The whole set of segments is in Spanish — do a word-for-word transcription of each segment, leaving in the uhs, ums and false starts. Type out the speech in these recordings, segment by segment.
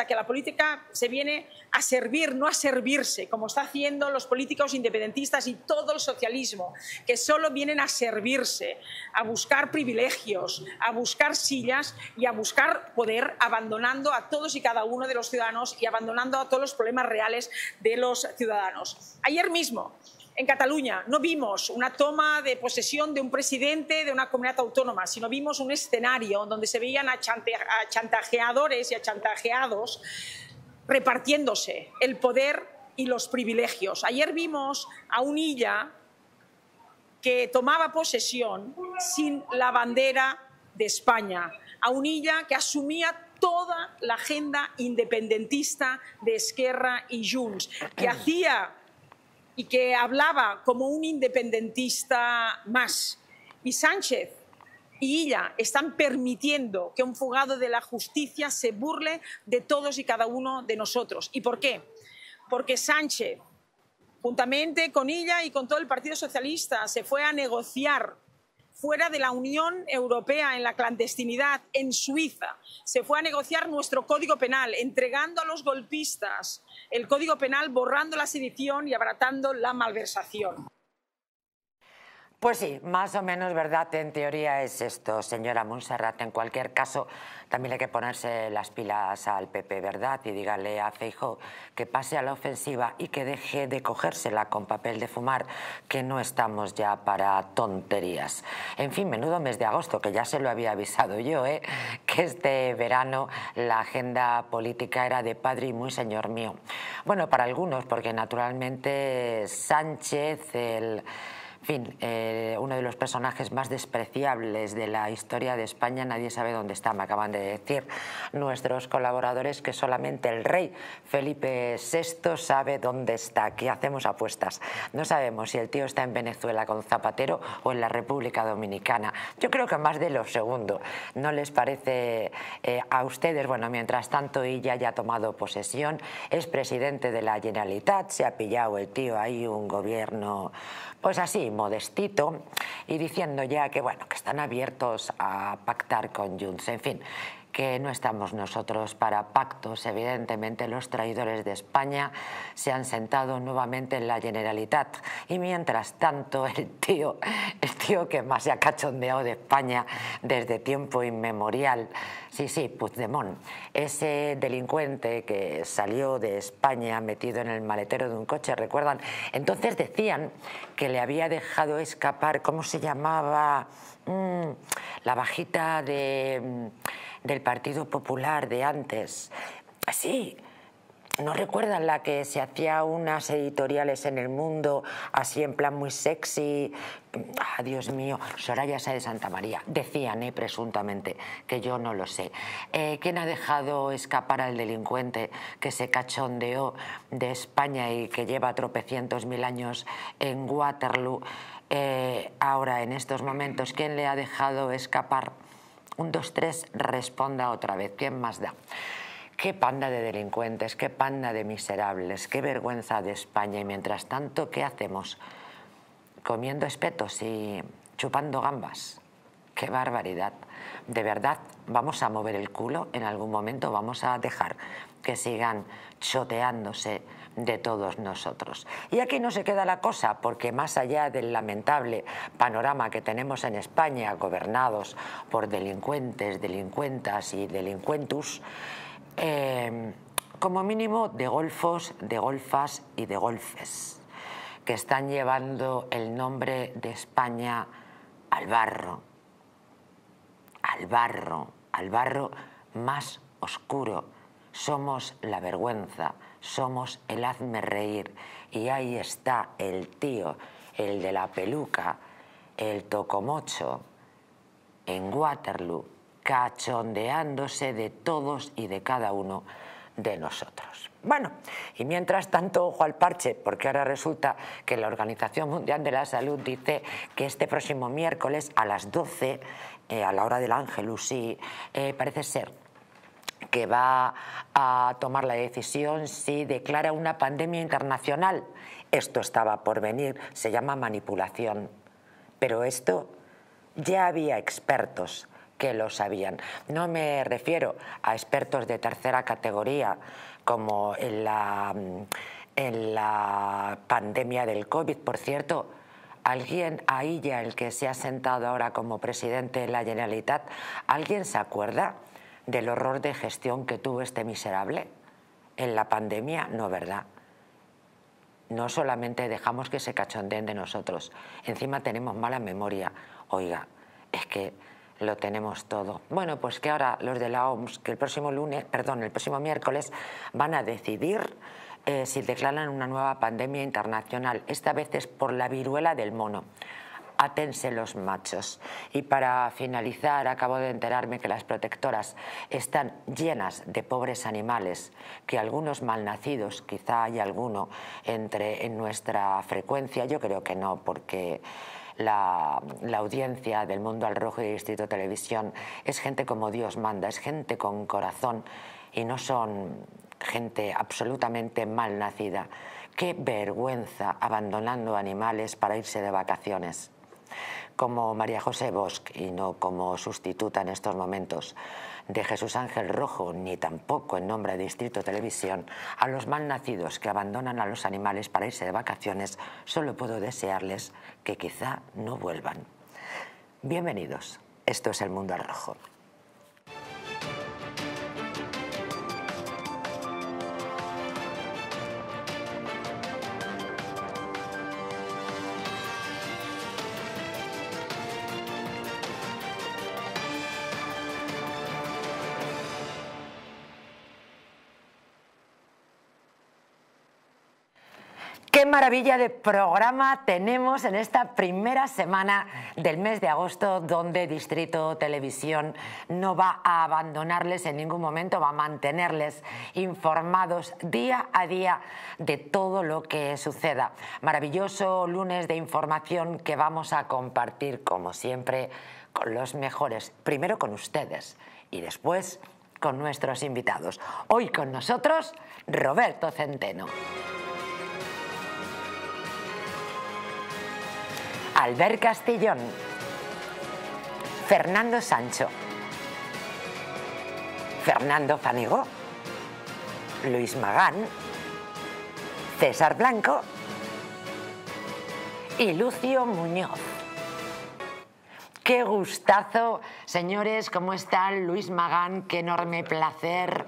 hasta que la política se viene a servir, no a servirse, como está haciendo los políticos independentistas y todo el socialismo, que solo vienen a servirse, a buscar privilegios, a buscar sillas y a buscar poder, abandonando a todos y cada uno de los ciudadanos y abandonando a todos los problemas reales de los ciudadanos. Ayer mismo, en Cataluña, no vimos una toma de posesión de un presidente de una comunidad autónoma, sino vimos un escenario donde se veían a chantajeadores y a chantajeados repartiéndose el poder y los privilegios. Ayer vimos a un Illa que tomaba posesión sin la bandera de España, a un Illa que asumía toda la agenda independentista de Esquerra y Junts, que hacía y que hablaba como un independentista más. Y Sánchez y Illa están permitiendo que un fugado de la justicia se burle de todos y cada uno de nosotros. ¿Y por qué? Porque Sánchez, juntamente con Illa y con todo el Partido Socialista, se fue a negociar fuera de la Unión Europea, en la clandestinidad, en Suiza. Se fue a negociar nuestro Código Penal, entregando a los golpistas el Código Penal, borrando la sedición y abaratando la malversación. Pues sí, más o menos, ¿verdad? En teoría es esto, señora Montserrat. En cualquier caso, también hay que ponerse las pilas al P P, ¿verdad? Y dígale a Feijóo que pase a la ofensiva y que deje de cogérsela con papel de fumar, que no estamos ya para tonterías. En fin, menudo mes de agosto, que ya se lo había avisado yo, ¿eh? Que este verano la agenda política era de padre y muy señor mío. Bueno, para algunos, porque naturalmente Sánchez, el... En fin, eh, uno de los personajes más despreciables de la historia de España, nadie sabe dónde está, me acaban de decir nuestros colaboradores que solamente el rey Felipe sexto sabe dónde está. Aquí hacemos apuestas. No sabemos si el tío está en Venezuela con Zapatero o en la República Dominicana. Yo creo que más de lo segundo. ¿No les parece eh, a ustedes? Bueno, mientras tanto, Illa ya ha tomado posesión, es presidente de la Generalitat, se ha pillado el tío ahí un gobierno, pues así, modestito, y diciendo ya que bueno, que están abiertos a pactar con Junts. En fin, que no estamos nosotros para pactos. Evidentemente los traidores de España se han sentado nuevamente en la Generalitat y mientras tanto el tío, el tío que más se ha cachondeado de España desde tiempo inmemorial, sí, sí, Puigdemont, ese delincuente que salió de España metido en el maletero de un coche, ¿recuerdan? Entonces decían que le había dejado escapar, ¿cómo se llamaba? Mm, la bajita de... del Partido Popular de antes. Sí, ¿no recuerdan la que se hacía unas editoriales en El Mundo, así en plan muy sexy? Ah, Dios mío, Soraya Sáez de Santa María. Decían, eh, presuntamente, que yo no lo sé. Eh, ¿Quién ha dejado escapar al delincuente que se cachondeó de España y que lleva tropecientos mil años en Waterloo? Eh, ahora, en estos momentos, ¿quién le ha dejado escapar? Un, dos, tres, responda otra vez. ¿Quién más da? Qué panda de delincuentes, qué panda de miserables, qué vergüenza de España. Y mientras tanto, ¿qué hacemos? Comiendo espetos y chupando gambas. Qué barbaridad. De verdad, vamos a mover el culo en algún momento, vamos a dejar que sigan choteándose de todos nosotros. Y aquí no se queda la cosa, porque más allá del lamentable panorama que tenemos en España, gobernados por delincuentes, delincuentas y delincuentus, eh, como mínimo de golfos, de golfas y de golfes, que están llevando el nombre de España al barro, al barro, al barro más oscuro. Somos la vergüenza, somos el hazme reír. Y ahí está el tío, el de la peluca, el tocomocho, en Waterloo, cachondeándose de todos y de cada uno de nosotros. Bueno, y mientras tanto, ojo al parche, porque ahora resulta que la Organización Mundial de la Salud dice que este próximo miércoles a las doce, eh, a la hora del Ángelus, sí, eh, parece ser que va a tomar la decisión si declara una pandemia internacional. Esto estaba por venir, se llama manipulación. Pero esto ya había expertos que lo sabían. No me refiero a expertos de tercera categoría como en la, en la pandemia del COVID, por cierto. ¿Alguien, a Illa, el que se ha sentado ahora como presidente de la Generalitat, alguien se acuerda del horror de gestión que tuvo este miserable en la pandemia? No, ¿verdad? No solamente dejamos que se cachondeen de nosotros, encima tenemos mala memoria. Oiga, es que lo tenemos todo. Bueno, pues que ahora los de la O M S, que el próximo lunes, perdón, el próximo miércoles van a decidir Eh, si declaran una nueva pandemia internacional. Esta vez es por la viruela del mono. Átense los machos. Y para finalizar, acabo de enterarme que las protectoras están llenas de pobres animales, que algunos malnacidos, quizá hay alguno entre en nuestra frecuencia, yo creo que no, porque la, la audiencia del Mundo al Rojo y de Distrito Televisión es gente como Dios manda, es gente con corazón y no son gente absolutamente mal nacida. Qué vergüenza abandonando animales para irse de vacaciones. Como María José Bosch, y no como sustituta en estos momentos de Jesús Ángel Rojo, ni tampoco en nombre de Distrito Televisión, a los malnacidos que abandonan a los animales para irse de vacaciones, solo puedo desearles que quizá no vuelvan. Bienvenidos, esto es El Mundo al Rojo. Qué maravilla de programa tenemos en esta primera semana del mes de agosto, donde Distrito Televisión no va a abandonarles en ningún momento, va a mantenerles informados día a día de todo lo que suceda. Maravilloso lunes de información que vamos a compartir, como siempre, con los mejores. Primero con ustedes y después con nuestros invitados. Hoy con nosotros, Roberto Centeno. Albert Castellón, Fernando Sancho, Fernando Fanego, Luis Magán, César Blanco y Lucio Muñoz. Qué gustazo, señores, ¿cómo están? Luis Magán, qué enorme placer,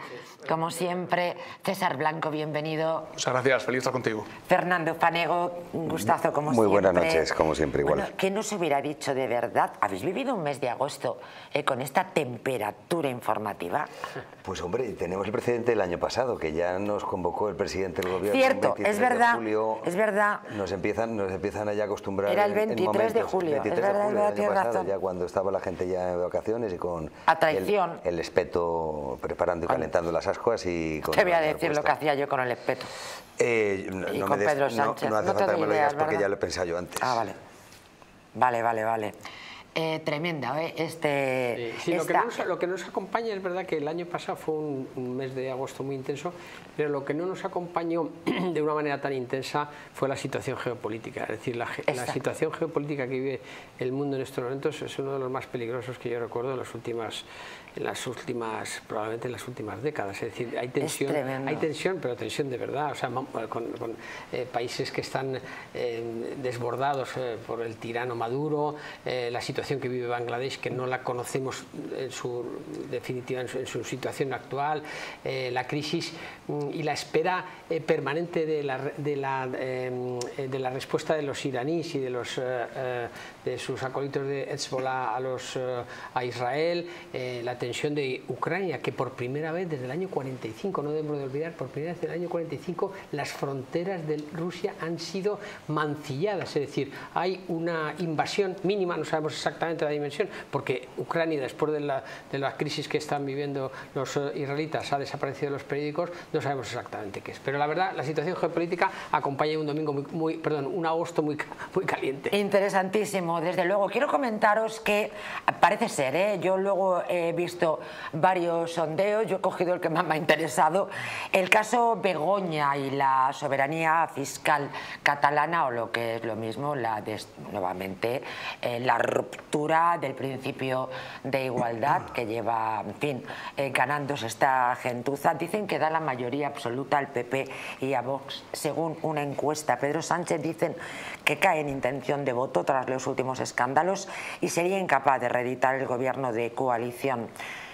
como siempre. César Blanco, bienvenido. Muchas gracias, feliz estar contigo. Fernando Fanego, un gustazo, como siempre. Muy buenas noches, como siempre, igual. Bueno, ¿qué nos hubiera dicho de verdad? ¿Habéis vivido un mes de agosto eh, con esta temperatura informativa? Pues hombre, tenemos el precedente del año pasado, que ya nos convocó el presidente del gobierno. Cierto, es verdad, julio, es verdad. Nos empiezan, nos empiezan a ya acostumbrar. Era el veintitrés en, en momentos, de julio, veintitrés es verdad, de julio, tienes razón. Cuando estaba la gente ya de vacaciones y con el, el espeto preparando y calentando las ascuas. Y con te voy a decir lo que hacía yo con el espeto. Eh, no, y no con me Pedro des, Sánchez. No, no hace no falta que me lo digas, ¿verdad? Porque ya lo he pensado yo antes. Ah, vale. Vale, vale, vale. Eh, tremenda, ¿eh? Este, sí, sí, lo, que nos, lo que nos acompaña, es verdad que el año pasado fue un, un mes de agosto muy intenso, pero lo que no nos acompañó de una manera tan intensa fue la situación geopolítica. Es decir, la, la situación geopolítica que vive el mundo en estos momentos es uno de los más peligrosos que yo recuerdo en las últimas, en las últimas probablemente en las últimas décadas. Es decir, hay tensión, hay tensión, pero tensión de verdad, o sea, con, con eh, países que están eh, desbordados eh, por el tirano Maduro, eh, la situación que vive Bangladesh, que no la conocemos en su definitiva, en su, en su situación actual, eh, la crisis y la espera eh, permanente de la, de, la, eh, de la respuesta de los iraníes y de, los, eh, de sus acólitos de Hezbollah a, los, eh, a Israel, eh, la tensión de Ucrania, que por primera vez desde el año cuarenta y cinco, no debemos de olvidar, por primera vez desde el año cuarenta y cinco las fronteras de Rusia han sido mancilladas, es decir, hay una invasión mínima, no sabemos exactamente exactamente la dimensión, porque Ucrania, después de la, de la crisis que están viviendo los israelitas, ha desaparecido de los periódicos, no sabemos exactamente qué es. Pero la verdad, la situación geopolítica acompaña un domingo muy, muy perdón, un agosto muy, muy caliente. Interesantísimo, desde luego. Quiero comentaros que parece ser, ¿eh? Yo luego he visto varios sondeos, yo he cogido el que más me ha interesado, el caso Begoña y la soberanía fiscal catalana, o lo que es lo mismo, la de, nuevamente, eh, la ruptura ruptura del principio de igualdad que lleva, en fin, eh, ganándose esta gentuza. Dicen que da la mayoría absoluta al P P y a Vox, según una encuesta. Pedro Sánchez dicen que cae en intención de voto tras los últimos escándalos y sería incapaz de reeditar el gobierno de coalición.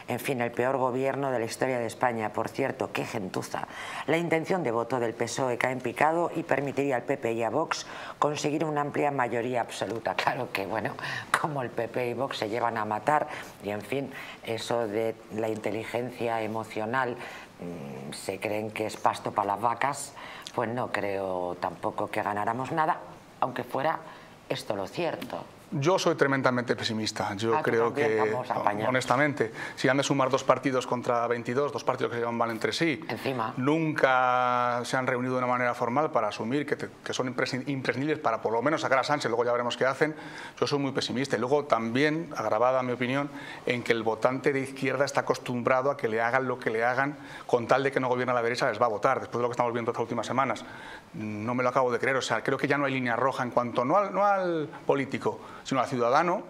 En fin, el peor gobierno de la historia de España. Por cierto, qué gentuza. La intención de voto del P S O E cae en picado y permitiría al P P y a Vox conseguir una amplia mayoría absoluta. Claro que, bueno, como el P P y Vox se llevan a matar y, en fin, eso de la inteligencia emocional, mmm, se creen que es pasto para las vacas, pues no creo tampoco que ganáramos nada, aunque fuera esto lo cierto. Yo soy tremendamente pesimista. Yo ah, creo que, honestamente, si han de sumar dos partidos contra veintidós, dos partidos que se llevan mal entre sí, encima, nunca se han reunido de una manera formal para asumir que, te, que son imprescindibles para por lo menos sacar a Sánchez, luego ya veremos qué hacen. Yo soy muy pesimista. Y luego también, agravada mi opinión, en que el votante de izquierda está acostumbrado a que le hagan lo que le hagan, con tal de que no gobierna la derecha, les va a votar, después de lo que estamos viendo estas últimas semanas. No me lo acabo de creer. O sea, creo que ya no hay línea roja en cuanto no al, no al político, sino al ciudadano,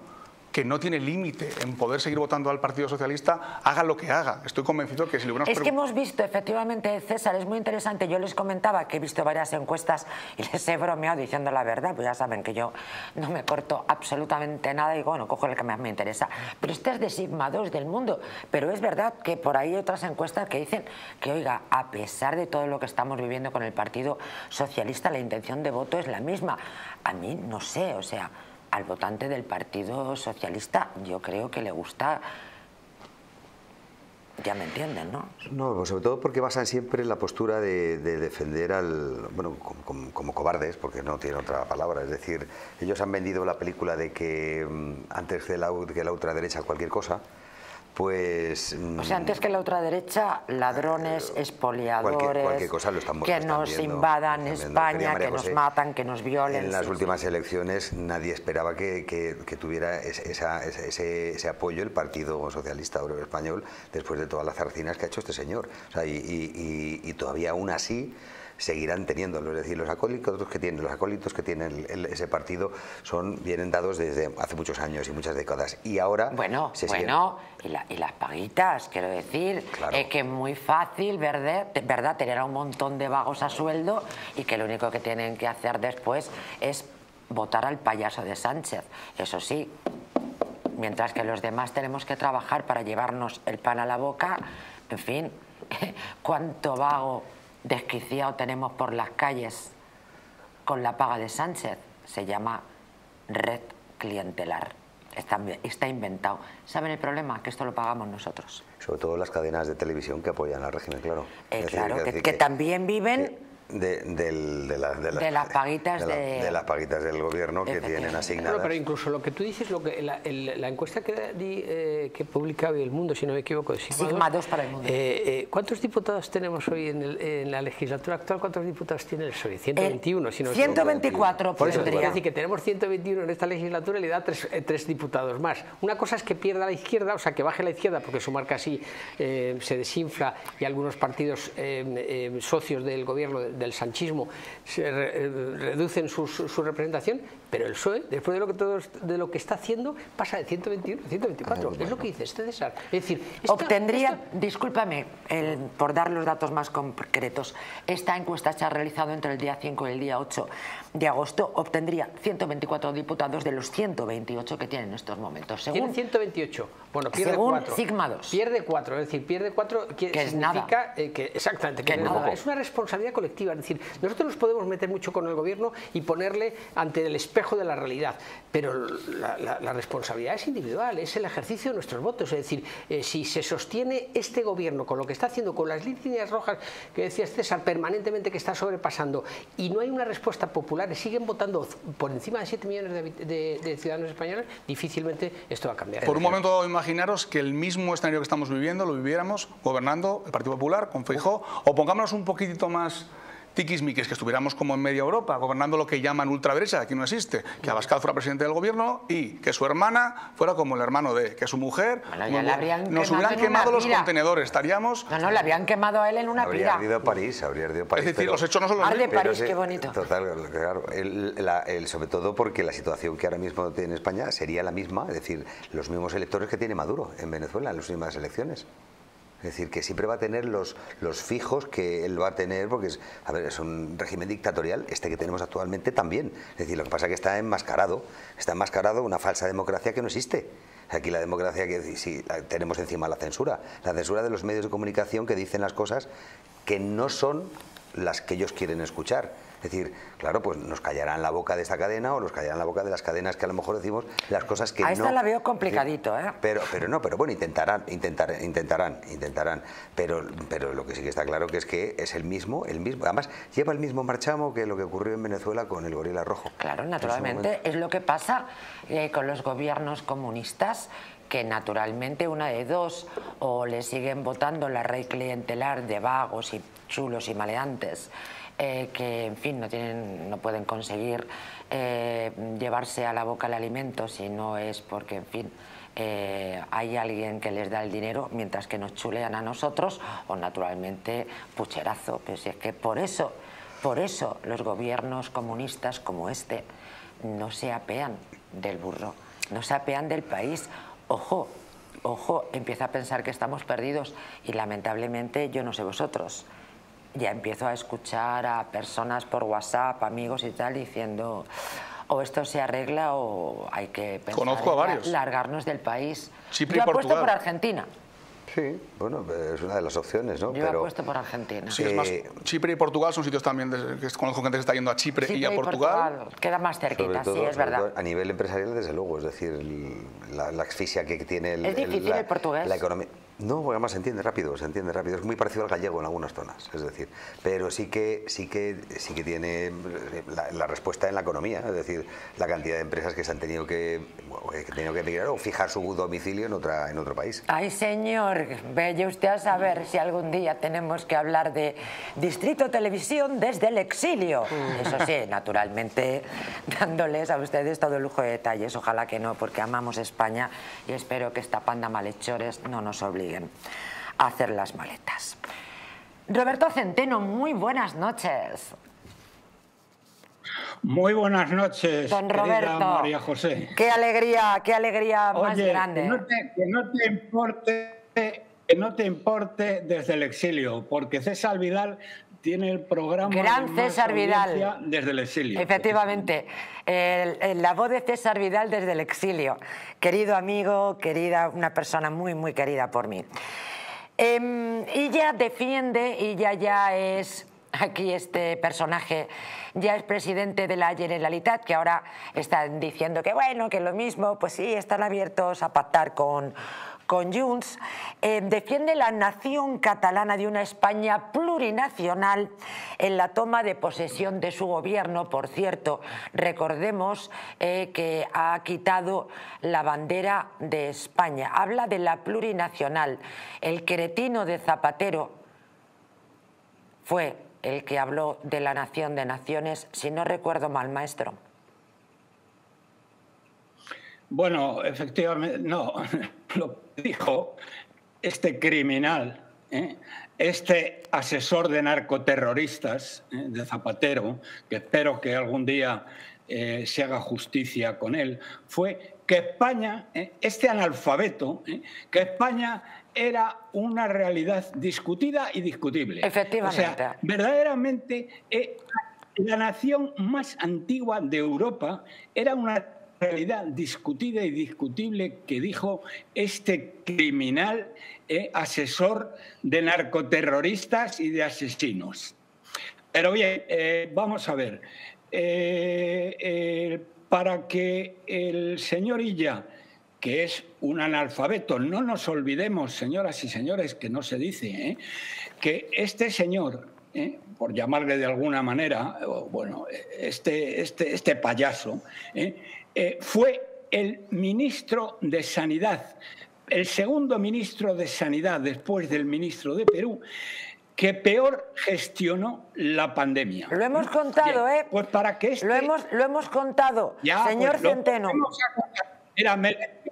que no tiene límite en poder seguir votando al Partido Socialista, haga lo que haga. Estoy convencido que si le hubiéramos... Es que hemos visto, efectivamente, César, es muy interesante. Yo les comentaba que he visto varias encuestas y les he bromeado diciendo la verdad, pues ya saben que yo no me corto absolutamente nada y, bueno, cojo el que más me interesa. Pero este es de sigma dos del mundo. Pero es verdad que por ahí hay otras encuestas que dicen que, oiga, a pesar de todo lo que estamos viviendo con el Partido Socialista, la intención de voto es la misma. A mí, no sé, o sea... Al votante del Partido Socialista yo creo que le gusta, ya me entienden, ¿no? No, pues sobre todo porque basan siempre la postura de, de defender al... Bueno, como, como, como cobardes, porque no tienen otra palabra. Es decir, ellos han vendido la película de que antes que la, que la ultraderecha cualquier cosa, pues... O sea, antes que la ultraderecha, ladrones, expoliadores, cualquier, cualquier cosa lo están, que lo están nos viendo, invadan lo están España, que José, nos matan, que nos violen. En las sí, últimas sí. elecciones nadie esperaba que, que, que tuviera ese, esa, ese, ese apoyo el Partido Socialista Obrero Español después de todas las zarcinas que ha hecho este señor. O sea, y, y, y, y todavía aún así... seguirán teniéndolo, es decir, los acólitos que tienen, los acólitos que tiene el, el, ese partido son, vienen dados desde hace muchos años y muchas décadas, y ahora bueno, se bueno, y, la, y las paguitas, quiero decir, claro. Es eh, que es muy fácil, ¿verdad? ¿verdad? Tener a un montón de vagos a sueldo y que lo único que tienen que hacer después es votar al payaso de Sánchez, eso sí, mientras que los demás tenemos que trabajar para llevarnos el pan a la boca, en fin, cuánto vago desquiciado tenemos por las calles con la paga de Sánchez. Se llama red clientelar. Está, está inventado. ¿Saben el problema? Que esto lo pagamos nosotros. Sobre todo las cadenas de televisión que apoyan al régimen, claro. Eh, claro, decir, que, que, que, que también viven... Que... De, del, de, la, de, las, de las paguitas de, la, de... de las paguitas del gobierno que tienen asignadas. Pero, pero incluso lo que tú dices, lo que la, el, la encuesta que, eh, que publica hoy El Mundo, si no me equivoco, de sigma dos para El Mundo. Eh, eh, ¿Cuántos diputados tenemos hoy en, el, en la legislatura actual? ¿Cuántos diputados tiene el P S O E? ciento veintiuno. El, si no ciento veinticuatro. Por eso es decir que tenemos ciento veintiuno en esta legislatura y le da tres, eh, tres diputados más. Una cosa es que pierda la izquierda, o sea, que baje la izquierda, porque su marca así eh, se desinfla y algunos partidos eh, eh, socios del gobierno del sanchismo se re, reducen su, su, su representación, pero el P S O E, después de lo que todos, de lo que está haciendo, pasa de ciento veintiuno a ciento veinticuatro. Es lo que dice este César. Es decir, esta, obtendría, esta... discúlpame el, por dar los datos más concretos, esta encuesta se ha realizado entre el día cinco y el día ocho de agosto, obtendría ciento veinticuatro diputados de los ciento veintiocho que tienen en estos momentos. Según, tiene ciento veintiocho. Bueno, pierde cuatro. sigma dos. Pierde cuatro, es decir, pierde cuatro, que, que es nada. Eh, que, exactamente, que, que nada. Nada. Es una responsabilidad colectiva. Es decir, nosotros nos podemos meter mucho con el gobierno y ponerle ante el espejo de la realidad, pero la, la, la responsabilidad es individual, es el ejercicio de nuestros votos. Es decir, eh, si se sostiene este gobierno con lo que está haciendo, con las líneas rojas que decía César, permanentemente que está sobrepasando, y no hay una respuesta popular, siguen votando por encima de siete millones de, de, de ciudadanos españoles, difícilmente esto va a cambiar. Por un momento imaginaros que el mismo escenario que estamos viviendo lo viviéramos gobernando el Partido Popular con Feijóo, o pongámonos un poquitito más... tiquismiquis, que estuviéramos como en media Europa, gobernando lo que llaman ultraderecha, aquí no existe, que Abascal fuera presidente del gobierno y que su hermana fuera como el hermano de, que su mujer... Bueno, ya la habrían nos hubieran quemado los contenedores, estaríamos... No, no, le habrían quemado a él en una pira. Habría ardido París, habría ardido París. Es decir, pero, los hechos no son los mismos. París, sí, qué bonito. Total, claro, el, la, el, sobre todo porque la situación que ahora mismo tiene España sería la misma, es decir, los mismos electores que tiene Maduro en Venezuela en las últimas elecciones. Es decir, que siempre va a tener los, los fijos que él va a tener, porque es, a ver, es un régimen dictatorial, este que tenemos actualmente también. Es decir, lo que pasa es que está enmascarado, está enmascarado una falsa democracia que no existe. Aquí la democracia, que sí, tenemos encima la censura, la censura de los medios de comunicación que dicen las cosas que no son las que ellos quieren escuchar. Es decir, claro, pues nos callarán la boca de esta cadena o nos callarán la boca de las cadenas que a lo mejor decimos las cosas que no... A esta la veo complicadito, ¿eh? Pero, pero no, pero bueno, intentarán, intentar, intentarán, intentarán. Pero, pero lo que sí que está claro que es que es el mismo, el mismo. Además, lleva el mismo marchamo que lo que ocurrió en Venezuela con el gorila rojo. Claro, naturalmente, es lo que pasa eh, con los gobiernos comunistas, que naturalmente una de dos, o le siguen votando la red clientelar de vagos y chulos y maleantes, eh, que en fin no tienen, no pueden conseguir eh, llevarse a la boca el alimento si no es porque en fin eh, hay alguien que les da el dinero, mientras que nos chulean a nosotros, o naturalmente pucherazo. Pero si es que por eso, por eso los gobiernos comunistas como este no se apean del burro, no se apean del país. Ojo, ojo, empieza a pensar que estamos perdidos y lamentablemente yo no sé vosotros. Ya empiezo a escuchar a personas por WhatsApp, amigos y tal, diciendo o esto se arregla o hay que pensar. Conozco a varios. Largarnos del país. Chipre y Portugal. Yo apuesto por Argentina. Sí, bueno, es una de las opciones, ¿no? Yo pero, apuesto por Argentina. Sí, es más, Chipre y Portugal son sitios también de, que conozco gente que está yendo a Chipre, Chipre y a Portugal. Portugal. Queda más cerquita, todo, sí, es verdad. A nivel empresarial, desde luego, es decir, el, la, la asfixia que tiene el, ¿Es difícil el, la, el portugués? La economía. No, porque además se entiende rápido, se entiende rápido. Es muy parecido al gallego en algunas zonas, es decir, pero sí que sí que sí que tiene la, la respuesta en la economía, es decir, la cantidad de empresas que se han tenido que, que, han tenido que emigrar o fijar su domicilio en otra en otro país. Ay, señor, vaya usted a saber si algún día tenemos que hablar de Distrito Televisión desde el exilio. Eso sí, naturalmente dándoles a ustedes todo el lujo de detalles. Ojalá que no, porque amamos España y espero que esta panda malhechores no nos obligue a hacer las maletas. Roberto Centeno, muy buenas noches. Muy buenas noches, don Roberto, María José. Qué alegría, qué alegría. Oye, más grande. Que no te, que no te importe, que no te importe desde el exilio, porque César Vidal tiene el programa. Gran César Vidal. Desde el exilio. Efectivamente. Eh, la voz de César Vidal desde el exilio. Querido amigo, querida, una persona muy, muy querida por mí. Eh, Illa defiende, Illa ya es. Aquí este personaje ya es presidente de la Generalitat, que ahora están diciendo que bueno, que lo mismo, pues sí, están abiertos a pactar con, con Junts. Eh, defiende la nación catalana de una España plurinacional en la toma de posesión de su gobierno. Por cierto, recordemos eh, que ha quitado la bandera de España. Habla de la plurinacional. El cretino de Zapatero fue el que habló de la nación de naciones, si no recuerdo mal, maestro. Bueno, efectivamente, no, lo dijo este criminal, ¿eh? Este asesor de narcoterroristas, ¿eh? De Zapatero, que espero que algún día eh, se haga justicia con él, fue que España, ¿eh? Este analfabeto, ¿eh? Que España era una realidad discutida y discutible. Efectivamente. O sea, verdaderamente eh, la nación más antigua de Europa era una realidad discutida y discutible que dijo este criminal eh, asesor de narcoterroristas y de asesinos. Pero bien, eh, vamos a ver. Eh, eh, para que el señor Illa, que es un analfabeto, no nos olvidemos, señoras y señores, que no se dice, ¿eh? Que este señor, ¿eh? Por llamarle de alguna manera, bueno, este, este, este payaso, ¿eh? Eh, fue el ministro de Sanidad, el segundo ministro de Sanidad después del ministro de Perú, que peor gestionó la pandemia. Lo hemos contado, bien, ¿eh? Pues para que este... Lo hemos, lo hemos contado, ya, señor pues Centeno. Hemos... Mira, me decía,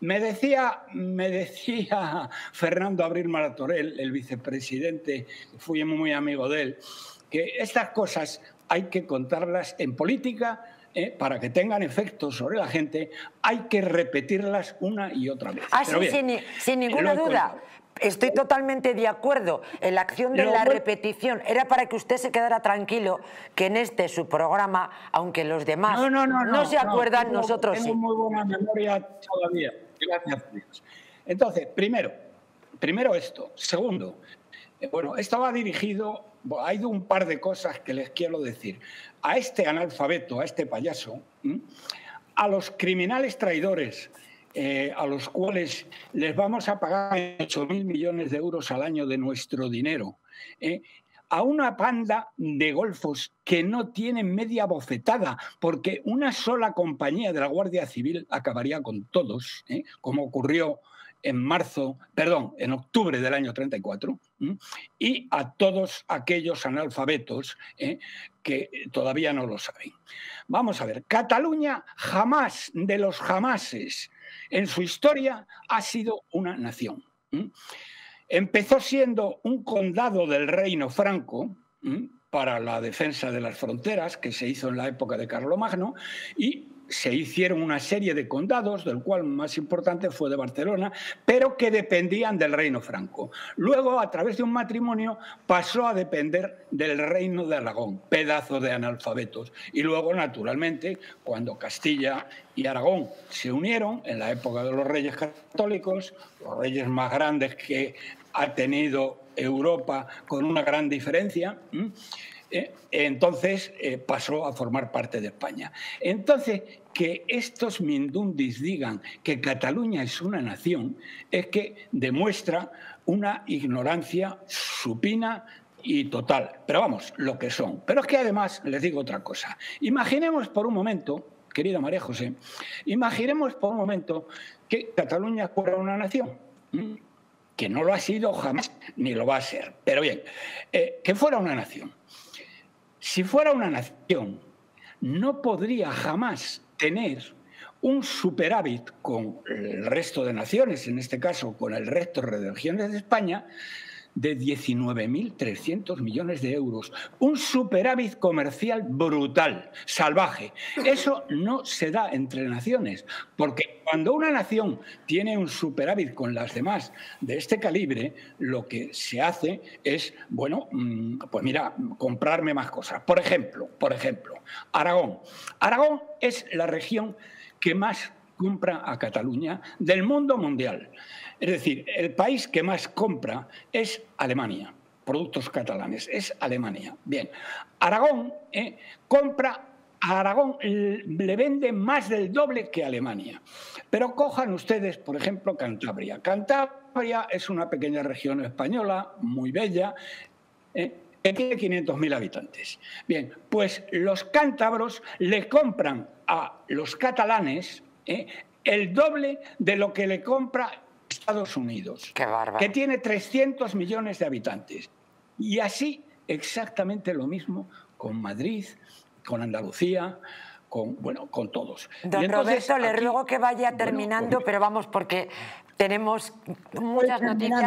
me decía, me decía Fernando Abril Martorell, el vicepresidente, fui muy amigo de él, que estas cosas hay que contarlas en política... Eh, para que tengan efecto sobre la gente, hay que repetirlas una y otra vez. Ah, sí, sin, sin ninguna duda. Estoy totalmente de acuerdo en la acción de la repetición. Era para que usted se quedara tranquilo que en este, su programa, aunque los demás no, no, no, no, no se acuerdan, no, nosotros sí. Tengo muy buena memoria todavía. Gracias a Dios. Entonces, primero, primero esto. Segundo, eh, bueno, estaba dirigido... Hay un par de cosas que les quiero decir. A este analfabeto, a este payaso, ¿m? a los criminales traidores, eh, a los cuales les vamos a pagar ocho mil millones de euros al año de nuestro dinero, ¿eh? a una panda de golfos que no tienen media bofetada, porque una sola compañía de la Guardia Civil acabaría con todos, ¿eh? como ocurrió en marzo, perdón, en octubre del año treinta y cuatro, ¿eh? y a todos aquellos analfabetos ¿eh? que todavía no lo saben. Vamos a ver, Cataluña jamás de los jamases en su historia ha sido una nación. ¿eh? Empezó siendo un condado del Reino Franco, ¿eh? para la defensa de las fronteras, que se hizo en la época de Carlomagno, y se hicieron una serie de condados, del cual más importante fue de Barcelona, pero que dependían del Reino Franco. Luego, a través de un matrimonio, pasó a depender del Reino de Aragón, pedazo de analfabetos. Y luego, naturalmente, cuando Castilla y Aragón se unieron, en la época de los reyes católicos, los reyes más grandes que ha tenido Europa, con una gran diferencia... ¿eh? entonces eh, pasó a formar parte de España. Entonces, que estos mindundis digan que Cataluña es una nación es que demuestra una ignorancia supina y total. Pero vamos, lo que son. Pero es que además les digo otra cosa. Imaginemos por un momento, querida María José, imaginemos por un momento que Cataluña fuera una nación, ¿eh? que no lo ha sido jamás ni lo va a ser. Pero bien, eh, que fuera una nación. Si fuera una nación, no podría jamás tener un superávit con el resto de naciones, en este caso con el resto de regiones de España, de diecinueve mil trescientos millones de euros. Un superávit comercial brutal, salvaje. Eso no se da entre naciones, porque cuando una nación tiene un superávit con las demás de este calibre, lo que se hace es, bueno, pues mira, comprarme más cosas. Por ejemplo, por ejemplo, Aragón. Aragón es la región que más compra a Cataluña del mundo mundial. Es decir, el país que más compra es Alemania, productos catalanes, es Alemania. Bien, Aragón eh, compra, a Aragón le vende más del doble que Alemania. Pero cojan ustedes, por ejemplo, Cantabria. Cantabria es una pequeña región española, muy bella, eh, que tiene quinientos mil habitantes. Bien, pues los cántabros le compran a los catalanes eh, el doble de lo que le compra Estados Unidos, Qué bárbaro. que tiene trescientos millones de habitantes. Y así exactamente lo mismo con Madrid, con Andalucía, con, bueno, con todos. Don entonces, Roberto, le aquí, ruego que vaya terminando, bueno, pues, pero vamos, porque tenemos muchas noticias.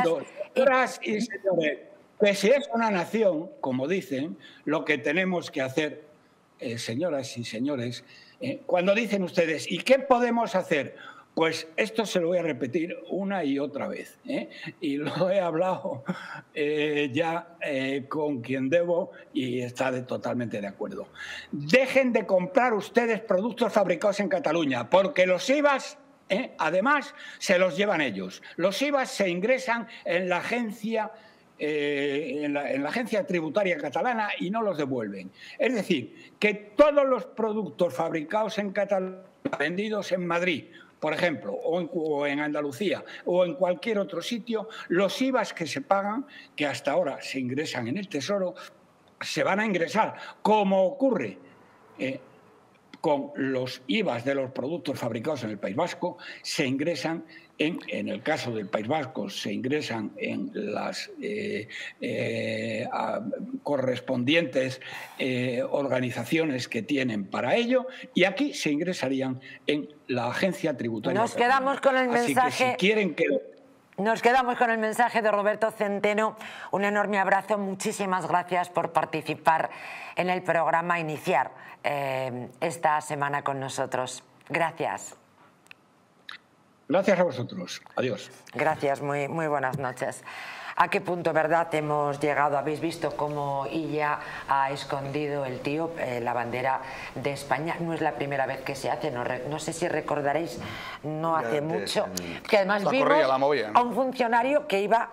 Señoras y señores, que si es una nación, como dicen, lo que tenemos que hacer, eh, señoras y señores, eh, cuando dicen ustedes, ¿y qué podemos hacer? Pues esto se lo voy a repetir una y otra vez, ¿eh? y lo he hablado eh, ya eh, con quien debo y está de, totalmente de acuerdo. Dejen de comprar ustedes productos fabricados en Cataluña, porque los I V As, ¿eh? además, se los llevan ellos. Los I V As se ingresan en la agencia, eh, en la, en la agencia tributaria catalana y no los devuelven. Es decir, que todos los productos fabricados en Cataluña, vendidos en Madrid, por ejemplo, o en, o en Andalucía o en cualquier otro sitio, los I V As que se pagan, que hasta ahora se ingresan en el Tesoro, se van a ingresar, como ocurre eh, con los I V As de los productos fabricados en el País Vasco, se ingresan En, en el caso del País Vasco se ingresan en las eh, eh, a, correspondientes eh, organizaciones que tienen para ello, y aquí se ingresarían en la Agencia Tributaria. Nos quedamos con el mensaje. Así que si quieren que... Nos quedamos con el mensaje de Roberto Centeno. Un enorme abrazo, muchísimas gracias por participar en el programa, iniciar eh, esta semana con nosotros. Gracias. Gracias a vosotros. Adiós. Gracias. Muy, muy buenas noches. ¿A qué punto, verdad, hemos llegado? Habéis visto cómo Illa ha escondido el tío, eh, la bandera de España. No es la primera vez que se hace, no, re, no sé si recordaréis, no hace ya, mucho. De, que además vimos la movía, ¿no?, a un funcionario que iba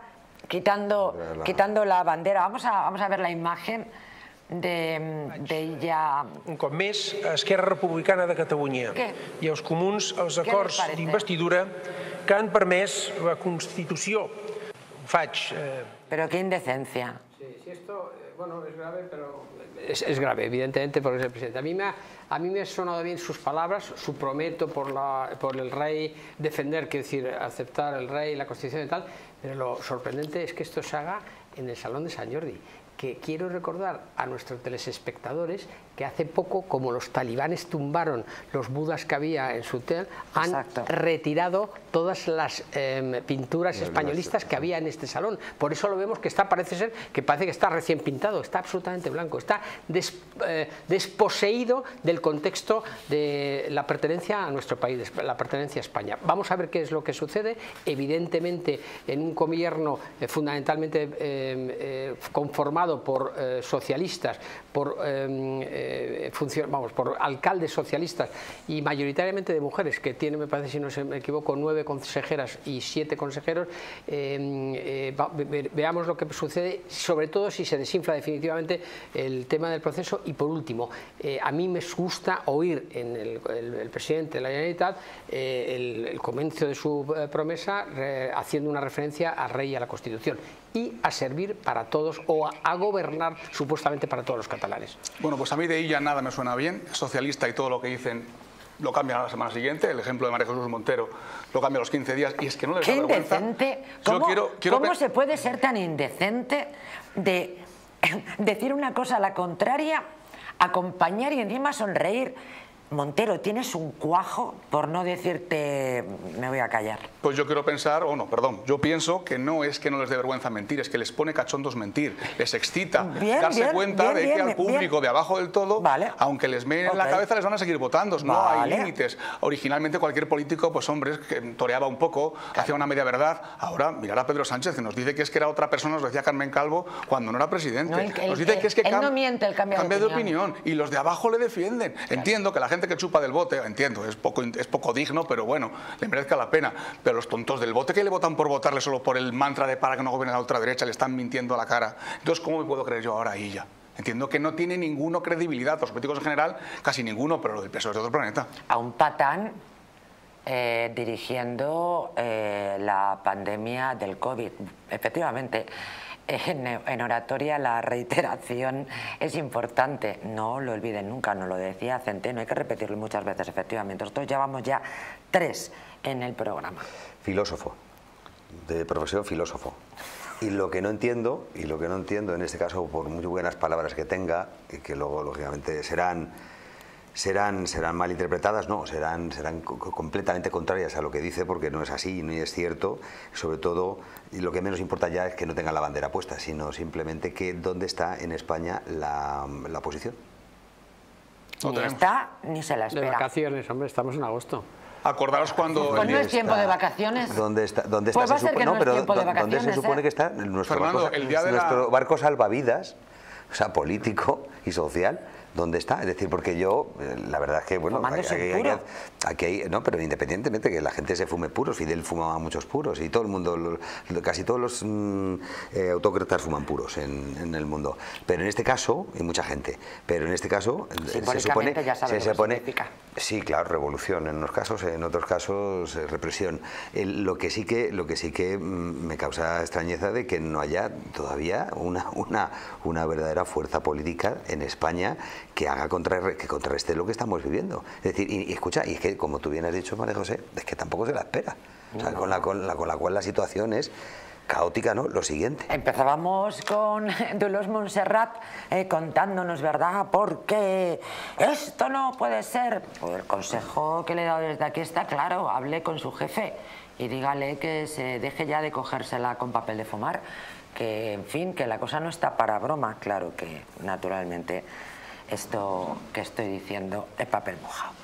quitando la, quitando la bandera. Vamos a, vamos a ver la imagen de, de Illa. Un cop més, Esquerra Republicana de Catalunya Què? i els comuns els acords d'investidura que han permès la Constitució. Faig, eh... Pero qué indecencia. Sí, si esto, bueno, es grave, pero... Es, es grave, evidentemente, porque es el presidente. A mí, me ha, a mí me han sonado bien sus palabras, su prometo por, la, por el rey, defender, quiero decir, aceptar el rey, la Constitución y tal, pero lo sorprendente es que esto se haga en el Salón de San Jordi, que quiero recordar a nuestros telespectadores que hace poco, como los talibanes tumbaron los budas que había en su hotel, han Exacto. retirado todas las eh, pinturas españolistas que había en este salón. Por eso lo vemos que está, parece ser, que parece que está recién pintado, está absolutamente blanco, está des, eh, desposeído del contexto de la pertenencia a nuestro país, la pertenencia a España. Vamos a ver qué es lo que sucede, evidentemente en un gobierno eh, fundamentalmente eh, eh, conformado por eh, socialistas, por, eh, eh, vamos, por alcaldes socialistas y mayoritariamente de mujeres, que tiene, me parece, si no se me equivoco, nueve consejeras y siete consejeros, eh, eh, va, ve, veamos lo que sucede, sobre todo si se desinfla definitivamente el tema del proceso. Y por último, eh, a mí me gusta oír en el, el, el presidente de la Generalitat eh, el, el comienzo de su eh, promesa re, haciendo una referencia al rey y a la Constitución y a servir para todos o a, a gobernar supuestamente para todos los catalanes. Bueno, pues a mí de Illa nada me suena bien, socialista, y todo lo que dicen lo cambian a la semana siguiente. El ejemplo de María Jesús Montero lo cambia a los quince días y es que no les da vergüenza. ¡Qué indecente! ¿Cómo, quiero, quiero ¿cómo se puede ser tan indecente de decir una cosa a la contraria, acompañar y encima sonreír? Montero, tienes un cuajo, por no decirte, me voy a callar. Pues yo quiero pensar, o oh no, perdón, yo pienso que no es que no les dé vergüenza mentir, es que les pone cachondos mentir, les excita bien, darse bien, cuenta bien, de bien, que bien, al público bien. de abajo del todo, vale. aunque les meen okay. la cabeza, les van a seguir votando, no vale. hay límites. Originalmente cualquier político, pues hombre, que toreaba un poco, claro. hacía una media verdad. Ahora, mirar a Pedro Sánchez, que nos dice que es que era otra persona, nos decía Carmen Calvo cuando no era presidente. No, el, el, nos dice el, que es que cam... no miente, el cambia de, de opinión. Y los de abajo le defienden. Claro. Entiendo que la gente que chupa del bote, entiendo, es poco, es poco digno, pero bueno, le merezca la pena. Pero los tontos del bote que le votan por votarle solo por el mantra de para que no gobierne la ultraderecha, le están mintiendo a la cara. Entonces, ¿cómo me puedo creer yo ahora a Illa? Entiendo que no tiene ninguna credibilidad, los políticos en general, casi ninguno, pero los del P S O E es de otro planeta. A un patán eh, dirigiendo eh, la pandemia del COVID, efectivamente. En, en oratoria la reiteración es importante, no lo olviden nunca, nos lo decía Centeno, hay que repetirlo muchas veces, efectivamente. Nosotros llevamos ya tres en el programa. Filósofo, de profesión filósofo. Y lo que no entiendo, y lo que no entiendo en este caso, por muy buenas palabras que tenga, y que luego lógicamente serán, serán, serán mal interpretadas, no, serán, serán completamente contrarias a lo que dice, porque no es así, ni es cierto, sobre todo. Y lo que menos importa ya es que no tengan la bandera puesta, sino simplemente que dónde está en España la, la oposición. No ni tenemos. está, ni se la espera. De vacaciones, hombre, estamos en agosto. Acordaros cuando... Pues no es tiempo está, de vacaciones. ¿Dónde está? Dónde está pues va a ser que no, no es tiempo de vacaciones. ¿Dónde se supone eh? que está nuestro, Fernando, barco, el día de nuestro la... barco salvavidas, o sea, político y social? ¿Dónde está? Es decir, porque yo, la verdad es que, bueno, aquí, aquí, aquí hay, no, pero independientemente que la gente se fume puros, Fidel fumaba muchos puros y todo el mundo, lo, casi todos los mmm, eh, autócratas fuman puros en, en el mundo. Pero en este caso, hay mucha gente, pero en este caso se supone, ya se, se pone, sí, claro, revolución en unos casos, en otros casos represión. El, lo que sí que, lo que sí que mmm, me causa extrañeza de que no haya todavía una, una, una verdadera fuerza política en España que haga contra, que contrarreste lo que estamos viviendo. Es decir, y, y escucha, y es que como tú bien has dicho, María José, es que tampoco se la espera. O sea, con, la, con, la, con la cual la situación es caótica, ¿no? Lo siguiente. Empezábamos con Dolors Montserrat eh, contándonos, ¿verdad? Porque esto no puede ser. Pues el consejo que le he dado desde aquí está claro. Hable con su jefe y dígale que se deje ya de cogérsela con papel de fumar. Que, en fin, que la cosa no está para broma. Claro que, naturalmente, esto que estoy diciendo es papel mojado.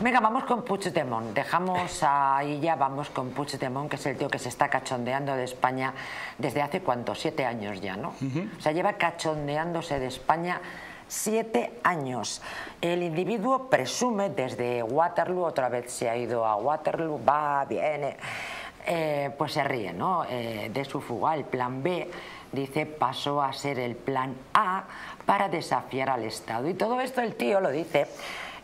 Venga, vamos con Puigdemont. Dejamos a Illa, vamos con Puigdemont, que es el tío que se está cachondeando de España desde hace, ¿cuántos? Siete años ya, ¿no? Uh-huh. O sea, lleva cachondeándose de España siete años. El individuo presume desde Waterloo, otra vez se ha ido a Waterloo, va, viene... Eh, pues se ríe, ¿no? Eh, de su fuga. El plan B, dice, pasó a ser el plan A para desafiar al Estado. Y todo esto el tío lo dice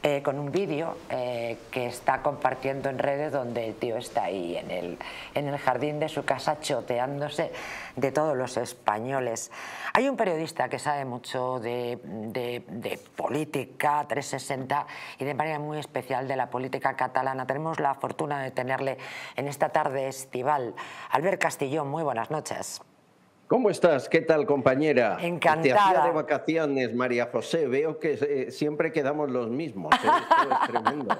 eh, con un vídeo eh, que está compartiendo en redes, donde el tío está ahí en el, en el jardín de su casa choteándose de todos los españoles. Hay un periodista que sabe mucho de, de, de política trescientos sesenta y de manera muy especial de la política catalana. Tenemos la fortuna de tenerle en esta tarde estival. Albert Castellón, muy buenas noches. ¿Cómo estás? ¿Qué tal, compañera? Encantada. Te hacía de vacaciones, María José. Veo que eh, siempre quedamos los mismos. ¿eh? Esto es tremendo.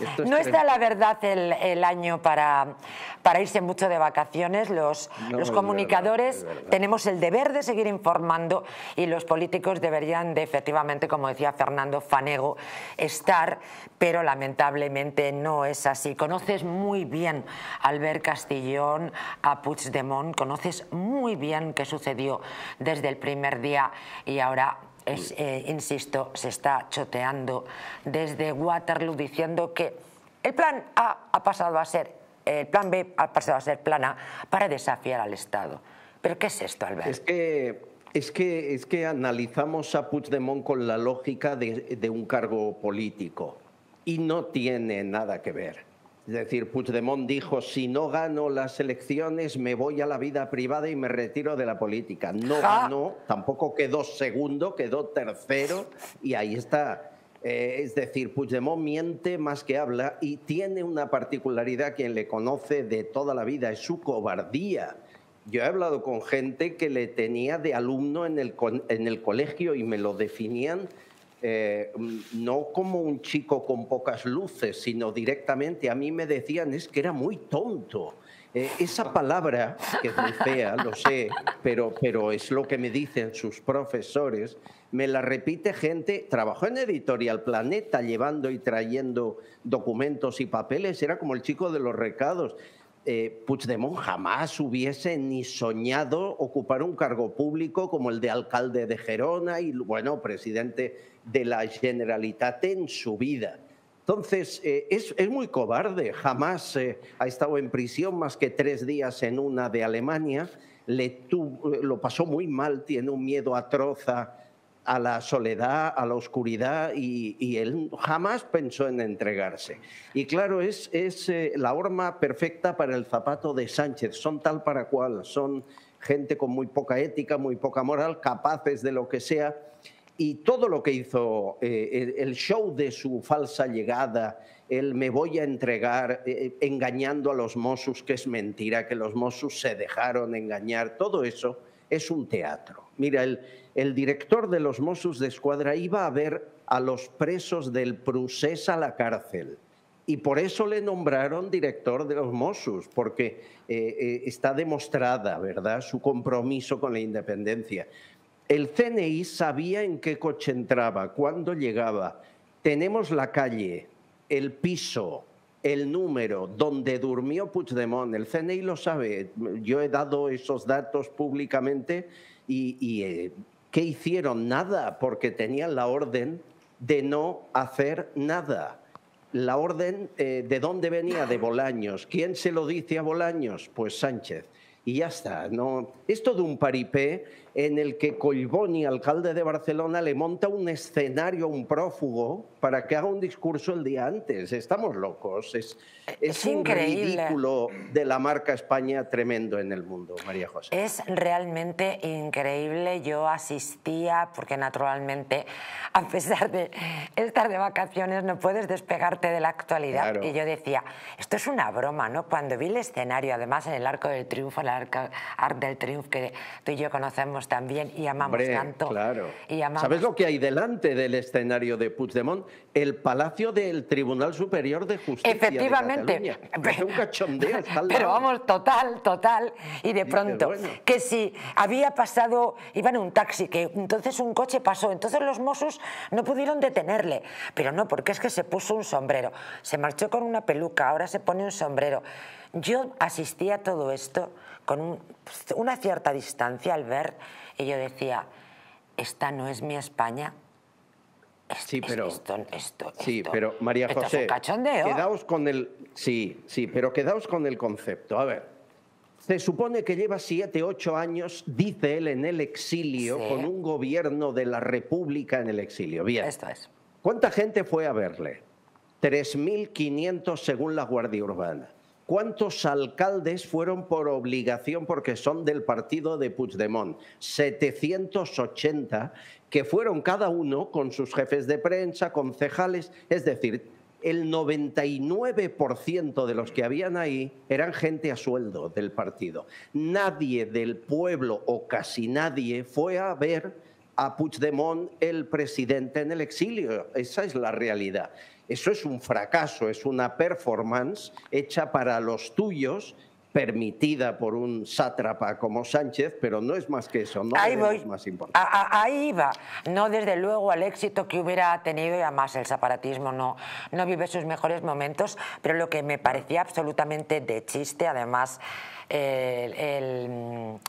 Esto es no está, la verdad, el, el año para, para irse mucho de vacaciones. Los, no, los comunicadores es verdad, es verdad. Tenemos el deber de seguir informando, y los políticos deberían de, efectivamente, como decía Fernando Fanego, estar, pero lamentablemente no es así. Conoces muy bien a Albert Castellón, a Puigdemont, conoces muy bien qué sucedió desde el primer día y ahora... Es, eh, insisto, se está choteando desde Waterloo diciendo que el plan A ha pasado a ser, el plan B ha pasado a ser plan A para desafiar al Estado. ¿Pero qué es esto, Albert? Es que, es que, es que analizamos a Puigdemont con la lógica de, de un cargo político y no tiene nada que ver. Es decir, Puigdemont dijo, si no gano las elecciones me voy a la vida privada y me retiro de la política. No ganó, tampoco quedó segundo, quedó tercero y ahí está. Eh, es decir, Puigdemont miente más que habla y tiene una particularidad, quien le conoce de toda la vida, es su cobardía. Yo he hablado con gente que le tenía de alumno en el, en el colegio y me lo definían. Eh, no como un chico con pocas luces, sino directamente a mí me decían es que era muy tonto. Eh, esa palabra, que es muy fea, lo sé, pero, pero es lo que me dicen sus profesores, me la repite gente, trabajó en Editorial Planeta llevando y trayendo documentos y papeles, era como el chico de los recados. Eh, Puigdemont jamás hubiese ni soñado ocupar un cargo público como el de alcalde de Gerona y, bueno, presidente de la Generalitat en su vida. Entonces, eh, es, es muy cobarde. Jamás eh, ha estado en prisión más que tres días en una de Alemania. Le tuvo, lo pasó muy mal, tiene un miedo atroz a, a la soledad, a la oscuridad, y, y él jamás pensó en entregarse. Y claro, es, es eh, la horma perfecta para el zapato de Sánchez. Son tal para cual, son gente con muy poca ética, muy poca moral, capaces de lo que sea. Y todo lo que hizo, eh, el show de su falsa llegada, el me voy a entregar, eh, engañando a los Mossos, que es mentira, que los Mossos se dejaron engañar, todo eso es un teatro. Mira, el, el director de los Mossos de Escuadra iba a ver a los presos del Prusés a la cárcel y por eso le nombraron director de los Mossos, porque eh, eh, está demostrada, ¿verdad?, su compromiso con la independencia. El C N I sabía en qué coche entraba, cuándo llegaba. Tenemos la calle, el piso, el número donde durmió Puigdemont. El C N I lo sabe. Yo he dado esos datos públicamente y, y eh, ¿qué hicieron? Nada, porque tenían la orden de no hacer nada. La orden, eh, ¿de dónde venía? De Bolaños. ¿Quién se lo dice a Bolaños? Pues Sánchez. Y ya está. No, es todo un paripé. en el que Collboni, alcalde de Barcelona, le monta un escenario a un prófugo para que haga un discurso el día antes. Estamos locos. Es, es, es un increíble. Ridículo de la marca España tremendo en el mundo, María José. Es realmente increíble. Yo asistía, porque naturalmente, a pesar de estar de vacaciones, no puedes despegarte de la actualidad. Claro. Y yo decía, esto es una broma, ¿no? Cuando vi el escenario, además en el Arco del Triunfo, el Arco del Triunfo que tú y yo conocemos también y amamos. Hombre, tanto. Claro. Y amamos. ¿Sabes lo que hay delante del escenario de Puigdemont? El Palacio del Tribunal Superior de Justicia. Efectivamente. De Cataluña. Es un cachondeo. Pero vamos, total, total. Y de pronto, dice, bueno, que si había pasado, iba en un taxi, que entonces un coche pasó, entonces los Mossos no pudieron detenerle. Pero no, porque es que se puso un sombrero. Se marchó con una peluca, ahora se pone un sombrero. Yo asistí a todo esto con un, una cierta distancia, al ver, y yo decía, esta no es mi España. Es, sí, pero, es, esto, esto, sí, esto, pero María esto José, es un cachondeo. Quedaos con el, sí, sí, pero quedaos con el concepto. A ver, se supone que lleva siete, ocho años, dice él, en el exilio, sí, con un gobierno de la República en el exilio. Bien. Esto es. ¿Cuánta gente fue a verle? tres mil quinientos según la Guardia Urbana. ¿Cuántos alcaldes fueron por obligación porque son del partido de Puigdemont? setecientos ochenta, que fueron cada uno con sus jefes de prensa, concejales. Es decir, el noventa y nueve por ciento de los que habían ahí eran gente a sueldo del partido. Nadie del pueblo, o casi nadie, fue a ver a Puigdemont, el presidente en el exilio. Esa es la realidad. Eso es un fracaso, es una performance hecha para los tuyos, permitida por un sátrapa como Sánchez, pero no es más que eso, no es más importante. A, a, ahí va, no desde luego al éxito que hubiera tenido, y además el separatismo no, no vive sus mejores momentos, pero lo que me parecía absolutamente de chiste, además eh, el...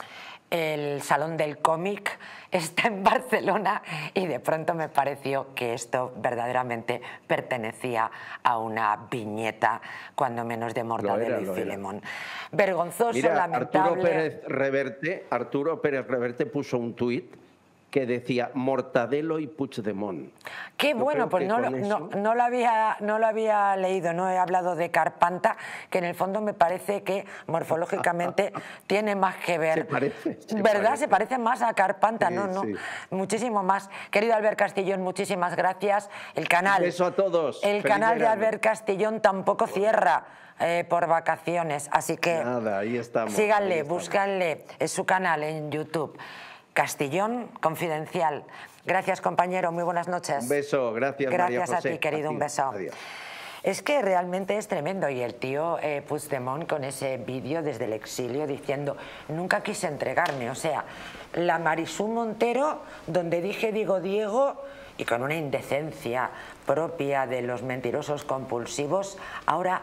El Salón del Cómic está en Barcelona y de pronto me pareció que esto verdaderamente pertenecía a una viñeta, cuando menos, de Mortadelo y Filemón. Vergonzoso, mira, lamentable. Arturo Pérez Reverte, Arturo Pérez Reverte puso un tuit que decía Mortadelo y Puigdemont. Qué Yo bueno, pues no, no, no, lo había, no lo había leído, no he hablado de Carpanta, que en el fondo me parece que morfológicamente tiene más que ver. Se parece, se ¿Verdad? Parece. Se parece más a Carpanta, sí, ¿no? no sí. Muchísimo más. Querido Albert Castellón, muchísimas gracias. El canal, Eso a todos. El Feliz canal verano. de Albert Castellón tampoco cierra. Eh, por vacaciones, así que Nada, ahí estamos, síganle, ahí estamos. búscanle, es su canal en YouTube. Castellón Confidencial. Gracias, compañero. Muy buenas noches. Un beso. Gracias, Gracias María José. a ti, querido. A ti. Un beso. Adiós. Es que realmente es tremendo. Y el tío eh, Puigdemont, con ese vídeo desde el exilio, diciendo nunca quise entregarme. O sea, la Marisú Montero, donde dije digo Diego, y con una indecencia propia de los mentirosos compulsivos, ahora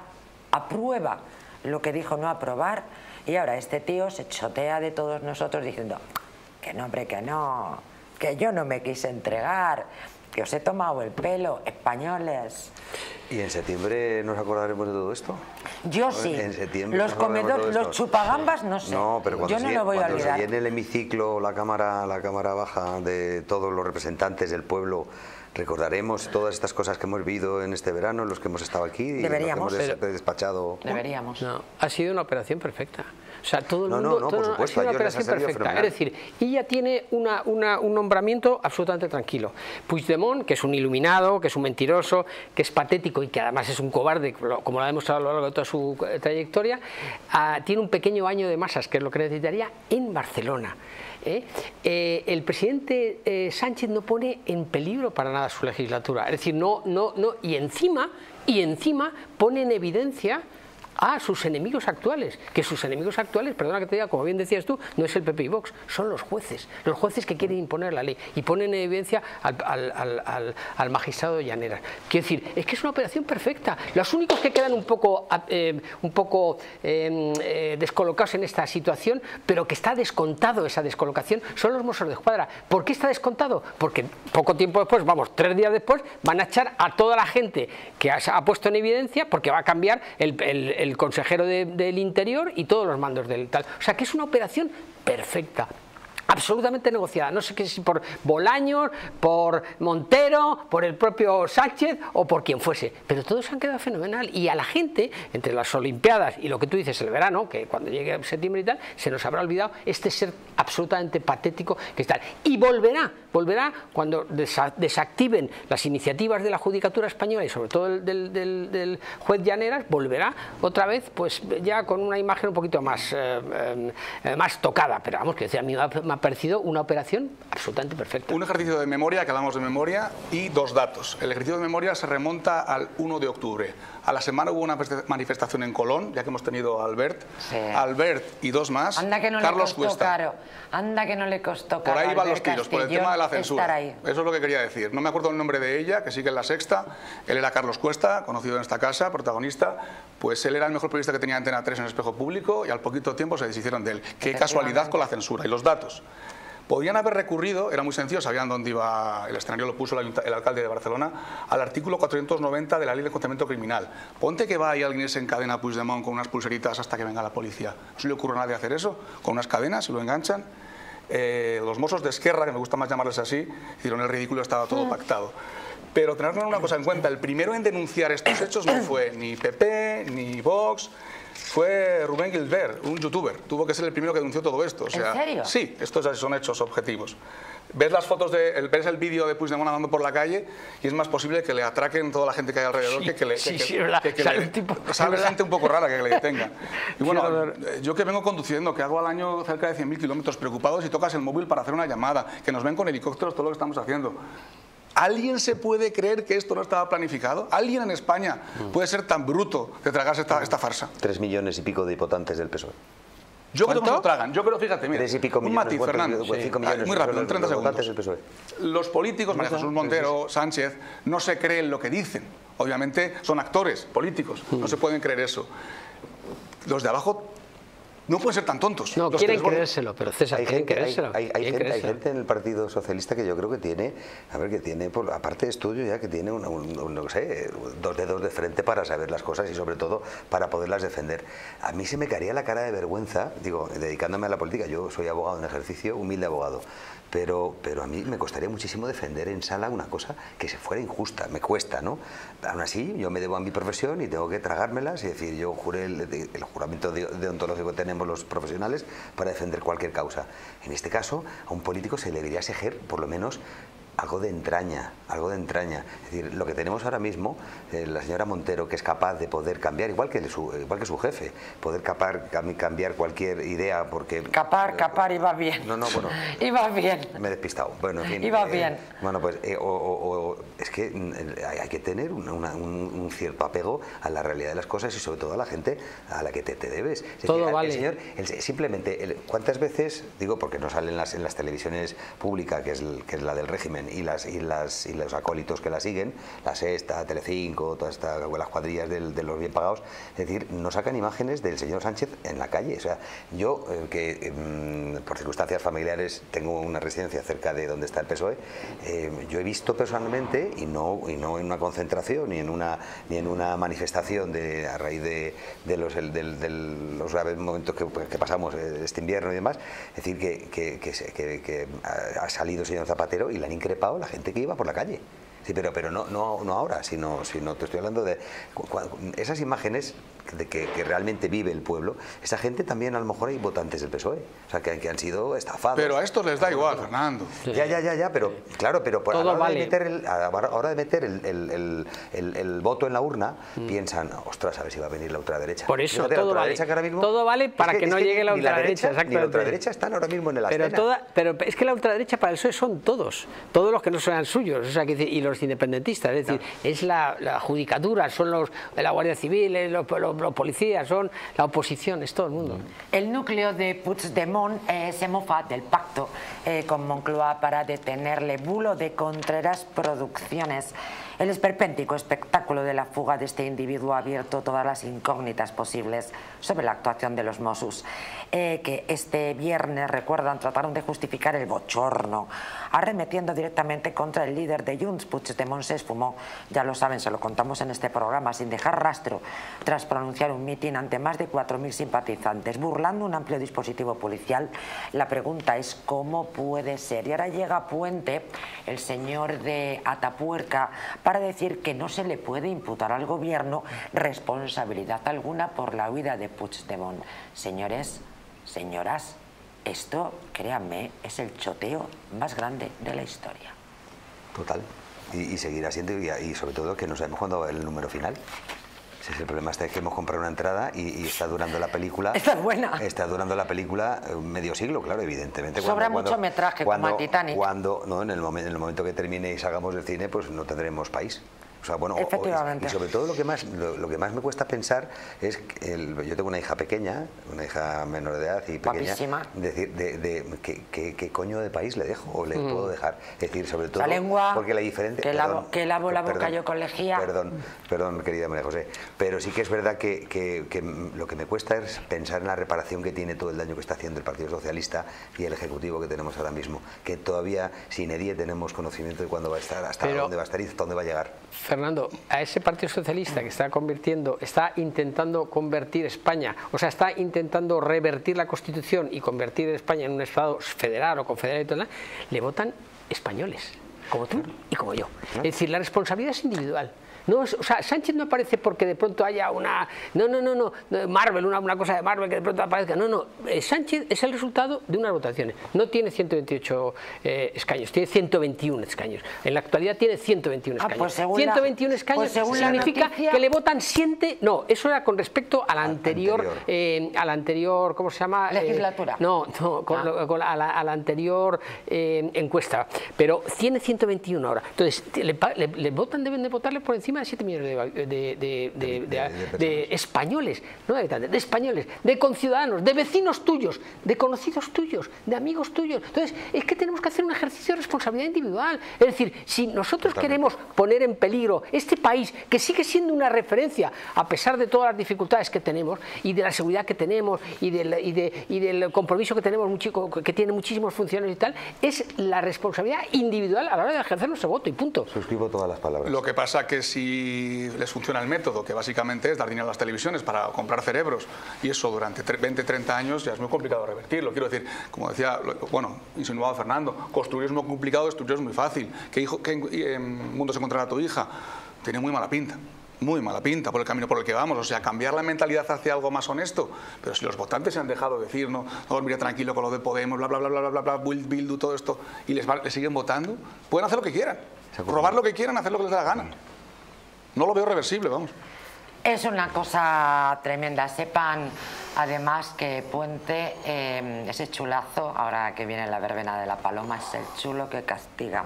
aprueba lo que dijo no aprobar. Y ahora este tío se chotea de todos nosotros diciendo que no, hombre, que no, que yo no me quise entregar, que os he tomado el pelo, españoles. ¿Y en septiembre nos acordaremos de todo esto? Yo sí. En septiembre los comedores, los chupagambas, no sé. No, pero cuando, yo no se, lo voy cuando a olvidar. se llene el hemiciclo, la cámara, la cámara baja de todos los representantes del pueblo, recordaremos todas estas cosas que hemos vivido en este verano, los que hemos estado aquí. Deberíamos. Y los que hemos despachado. Deberíamos. No, ha sido una operación perfecta. O sea, todo el no, mundo... No, no, todo, por supuesto, ha sido una operación perfecta. Fenomenal. Es decir, Illa tiene una, una, un nombramiento absolutamente tranquilo. Puigdemont, que es un iluminado, que es un mentiroso, que es patético y que además es un cobarde, como lo ha demostrado a lo largo de toda su trayectoria, uh, tiene un pequeño baño de masas, que es lo que necesitaría, en Barcelona. ¿Eh? Eh, el presidente eh, Sánchez no pone en peligro para nada su legislatura. Es decir, no, no, no... Y encima, y encima pone en evidencia a sus enemigos actuales, que sus enemigos actuales, perdona que te diga, como bien decías tú, no es el P P y Vox, son los jueces, los jueces que quieren imponer la ley y ponen en evidencia al, al, al, al, al magistrado de Llaneras. Quiero decir, es que es una operación perfecta. Los únicos que quedan un poco, eh, un poco eh, descolocados en esta situación, pero que está descontado esa descolocación, son los Mossos de Escuadra. ¿Por qué está descontado? Porque poco tiempo después, vamos, tres días después, van a echar a toda la gente que ha, ha puesto en evidencia, porque va a cambiar el, el, el el consejero de, del Interior y todos los mandos del tal. O sea, que es una operación perfecta. absolutamente negociada. No sé si por Bolaños, por Montero, por el propio Sánchez o por quien fuese, pero todos han quedado fenomenal. Y a la gente, entre las Olimpiadas y lo que tú dices, el verano, que cuando llegue septiembre y tal, se nos habrá olvidado este ser absolutamente patético que está. Y volverá, volverá cuando desactiven las iniciativas de la Judicatura Española y sobre todo el del, del, del juez Llaneras, volverá otra vez, pues ya con una imagen un poquito más, eh, eh, más tocada, pero vamos, que a mí me ha, me ha parecido una operación absolutamente perfecta. Un ejercicio de memoria, que hablamos de memoria, y dos datos. El ejercicio de memoria se remonta al uno de octubre. A la semana hubo una manifestación en Colón, ya que hemos tenido a Albert, sí. Albert y dos más, anda que no Carlos le costó Cuesta. Caro. Anda que no le costó caro. Por ahí van los tiros, Castellón, por el tema de la censura. Eso es lo que quería decir. No me acuerdo el nombre de ella, que sigue en La Sexta. Él era Carlos Cuesta, conocido en esta casa, protagonista. Pues él era el mejor periodista que tenía Antena tres en el Espejo Público y al poquito tiempo se deshicieron de él. Qué casualidad con la censura. Y los datos. Podían haber recurrido, era muy sencillo, sabían dónde iba el escenario, lo puso el, el alcalde de Barcelona, al artículo cuatrocientos noventa de la Ley de Enjuiciamiento Criminal. Ponte que va y alguien se encadena a Puigdemont con unas pulseritas hasta que venga la policía. ¿No se le ocurre a nadie hacer eso? Con unas cadenas y lo enganchan. Eh, los Mossos de Esquerra, que me gusta más llamarles así, hicieron el ridículo, estaba todo pactado. Pero tener una cosa en cuenta, el primero en denunciar estos hechos no fue ni P P, ni Vox... Fue Rubén Gilbert, un youtuber. Tuvo que ser el primero que denunció todo esto. O sea, ¿en serio? Sí, estos son hechos objetivos. Ves las fotos, de, el, ves el vídeo de Puigdemont andando por la calle y es más posible que le atraquen toda la gente que hay alrededor sí, que, que le... Sí, que, sí, que, verdad. Que, que sale le, un tipo... Sale gente un poco rara que le detenga. Y bueno, yo que vengo conduciendo, que hago al año cerca de cien mil kilómetros preocupados y tocas el móvil para hacer una llamada, que nos ven con helicópteros todo lo que estamos haciendo... ¿Alguien se puede creer que esto no estaba planificado? ¿Alguien en España puede ser tan bruto de tragarse esta, esta farsa? Tres millones y pico de votantes del P S O E. Yo creo que no lo tragan. Yo creo, fíjate, mira, Tres y pico un matiz, Fernando. Sí. Muy rápido, en treinta segundos. Los políticos, María Jesús Montero, Sánchez, no se creen lo que dicen. Obviamente son actores políticos, no se pueden creer eso. Los de abajo... No pueden ser tan tontos. No, quieren creérselo, pero César, hay gente, creérselo. Hay, hay, hay, gente, hay gente en el Partido Socialista que yo creo que tiene, a ver, que tiene, por, aparte de estudio ya, que tiene un, un, un, no sé, dos dedos de frente para saber las cosas y sobre todo para poderlas defender. A mí se me caería la cara de vergüenza, digo, dedicándome a la política, yo soy abogado en ejercicio, humilde abogado, pero, pero a mí me costaría muchísimo defender en sala una cosa que se fuera injusta, me cuesta, ¿no? Aún así, yo me debo a mi profesión y tengo que tragármelas y decir, yo juré el, el juramento deontológico que tenemos los profesionales para defender cualquier causa. En este caso, a un político se le debería exigir, por lo menos, algo de entraña, algo de entraña. Es decir, lo que tenemos ahora mismo, eh, la señora Montero, que es capaz de poder cambiar, igual que su, igual que su jefe, poder capar, cambiar cualquier idea porque... Capar, capar, iba bien. No, no, bueno. Iba bien. Me he despistado. Bueno, en fin, iba eh, bien. Bueno, pues, eh, o, o, o, es que hay, hay que tener una, una, un, un cierto apego a la realidad de las cosas y sobre todo a la gente a la que te, te debes. Es decir, todo el, vale. El señor, el, simplemente, el, ¿cuántas veces, digo, porque no salen las, en las televisiones públicas, que es, el, que es la del régimen, y las y las y los acólitos que la siguen, La Sexta, Telecinco, todas las cuadrillas del, de los bien pagados, es decir, no sacan imágenes del señor Sánchez en la calle? O sea, yo eh, que eh, por circunstancias familiares tengo una residencia cerca de donde está el P S O E, eh, yo he visto personalmente y no y no en una concentración ni en una ni en una manifestación de a raíz de, de los el, del, del, los graves momentos que, que pasamos este invierno y demás, es decir que que, que, que, que ha salido el señor Zapatero y la han increíble pago la gente que iba por la calle. Sí, pero, pero no, no, no ahora, sino, sino te estoy hablando de cuando, esas imágenes de que, que realmente vive el pueblo. Esa gente también a lo mejor hay votantes del P S O E, o sea, que, que han sido estafados. Pero a estos les da igual, Fernando. Sí. Ya, ya, ya, ya, pero claro, pero por, a, la hora vale. de meter el, a la hora de meter el, el, el, el, el voto en la urna, mm. piensan, ostras, a ver si va a venir la ultraderecha. Por eso, fíjate, todo, la vale. Que ahora mismo, todo vale para es que, que no es que llegue la ultraderecha. Ni la, derecha, ni la ultraderecha están ahora mismo en el pero toda, pero es que la ultraderecha para el P S O E son todos, todos los que no sean suyos, o sea, que, y los independentistas, es decir, no. es la, la judicatura, son los la Guardia Civil, es los, los, los policías, son la oposición, es todo el mundo. El núcleo de Puigdemont eh, se mofa del pacto eh, con Moncloa para detenerle, bulo de Contreras Producciones. El esperpéntico espectáculo de la fuga de este individuo ha abierto todas las incógnitas posibles sobre la actuación de los Mossos, eh, que este viernes, recuerdan, trataron de justificar el bochorno, arremetiendo directamente contra el líder de Junts, Puigdemont se esfumó, ya lo saben, se lo contamos en este programa, sin dejar rastro tras pronunciar un mitin ante más de cuatro mil simpatizantes, burlando un amplio dispositivo policial. La pregunta es cómo puede ser. Y ahora llega Puente, el señor de Atapuerca, para decir que no se le puede imputar al gobierno responsabilidad alguna por la huida de Puigdemont. Señores, señoras, esto, créanme, es el choteo más grande de la historia. Total. Y, y seguirá siendo, y, y sobre todo que no sabemos cuándo va el número final. Si es el problema está es que hemos comprado una entrada y, y está durando la película. Está buena. Está durando la película medio siglo, claro, evidentemente. Sobra cuando, mucho cuando, metraje cuando, como el Titanic. Cuando, no, en el, momen, en el momento que termine y salgamos del cine, pues no tendremos país. O sea, bueno, efectivamente. O, y sobre todo lo que más lo, lo que más me cuesta pensar es que el, yo tengo una hija pequeña, una hija menor de edad y pequeña, decir de, de, de ¿qué, qué, qué coño de país le dejo o le mm. puedo dejar, es decir, sobre todo la lengua, porque la diferente que lavo, que lavo la boca perdón, yo con lejía. Perdón, perdón, querida María José, pero sí que es verdad que, que, que lo que me cuesta es pensar en la reparación que tiene todo el daño que está haciendo el Partido Socialista y el Ejecutivo que tenemos ahora mismo, que todavía sin edie tenemos conocimiento de cuándo va a estar, hasta pero, dónde va a estar y hasta dónde va a llegar. Fernando, a ese Partido Socialista que está convirtiendo, está intentando convertir España, o sea, está intentando revertir la Constitución y convertir España en un Estado federal o confederal y todo, le votan españoles, como tú y como yo. Es decir, la responsabilidad es individual. No, o sea, Sánchez no aparece porque de pronto haya una... No, no, no, no, Marvel, una, una cosa de Marvel que de pronto aparezca. No, no, Sánchez es el resultado de unas votaciones. No tiene ciento veintiocho eh, escaños, tiene ciento veintiuno escaños. En la actualidad tiene ciento veintiuno escaños. Ah, pues ciento veintiuno la, escaños pues significa noticia... que le votan siete... No, eso era con respecto a la anterior... anterior. Eh, a la anterior, ¿cómo se llama? Legislatura. Eh, no, no, con, ah. con la, a, la, a la anterior eh, encuesta. Pero tiene ciento veintiuno ahora. Entonces, le, le, le votan, deben de votarle por encima de siete millones de, de, de, de, de, de españoles, no de habitantes, de españoles, de conciudadanos, de vecinos tuyos, de conocidos tuyos, de amigos tuyos. Entonces, es que tenemos que hacer un ejercicio de responsabilidad individual. Es decir, si nosotros queremos poner en peligro este país, que sigue siendo una referencia, a pesar de todas las dificultades que tenemos, y de la seguridad que tenemos, y del, y de, y del compromiso que tenemos, que tiene muchísimos funcionarios y tal, es la responsabilidad individual a la hora de ejercer nuestro voto, y punto. Suscribo todas las palabras. Lo que pasa que si y les funciona el método, que básicamente es dar dinero a las televisiones para comprar cerebros, y eso durante veinte, treinta años ya es muy complicado revertirlo. Quiero decir, como decía, bueno, insinuado Fernando, construir es muy complicado, destruir es muy fácil. ¿Qué, hijo, qué eh, mundo se encontrará tu hija? Tiene muy mala pinta. Muy mala pinta por el camino por el que vamos, o sea, cambiar la mentalidad hacia algo más honesto. Pero si los votantes se han dejado decir, no, no mira, tranquilo con lo de Podemos, bla, bla, bla, bla, bla, bla, Bildu, Bildu, todo esto, y les, va, les siguen votando, pueden hacer lo que quieran, robar lo que quieran, hacer lo que les da la gana. No lo veo reversible, vamos. Es una cosa tremenda. Sepan, además, que Puente, eh, ese chulazo, ahora que viene la verbena de la paloma, es el chulo que castiga.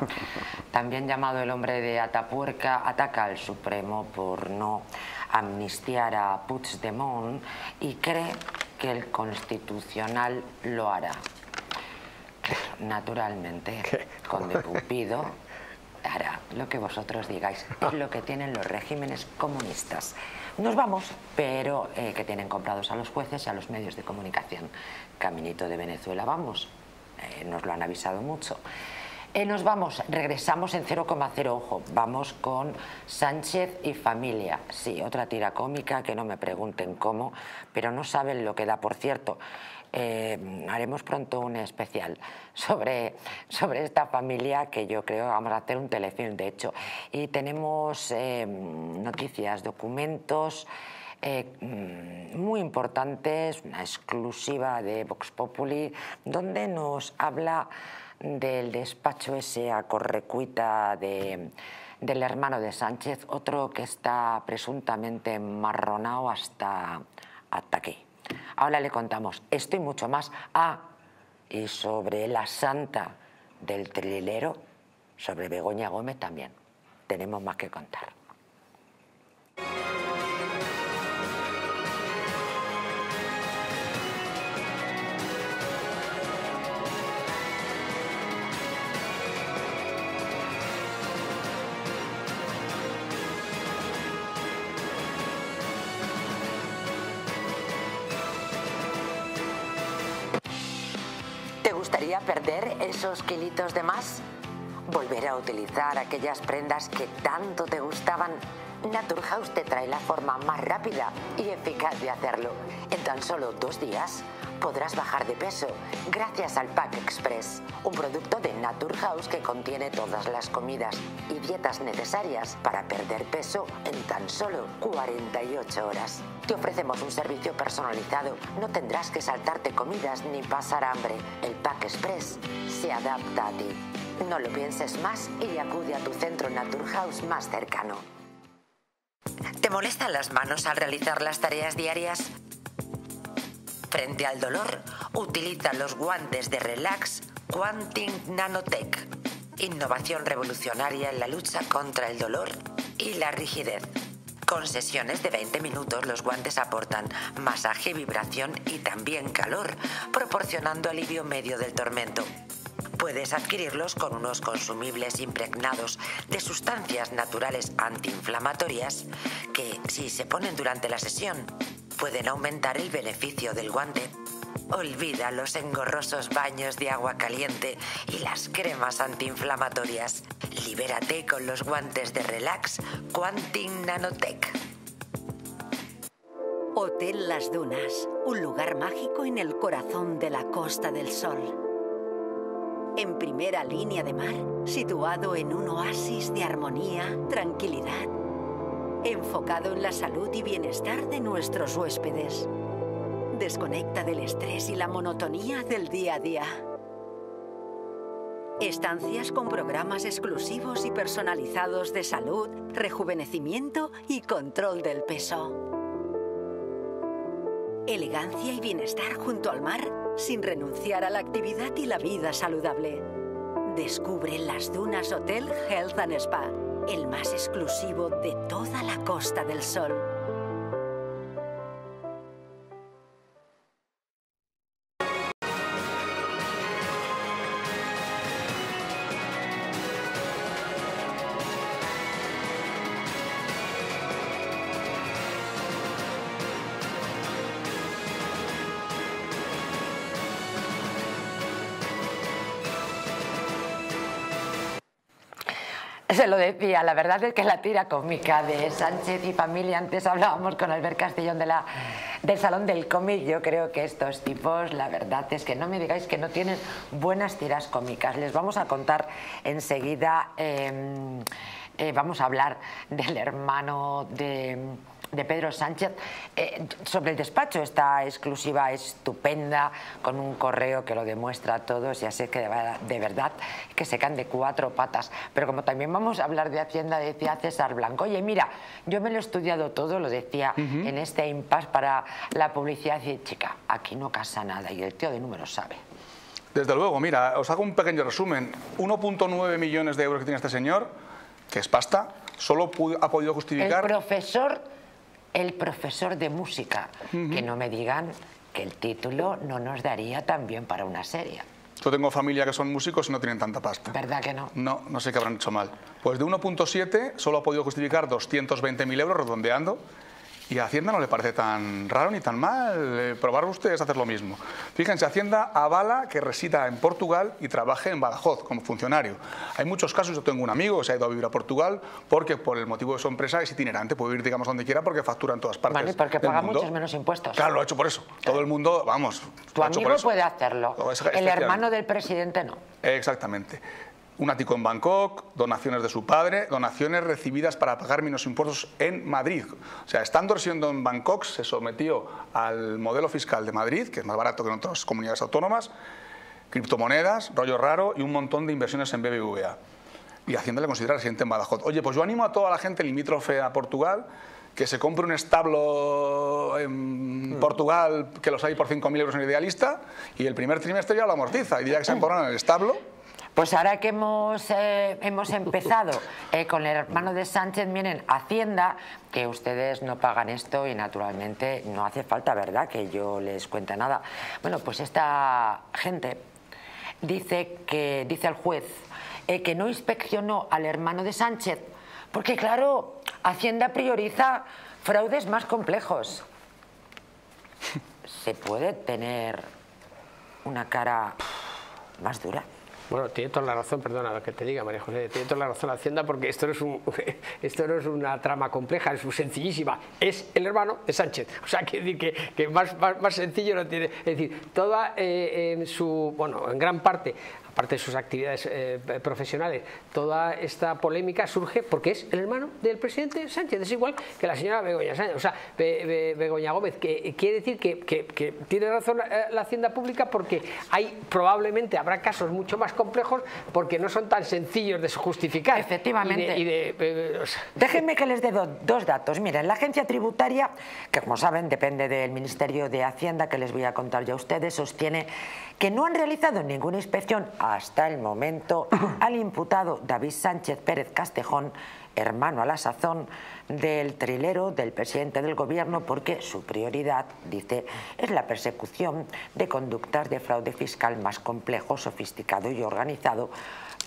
También llamado el hombre de Atapuerca, ataca al Supremo por no amnistiar a Puigdemont y cree que el Constitucional lo hará. Naturalmente, con Depupido... hará lo que vosotros digáis, es lo que tienen los regímenes comunistas. Nos vamos, pero eh, que tienen comprados a los jueces y a los medios de comunicación. Caminito de Venezuela vamos, eh, nos lo han avisado mucho. Eh, nos vamos, regresamos en cero coma cero, ojo, vamos con Sánchez y familia. Sí, otra tira cómica que no me pregunten cómo, pero no saben lo que da, por cierto. Eh, haremos pronto un especial sobre, sobre esta familia, que yo creo que vamos a hacer un telefilm, de hecho. Y tenemos eh, noticias, documentos eh, muy importantes, una exclusiva de Vox Populi, donde nos habla del despacho ese a correcuita de... del hermano de Sánchez, otro que está presuntamente enmarronado hasta, hasta aquí. Ahora le contamos esto y mucho más. Ah, y sobre la santa del trilero, sobre Begoña Gómez también. Tenemos más que contar. ¿Te gustaría perder esos kilitos de más? volver a utilizar aquellas prendas que tanto te gustaban. Naturhaus te trae la forma más rápida y eficaz de hacerlo. En tan solo dos días podrás bajar de peso gracias al Pack Express, un producto de Naturhaus que contiene todas las comidas y dietas necesarias para perder peso en tan solo cuarenta y ocho horas. Te ofrecemos un servicio personalizado. No tendrás que saltarte comidas ni pasar hambre. El Pack Express se adapta a ti. No lo pienses más y acude a tu centro Naturhaus más cercano. ¿Te molestan las manos al realizar las tareas diarias? Frente al dolor, utiliza los guantes de Relax Quantum Nanotech. Innovación revolucionaria en la lucha contra el dolor y la rigidez. Con sesiones de veinte minutos, los guantes aportan masaje, vibración y también calor, proporcionando alivio medio del tormento. Puedes adquirirlos con unos consumibles impregnados de sustancias naturales antiinflamatorias que, si se ponen durante la sesión, pueden aumentar el beneficio del guante. Olvida los engorrosos baños de agua caliente y las cremas antiinflamatorias. Libérate con los guantes de Relax Quantum Nanotech. Hotel Las Dunas, un lugar mágico en el corazón de la Costa del Sol. En primera línea de mar, situado en un oasis de armonía, tranquilidad, enfocado en la salud y bienestar de nuestros huéspedes. Desconecta del estrés y la monotonía del día a día. Estancias con programas exclusivos y personalizados de salud, rejuvenecimiento y control del peso. Elegancia y bienestar junto al mar, sin renunciar a la actividad y la vida saludable. Descubre Las Dunas Hotel Health and Spa, el más exclusivo de toda la Costa del Sol. Se lo decía, la verdad es que la tira cómica de Sánchez y familia, antes hablábamos con Albert Castellón de la, del Salón del Cómic, yo creo que estos tipos, la verdad es que no me digáis que no tienen buenas tiras cómicas. Les vamos a contar enseguida, eh, eh, vamos a hablar del hermano de... de Pedro Sánchez, eh, sobre el despacho, esta exclusiva estupenda, con un correo que lo demuestra a todos, y así es que de, de verdad que se caen de cuatro patas. Pero como también vamos a hablar de Hacienda, decía César Blanco, oye, mira, yo me lo he estudiado todo, lo decía uh -huh. en este impasse para la publicidad, y chica, aquí no casa nada, y el tío de números sabe. Desde luego, mira, os hago un pequeño resumen. uno coma nueve millones de euros que tiene este señor, que es pasta, solo ha podido justificar... El profesor... El profesor de música, uh-huh. que no me digan que el título no nos daría también para una serie. Yo tengo familia que son músicos y no tienen tanta pasta. ¿Verdad que no? No, no sé qué habrán hecho mal. Pues de uno coma siete solo ha podido justificar doscientos veinte mil euros redondeando, y a Hacienda no le parece tan raro ni tan mal. Eh, probar ustedes hacer lo mismo. Fíjense, Hacienda avala que resida en Portugal y trabaje en Badajoz como funcionario. Hay muchos casos, yo tengo un amigo que se ha ido a vivir a Portugal porque por el motivo de su empresa es itinerante, puede vivir digamos donde quiera porque factura en todas partes. Bueno, y porque paga muchos menos impuestos. Claro, lo ha hecho por eso. Claro. Todo el mundo, vamos, tu amigo puede hacerlo, el hermano del presidente no. Exactamente. Un ático en Bangkok, donaciones de su padre, donaciones recibidas para pagar menos impuestos en Madrid. O sea, estando residiendo en Bangkok, se sometió al modelo fiscal de Madrid, que es más barato que en otras comunidades autónomas, criptomonedas, rollo raro y un montón de inversiones en B B V A. Y Hacienda le considera residente en Badajoz. Oye, pues yo animo a toda la gente limítrofe a Portugal que se compre un establo en mm. Portugal, que los hay por cinco mil euros en Idealista, y el primer trimestre ya lo amortiza, y dirá que se empobrona en el establo. Pues ahora que hemos, eh, hemos empezado eh, con el hermano de Sánchez, miren, Hacienda, que ustedes no pagan esto y naturalmente no hace falta, ¿verdad?, que yo les cuente nada. Bueno, pues esta gente dice que, dice el juez, eh, que no inspeccionó al hermano de Sánchez, porque claro, Hacienda prioriza fraudes más complejos. ¿Se puede tener una cara más dura? Bueno, tiene toda la razón, perdona que te diga, María José, tiene toda la razón Hacienda, porque esto no es, un, esto no es una trama compleja, es sencillísima, es el hermano de Sánchez, o sea, que, que, que más, más, más sencillo no tiene, es decir, toda eh, en su, bueno, en gran parte, aparte de sus actividades eh, profesionales, toda esta polémica surge porque es el hermano del presidente Sánchez, es igual que la señora Begoña, Sánchez, o sea, Be, Be, Begoña Gómez, que quiere decir que, que, que tiene razón la, la Hacienda Pública, porque hay, probablemente habrá casos mucho más complejos porque no son tan sencillos de justificar. Efectivamente. Y de, y de, o sea. Déjenme que les dé do, dos datos. Miren, la Agencia Tributaria, que como saben depende del Ministerio de Hacienda, que les voy a contar ya a ustedes, sostiene que no han realizado ninguna inspección hasta el momento al imputado David Sánchez Pérez Castejón, hermano a la sazón del trilero del presidente del gobierno, porque su prioridad, dice, es la persecución de conductas de fraude fiscal más complejo, sofisticado y organizado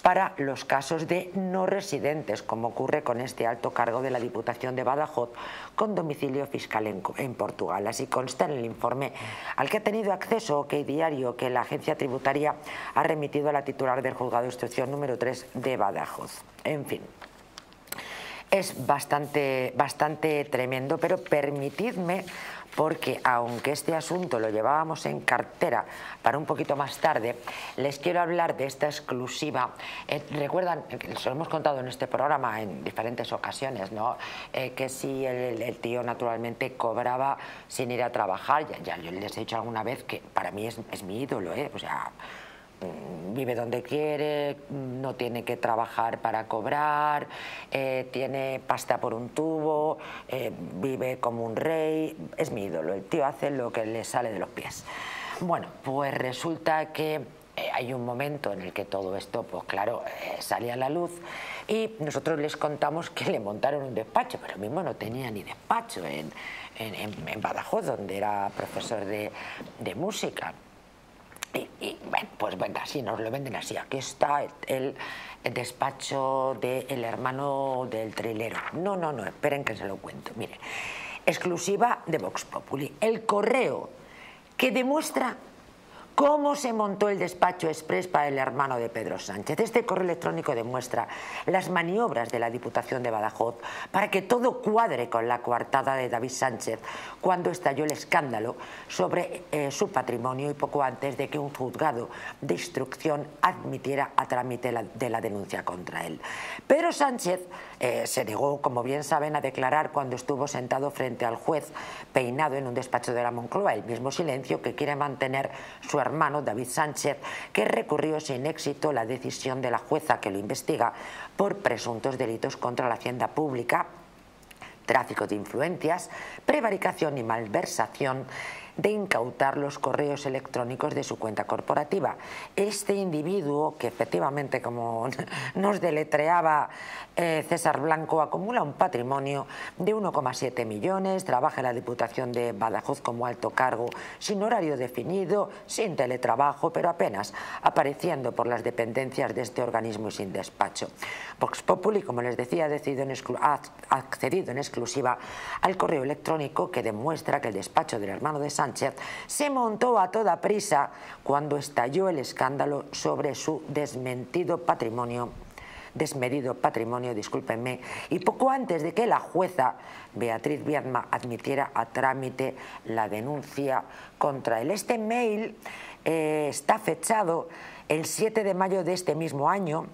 para los casos de no residentes, como ocurre con este alto cargo de la Diputación de Badajoz con domicilio fiscal en, en Portugal. Así consta en el informe al que ha tenido acceso OK Diario, que la Agencia Tributaria ha remitido a la titular del Juzgado de Instrucción número tres de Badajoz. En fin, es bastante, bastante tremendo, pero permitidme, porque aunque este asunto lo llevábamos en cartera para un poquito más tarde, les quiero hablar de esta exclusiva. Eh, recuerdan, se lo hemos contado en este programa en diferentes ocasiones, ¿no? Eh, que si el, el tío naturalmente cobraba sin ir a trabajar, ya, ya les he dicho alguna vez que para mí es, es mi ídolo, ¿eh? O sea, vive donde quiere, no tiene que trabajar para cobrar, eh, tiene pasta por un tubo, eh, vive como un rey, es mi ídolo, el tío hace lo que le sale de los pies. Bueno, pues resulta que eh, hay un momento en el que todo esto, pues claro, eh, sale a la luz, y nosotros les contamos que le montaron un despacho, pero mismo no tenía ni despacho en, en, en Badajoz, donde era profesor de, de música. Y, y bueno, pues venga, si nos lo venden así, aquí está el, el despacho del hermano del trilero. No, no, no, esperen que se lo cuento. Mire, exclusiva de Vox Populi. El correo que demuestra cómo se montó el despacho exprés para el hermano de Pedro Sánchez. Este correo electrónico demuestra las maniobras de la Diputación de Badajoz para que todo cuadre con la coartada de David Sánchez cuando estalló el escándalo sobre eh, su patrimonio, y poco antes de que un juzgado de instrucción admitiera a trámite la, de la denuncia contra él. Pedro Sánchez eh, se negó, como bien saben, a declarar cuando estuvo sentado frente al juez peinado en un despacho de la Moncloa, el mismo silencio que quiere mantener su hermano David Sánchez, que recurrió sin éxito la decisión de la jueza que lo investiga por presuntos delitos contra la hacienda pública, tráfico de influencias, prevaricación y malversación, de incautar los correos electrónicos de su cuenta corporativa. Este individuo, que efectivamente, como nos deletreaba eh, César Blanco, acumula un patrimonio de uno coma siete millones, trabaja en la Diputación de Badajoz como alto cargo, sin horario definido, sin teletrabajo, pero apenas apareciendo por las dependencias de este organismo y sin despacho. Vox Populi, como les decía, ha, decidido en ha accedido en exclusiva al correo electrónico que demuestra que el despacho del hermano de Sánchez Sánchez se montó a toda prisa cuando estalló el escándalo sobre su desmentido patrimonio, desmedido patrimonio, discúlpenme, y poco antes de que la jueza Beatriz Viedma admitiera a trámite la denuncia contra él. Este mail eh, está fechado el siete de mayo de este mismo año.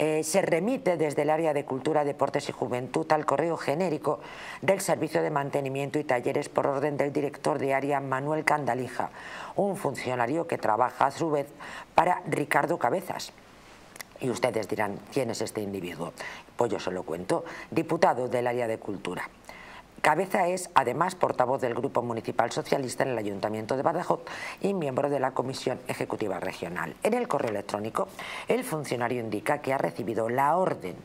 Eh, se remite desde el área de Cultura, Deportes y Juventud al correo genérico del Servicio de Mantenimiento y Talleres por orden del director de área Manuel Candalija, un funcionario que trabaja a su vez para Ricardo Cabezas. Y ustedes dirán, ¿quién es este individuo? Pues yo se lo cuento, diputado del área de Cultura. Cabeza es, además, portavoz del Grupo Municipal Socialista en el Ayuntamiento de Badajoz y miembro de la Comisión Ejecutiva Regional. En el correo electrónico, el funcionario indica que ha recibido la orden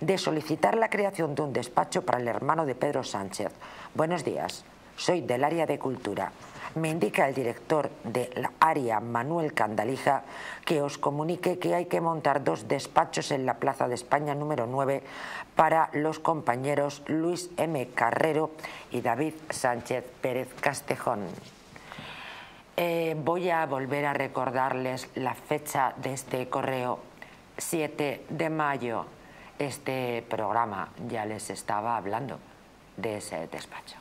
de solicitar la creación de un despacho para el hermano de Pedro Sánchez. Buenos días, soy del área de Cultura. Me indica el director del área, Manuel Candalija, que os comunique que hay que montar dos despachos en la Plaza de España número nueve para los compañeros Luis M. Carrero y David Sánchez Pérez Castejón. Eh, voy a volver a recordarles la fecha de este correo, siete de mayo. Este programa ya les estaba hablando de ese despacho.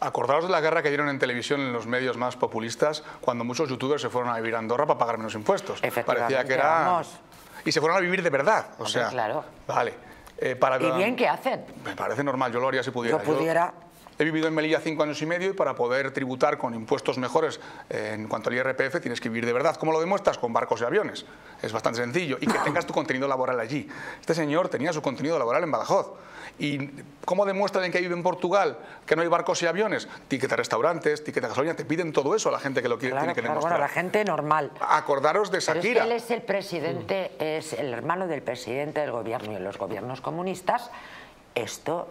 Acordaos de la guerra que dieron en televisión en los medios más populistas cuando muchos youtubers se fueron a vivir a Andorra para pagar menos impuestos. Parecía que era... Vamos. Y se fueron a vivir de verdad. O sea, claro. Vale. Eh, para... ¿Y bien qué hacen? Me parece normal, yo lo haría si pudiera. Yo pudiera... Yo... He vivido en Melilla cinco años y medio y para poder tributar con impuestos mejores eh, en cuanto al I R P F tienes que vivir de verdad. ¿Cómo lo demuestras? Con barcos y aviones. Es bastante sencillo. Y que tengas tu contenido laboral allí. Este señor tenía su contenido laboral en Badajoz. ¿Y cómo demuestran que vive en Portugal que no hay barcos y aviones? Ticket a restaurantes, ticket a gasolina, te piden todo eso a la gente que lo quiere, claro, tiene que claro, demostrar. Bueno, la gente normal. Acordaros de Shakira. Pero es que él es el presidente, es el hermano del presidente del gobierno y de los gobiernos comunistas. Esto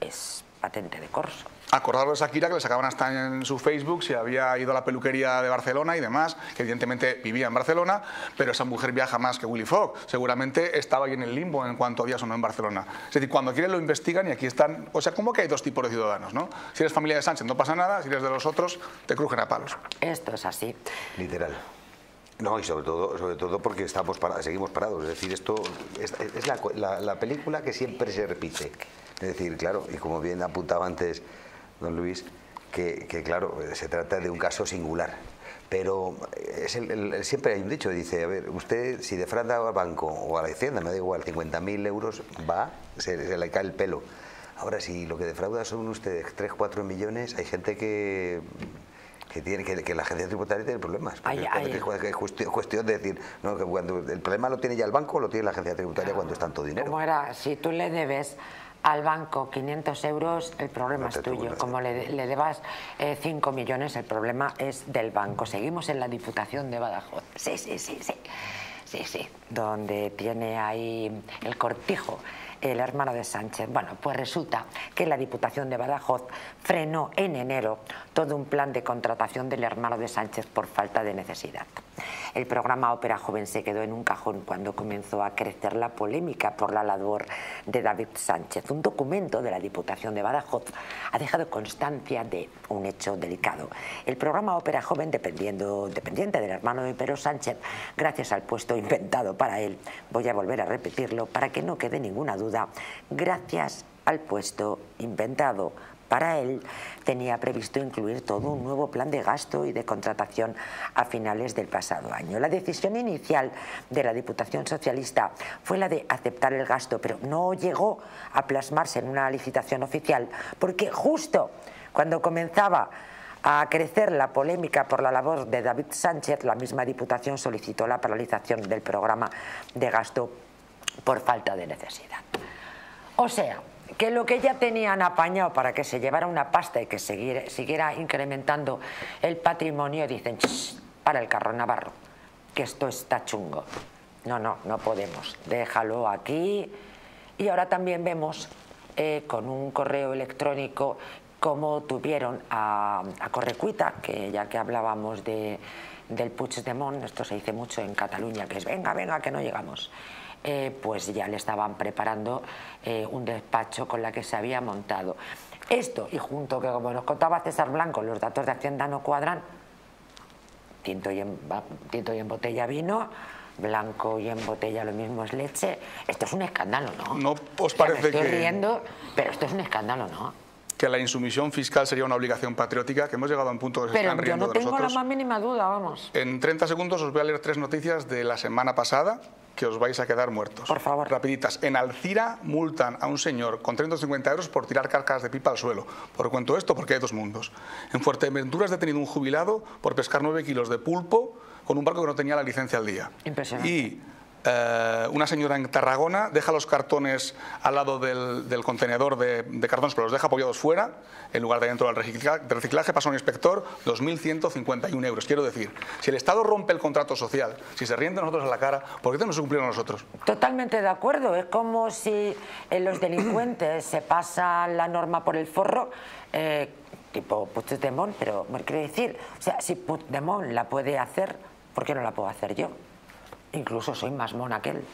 es... patente de corso. Acordaros de Shakira, que le sacaban hasta en su Facebook si había ido a la peluquería de Barcelona y demás, que evidentemente vivía en Barcelona, pero esa mujer viaja más que Willy Fox. Seguramente estaba ahí en el limbo en cuanto a días o no en Barcelona. Es decir, cuando quieren lo investigan y aquí están... O sea, como que hay dos tipos de ciudadanos, ¿no? Si eres familia de Sánchez no pasa nada, si eres de los otros te crujen a palos. Esto es así. Literal. No, y sobre todo, sobre todo porque estamos para, seguimos parados. Es decir, esto es, es la, la, la película que siempre se repite. Es decir, claro, y como bien apuntaba antes don Luis, que, que claro, se trata de un caso singular. Pero es el, el, siempre hay un dicho, dice, a ver, usted si defrauda al banco o a la Hacienda, me da igual, cincuenta mil euros va, se, se le cae el pelo. Ahora, si lo que defrauda son ustedes tres, cuatro millones, hay gente que... Que, tiene, que, que la agencia tributaria tiene problemas. Ay, ay, es, es, es cuestión, cuestión de decir, no, que cuando el problema lo tiene ya el banco, lo tiene la agencia tributaria, claro, cuando es tanto dinero. Como era, si tú le debes al banco quinientos euros, el problema no es tuyo. Tributas. Como le, le debas eh, cinco millones, el problema es del banco. Seguimos en la Diputación de Badajoz. Sí, sí, sí, sí. Sí, sí. Donde tiene ahí el cortijo el hermano de Sánchez. Bueno, pues resulta que la Diputación de Badajoz frenó en enero todo un plan de contratación del hermano de Sánchez por falta de necesidad. El programa Ópera Joven se quedó en un cajón cuando comenzó a crecer la polémica por la labor de David Sánchez. Un documento de la Diputación de Badajoz ha dejado constancia de un hecho delicado. El programa Ópera Joven, dependiendo, dependiente del hermano de Pedro Sánchez, gracias al puesto inventado para él, voy a volver a repetirlo para que no quede ninguna duda, gracias al puesto inventado para él, tenía previsto incluir todo un nuevo plan de gasto y de contratación a finales del pasado año. La decisión inicial de la Diputación Socialista fue la de aceptar el gasto, pero no llegó a plasmarse en una licitación oficial, porque justo cuando comenzaba a crecer la polémica por la labor de David Sánchez, la misma Diputación solicitó la paralización del programa de gasto por falta de necesidad. O sea, que lo que ya tenían apañado para que se llevara una pasta y que siguiera, siguiera incrementando el patrimonio, dicen, para el carro navarro, que esto está chungo. No, no, no podemos, déjalo aquí. Y ahora también vemos eh, con un correo electrónico cómo tuvieron a, a Correcuita, que ya que hablábamos de, del Puigdemont, esto se dice mucho en Cataluña, que es venga, venga, que no llegamos. Eh, pues ya le estaban preparando eh, un despacho con la que se había montado. Esto, y junto que como nos contaba César Blanco, los datos de Hacienda no cuadran, tinto y en, tinto y en botella vino, blanco y en botella lo mismo es leche. Esto es un escándalo, ¿no? No os parece o sea, me estoy que... riendo, pero esto es un escándalo, ¿no? Que la insumisión fiscal sería una obligación patriótica, que hemos llegado a un punto que se están riendo de nosotros. Pero yo no tengo la más mínima duda, vamos. En treinta segundos os voy a leer tres noticias de la semana pasada que os vais a quedar muertos. Por favor. Rapiditas. En Alcira multan a un señor con trescientos cincuenta euros por tirar carcas de pipa al suelo. Por cuento esto porque hay dos mundos. En Fuerteventura es detenido un jubilado por pescar nueve kilos de pulpo con un barco que no tenía la licencia al día. Impresionante. Y... Eh, una señora en Tarragona deja los cartones al lado del, del contenedor de, de cartones, pero los deja apoyados fuera, en lugar de dentro del reciclaje, del reciclaje pasa un inspector, dos mil ciento cincuenta y un euros. Quiero decir, si el Estado rompe el contrato social, si se ríen de nosotros a la cara, ¿por qué tenemos que cumplirlo nosotros? Totalmente de acuerdo, es como si los delincuentes se pasan la norma por el forro, eh, tipo Puigdemont, pero quiero decir, o sea, si Puigdemont la puede hacer, ¿por qué no la puedo hacer yo? Incluso soy más mona que él.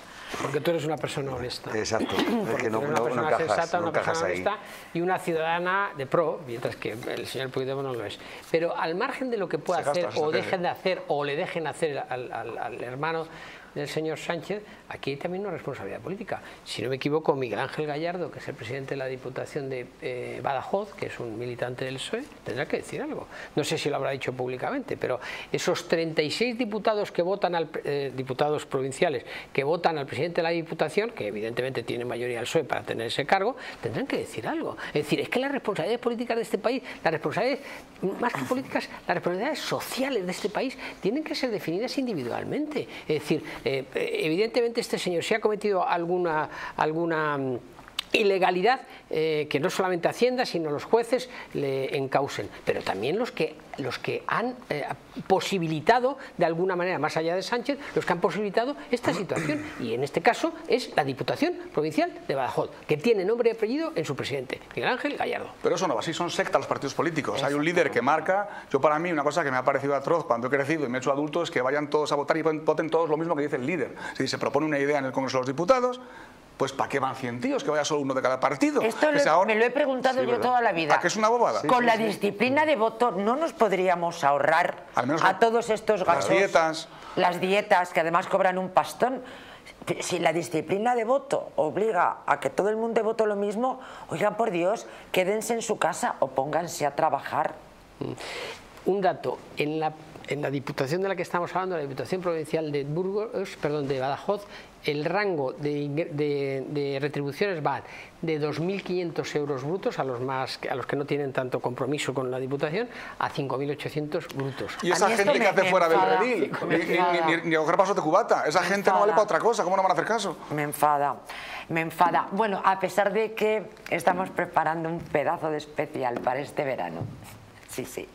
Porque tú eres una persona honesta. Exacto. Porque que no, eres una no, persona no sensata, cajas, una no persona honesta y una ciudadana de pro, mientras que el señor Puigdemont no lo es. Pero al margen de lo que pueda se hacer gasta, o dejen de hacer o le dejen hacer al, al, al hermano del señor Sánchez, aquí hay también una responsabilidad política. Si no me equivoco, Miguel Ángel Gallardo, que es el presidente de la Diputación de eh, Badajoz, que es un militante del P S O E, tendrá que decir algo. No sé si lo habrá dicho públicamente, pero esos treinta y seis diputados que votan al eh, diputados provinciales que votan al presidente de la Diputación, que evidentemente tiene mayoría del P S O E para tener ese cargo, tendrán que decir algo. Es decir, es que las responsabilidades políticas de este país, las responsabilidades más que políticas, las responsabilidades sociales de este país tienen que ser definidas individualmente. Es decir, Eh, evidentemente este señor si ha cometido alguna alguna ilegalidad eh, que no solamente Hacienda sino los jueces le encaucen, pero también los que los que han eh, posibilitado de alguna manera, más allá de Sánchez, los que han posibilitado esta situación, y en este caso es la Diputación Provincial de Badajoz, que tiene nombre y apellido en su presidente, Miguel Ángel Gallardo. Pero eso no, así son sectas los partidos políticos. Hay un líder que marca. Yo, para mí, una cosa que me ha parecido atroz cuando he crecido y me he hecho adulto es que vayan todos a votar y voten todos lo mismo que dice el líder. Si se propone una idea en el Congreso de los Diputados, pues ¿para qué van cien tíos? Que vaya solo uno de cada partido. Esto lo, ahora... me lo he preguntado sí, yo ¿verdad? toda la vida. ¿A que es una bobada? Sí, Con sí, la sí. disciplina de voto no nos podríamos ahorrar Al menos a todos estos gastos. Las dietas. Las dietas, que además cobran un pastón. Si la disciplina de voto obliga a que todo el mundo vote lo mismo, oigan, por Dios, quédense en su casa o pónganse a trabajar. Un dato, en la, en la diputación de la que estamos hablando, la Diputación Provincial de Burgos, perdón, de Badajoz, el rango de, de, de retribuciones va de dos mil quinientos euros brutos a los más a los que no tienen tanto compromiso con la Diputación a cinco mil ochocientos brutos. Y esa gente que hace fuera del redil, ni, ni, ni, ni coger pasos de cubata, esa gente no vale para otra cosa, ¿cómo no van a hacer caso? Me enfada, me enfada. Bueno, a pesar de que estamos preparando un pedazo de especial para este verano. Sí, sí,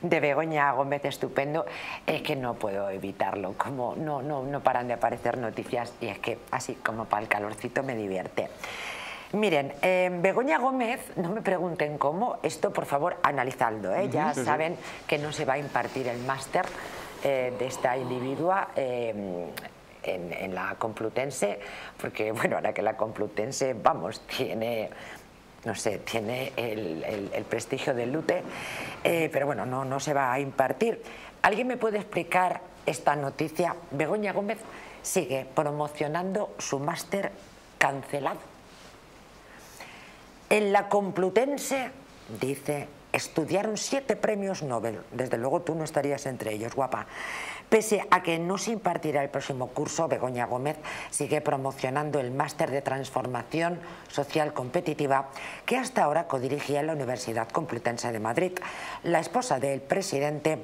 de Begoña Gómez, estupendo, es que no puedo evitarlo, como no, no, no paran de aparecer noticias y es que así como para el calorcito me divierte. Miren, eh, Begoña Gómez, no me pregunten cómo, esto por favor analizadlo, ¿eh? Uh-huh, ya sí, saben sí. que no se va a impartir el máster eh, de esta individua eh, en, en la Complutense, porque bueno, ahora que la Complutense, vamos, tiene... no sé, tiene el, el, el prestigio del L U T E, eh, pero bueno, no, no se va a impartir. ¿Alguien me puede explicar esta noticia? Begoña Gómez sigue promocionando su máster cancelado. En la Complutense, dice, estudiaron siete premios Nobel. Desde luego tú no estarías entre ellos, guapa. Pese a que no se impartirá el próximo curso, Begoña Gómez sigue promocionando el máster de transformación social competitiva que hasta ahora codirigía en la Universidad Complutense de Madrid. La esposa del presidente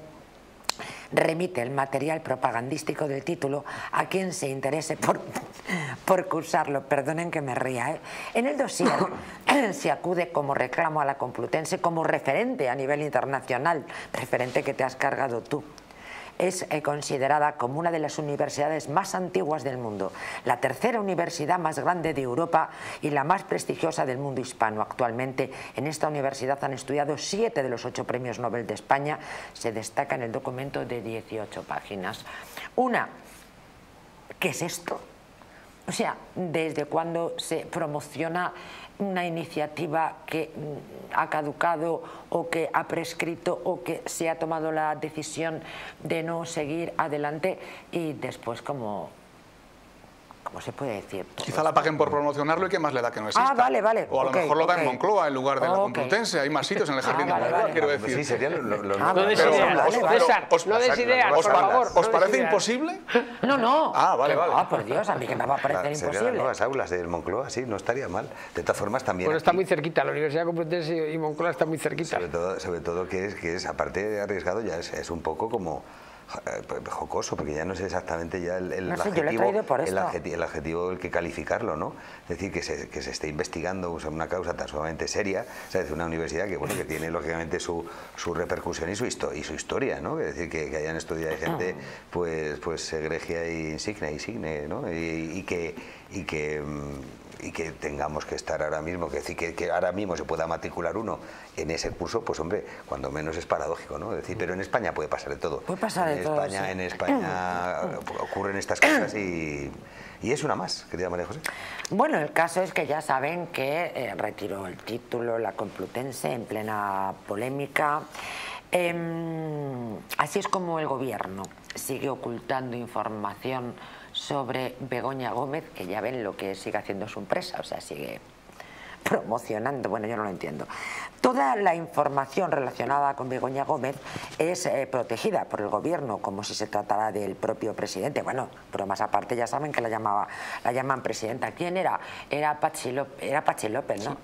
remite el material propagandístico del título a quien se interese por, por cursarlo. Perdonen que me ría, ¿eh? En el dossier se acude como reclamo a la Complutense como referente a nivel internacional, referente que te has cargado tú. Es considerada como una de las universidades más antiguas del mundo, la tercera universidad más grande de Europa y la más prestigiosa del mundo hispano. Actualmente en esta universidad han estudiado siete de los ocho premios Nobel de España. Se destaca en el documento de dieciocho páginas. Una, ¿qué es esto? O sea, ¿desde cuándo se promociona una iniciativa que ha caducado o que ha prescrito o que se ha tomado la decisión de no seguir adelante? Y después, como... ¿cómo se puede decir? Quizá la paguen por promocionarlo y qué más le da que no exista. Ah, vale, vale. O a lo okay, mejor lo da okay. en Moncloa en lugar de en okay. la Complutense. Hay más sitios en el jardín ah, vale, de Moncloa, vale, quiero vale. decir. Pues sí, serían los... los ah, no desideas, César, no desideas, por favor. ¿Os parece imposible? No, no. Ah, vale, vale. Ah, por Dios, a mí que me va a parecer imposible. Serían las nuevas aulas del Moncloa, sí, no estaría mal. De todas formas, también... Bueno, está muy cerquita, la Universidad Complutense y Moncloa está muy cerquita. Sobre todo, sobre todo que es, que es aparte de arriesgado, ya es, es un poco como... jocoso, porque ya no sé exactamente ya el, el, no sé, adjetivo, por el, adjetivo, el adjetivo el que calificarlo, ¿no? Es decir, que se, que se esté investigando una causa tan sumamente seria, o sea, es una universidad que bueno que tiene lógicamente su, su repercusión y su, histo y su historia, ¿no? Es decir, que, que hayan estudiado gente pues pues egregia e insigne, insigne, ¿no? Y, y que y que, y que que tengamos que estar ahora mismo, que decir que, que ahora mismo se pueda matricular uno en ese curso, pues hombre, cuando menos es paradójico, ¿no? Es decir, pero en España puede pasar de todo. Puede pasar en de España, todo, sí. En España ocurren estas cosas y... Y es una más, querida María José. Bueno, el caso es que ya saben que eh, retiró el título la Complutense en plena polémica. Eh, así es como el gobierno sigue ocultando información sobre Begoña Gómez, que ya ven lo que sigue haciendo su empresa, o sea, sigue promocionando, bueno, yo no lo entiendo. Toda la información relacionada con Begoña Gómez es eh, protegida por el gobierno, como si se tratara del propio presidente. Bueno, pero más aparte ya saben que la llamaba, la llaman presidenta. ¿Quién era? Era Pachi López, era Pachi López, ¿no? Sí.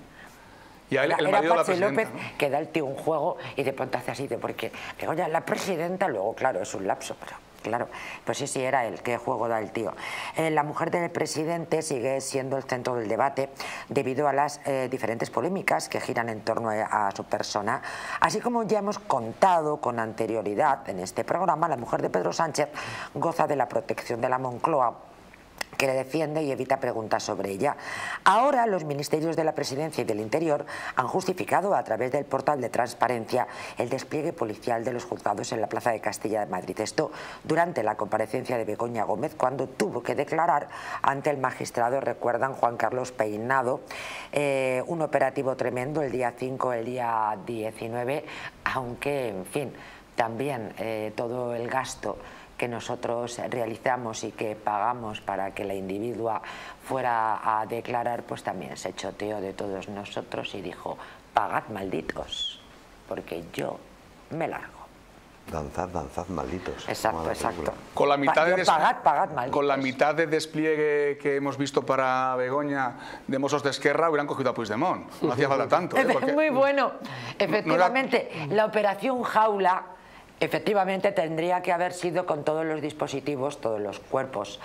Y él, el era Pachi López, ¿no? Que da el tío un juego y de pronto hace así, de porque Begoña, la presidenta, luego, claro, es un lapso, pero... Claro, pues sí, sí, era él, qué juego da el tío. Eh, la mujer del presidente sigue siendo el centro del debate debido a las eh, diferentes polémicas que giran en torno a, a su persona. Así como ya hemos contado con anterioridad en este programa, la mujer de Pedro Sánchez goza de la protección de la Moncloa, que le defiende y evita preguntas sobre ella. Ahora los ministerios de la Presidencia y del Interior han justificado a través del portal de transparencia el despliegue policial de los juzgados en la Plaza de Castilla de Madrid. Esto durante la comparecencia de Begoña Gómez, cuando tuvo que declarar ante el magistrado, recuerdan, Juan Carlos Peinado, eh, un operativo tremendo el día cinco, el día diecinueve, aunque, en fin, también eh, todo el gasto que nosotros realizamos y que pagamos para que la individua fuera a declarar, pues también se choteó de todos nosotros y dijo, pagad malditos, porque yo me largo. Danzad, danzad, malditos. Exacto, exacto. Con la, mitad de pagad, pagad, malditos. Con la mitad de despliegue que hemos visto para Begoña de Mossos de Esquerra hubieran cogido a Puigdemont. No hacía falta tanto. ¿Eh? Porque... Muy bueno. Efectivamente, no era... la operación Jaula... Efectivamente tendría que haber sido con todos los dispositivos, todos los cuerpos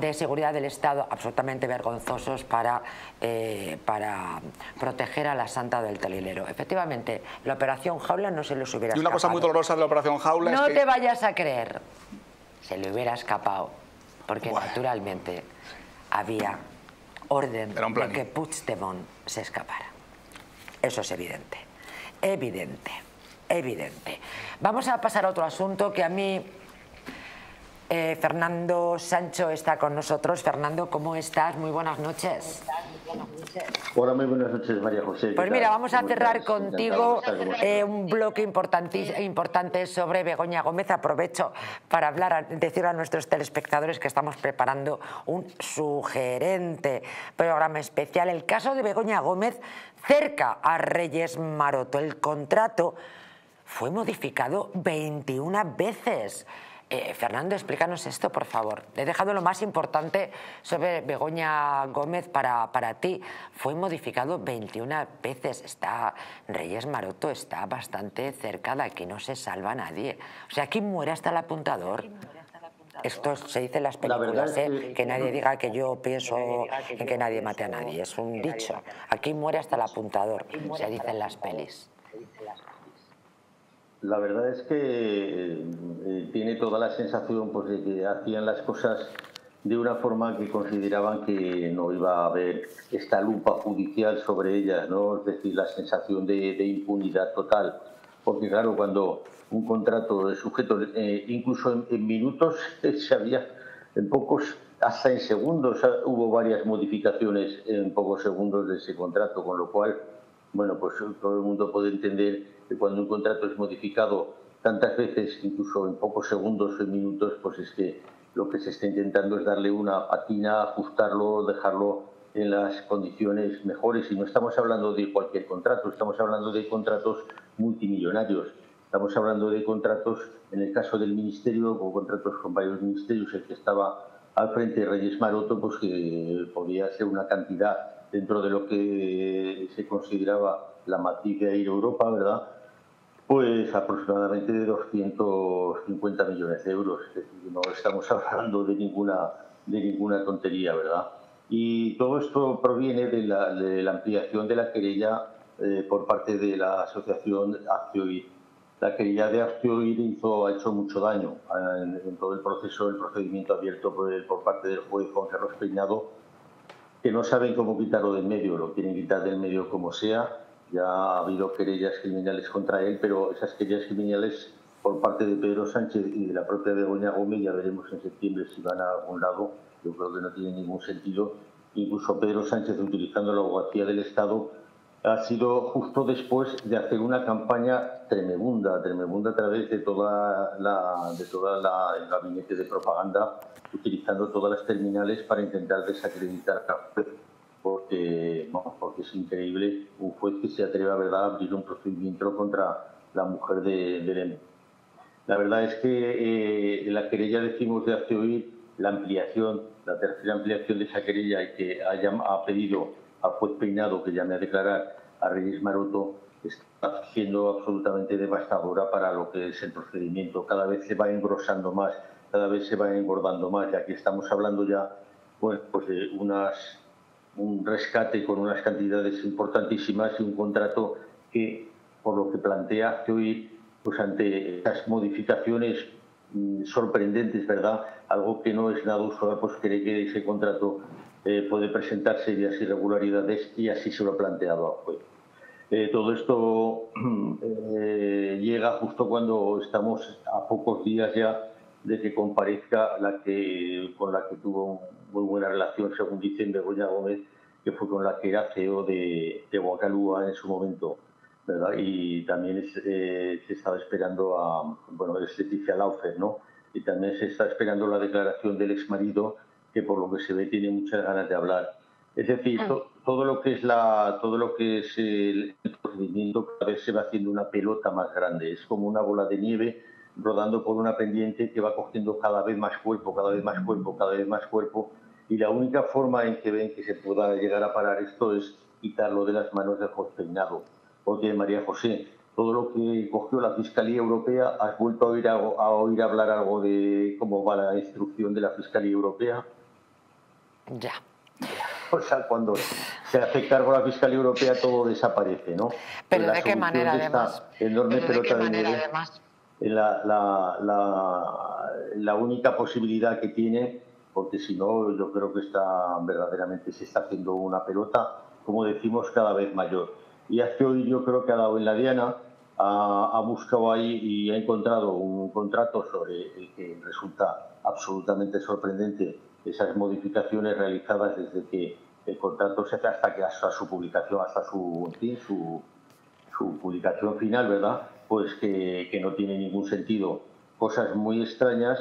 de seguridad del Estado absolutamente vergonzosos para, eh, para proteger a la santa del telilero. Efectivamente, la operación Jaula no se los hubiera escapado. Y una cosa muy dolorosa de la operación Jaula es que... No te vayas a creer, se le hubiera escapado, porque bueno, naturalmente había orden de que Puigdemont se escapara. Eso es evidente, evidente. Evidente. Vamos a pasar a otro asunto que a mí... Eh, Fernando Sancho está con nosotros. Fernando, ¿cómo estás? Muy buenas noches. Hola, muy buenas noches, María José. Pues mira, vamos a cerrar estás? contigo eh, un bloque importante sobre Begoña Gómez. Aprovecho para hablar, decir a nuestros telespectadores que estamos preparando un sugerente programa especial. El caso de Begoña Gómez cerca a Reyes Maroto. El contrato fue modificado veintiuna veces. Eh, Fernando, explícanos esto, por favor. He dejado lo más importante sobre Begoña Gómez para, para ti. Fue modificado veintiuna veces. Está Reyes Maroto está bastante cerca de aquí, no se salva nadie. O sea, aquí muere hasta el apuntador. Esto se dice en las películas, la es que, ¿eh? Que nadie diga que yo pienso en que nadie mate a nadie. Es un dicho. Aquí muere hasta el apuntador, se dice en las pelis. La verdad es que eh, tiene toda la sensación pues, de que hacían las cosas de una forma que consideraban que no iba a haber esta lupa judicial sobre ellas, ¿no? Es decir, la sensación de, de impunidad total. Porque claro, cuando un contrato de sujeto, eh, incluso en, en minutos, eh, se había, en pocos, hasta en segundos, hubo varias modificaciones en pocos segundos de ese contrato, con lo cual, bueno, pues todo el mundo puede entender que cuando un contrato es modificado tantas veces, incluso en pocos segundos o minutos, pues es que lo que se está intentando es darle una patina, ajustarlo, dejarlo en las condiciones mejores. Y no estamos hablando de cualquier contrato, estamos hablando de contratos multimillonarios. Estamos hablando de contratos, en el caso del ministerio, o contratos con varios ministerios, el que estaba al frente de Reyes Maroto, pues que podía ser una cantidad dentro de lo que se consideraba la matriz de Air Europa, ¿verdad? Pues aproximadamente de doscientos cincuenta millones de euros. Es decir, no estamos hablando de ninguna, de ninguna tontería, ¿verdad? Y todo esto proviene de la, de la ampliación de la querella eh, por parte de la asociación Actioir. La querella de Actioir hizo, ha hecho mucho daño en, en todo el proceso, el procedimiento abierto por, por parte del juez Juan Carlos Peinado, que no saben cómo quitarlo del medio, lo quieren quitar del medio como sea. Ya ha habido querellas criminales contra él, pero esas querellas criminales por parte de Pedro Sánchez y de la propia Begoña Gómez, ya veremos en septiembre si van a algún lado, yo creo que no tiene ningún sentido. Incluso Pedro Sánchez, utilizando la abogacía del Estado, ha sido justo después de hacer una campaña tremebunda, tremebunda a través de toda la, de toda la, el gabinete de propaganda, utilizando todas las terminales para intentar desacreditar a juez, porque, bueno, porque es increíble un juez que se atreva a, ¿verdad?, a abrir un procedimiento contra la mujer de, de Lem. La verdad es que eh, en la querella decimos de hace oír la ampliación, la tercera ampliación de esa querella y que haya, ha pedido al juez Peinado que llame a declarar a Reyes Maroto, está siendo absolutamente devastadora para lo que es el procedimiento. Cada vez se va engrosando más, cada vez se va engordando más. Y aquí estamos hablando ya, bueno, pues de unas, un rescate con unas cantidades importantísimas y un contrato que, por lo que plantea que hoy, pues ante estas modificaciones mm, sorprendentes, ¿verdad?, algo que no es nada usual, pues cree que ese contrato Eh, puede presentarse ideas irregularidades y así se lo ha planteado al juez. Eh, todo esto eh, llega justo cuando estamos a pocos días ya de que comparezca la que con la que tuvo muy buena relación, según dicen, Begoña Gómez, que fue con la que era C E O de, de Waterloo en su momento, ¿verdad? Y también es, eh, se estaba esperando a, bueno, es Leticia Laufer, ¿no? Y también se está esperando la declaración del exmarido, que por lo que se ve tiene muchas ganas de hablar. Es decir, to, todo lo que es la, todo lo que es el, el procedimiento cada vez se va haciendo una pelota más grande. Es como una bola de nieve rodando por una pendiente que va cogiendo cada vez más cuerpo, cada vez más cuerpo, cada vez más cuerpo. Y la única forma en que ven que se pueda llegar a parar esto es quitarlo de las manos de José Peinado o de María José. Todo lo que cogió la Fiscalía Europea, has vuelto a oír, a, a oír hablar algo de cómo va la instrucción de la Fiscalía Europea. Ya. O sea, cuando se hace cargo la Fiscalía Europea todo desaparece, ¿no? Pero ¿de qué manera, además? Enorme pelota de nieve. La, la, la, la única posibilidad que tiene, porque si no, yo creo que está verdaderamente se está haciendo una pelota, como decimos, cada vez mayor. Y hace hoy yo creo que ha dado en la diana, ha, ha buscado ahí y ha encontrado un contrato sobre el que resulta absolutamente sorprendente esas modificaciones realizadas desde que el contrato se hace hasta que hasta su publicación, hasta su, su, su publicación final, ¿verdad? Pues que, que no tiene ningún sentido. Cosas muy extrañas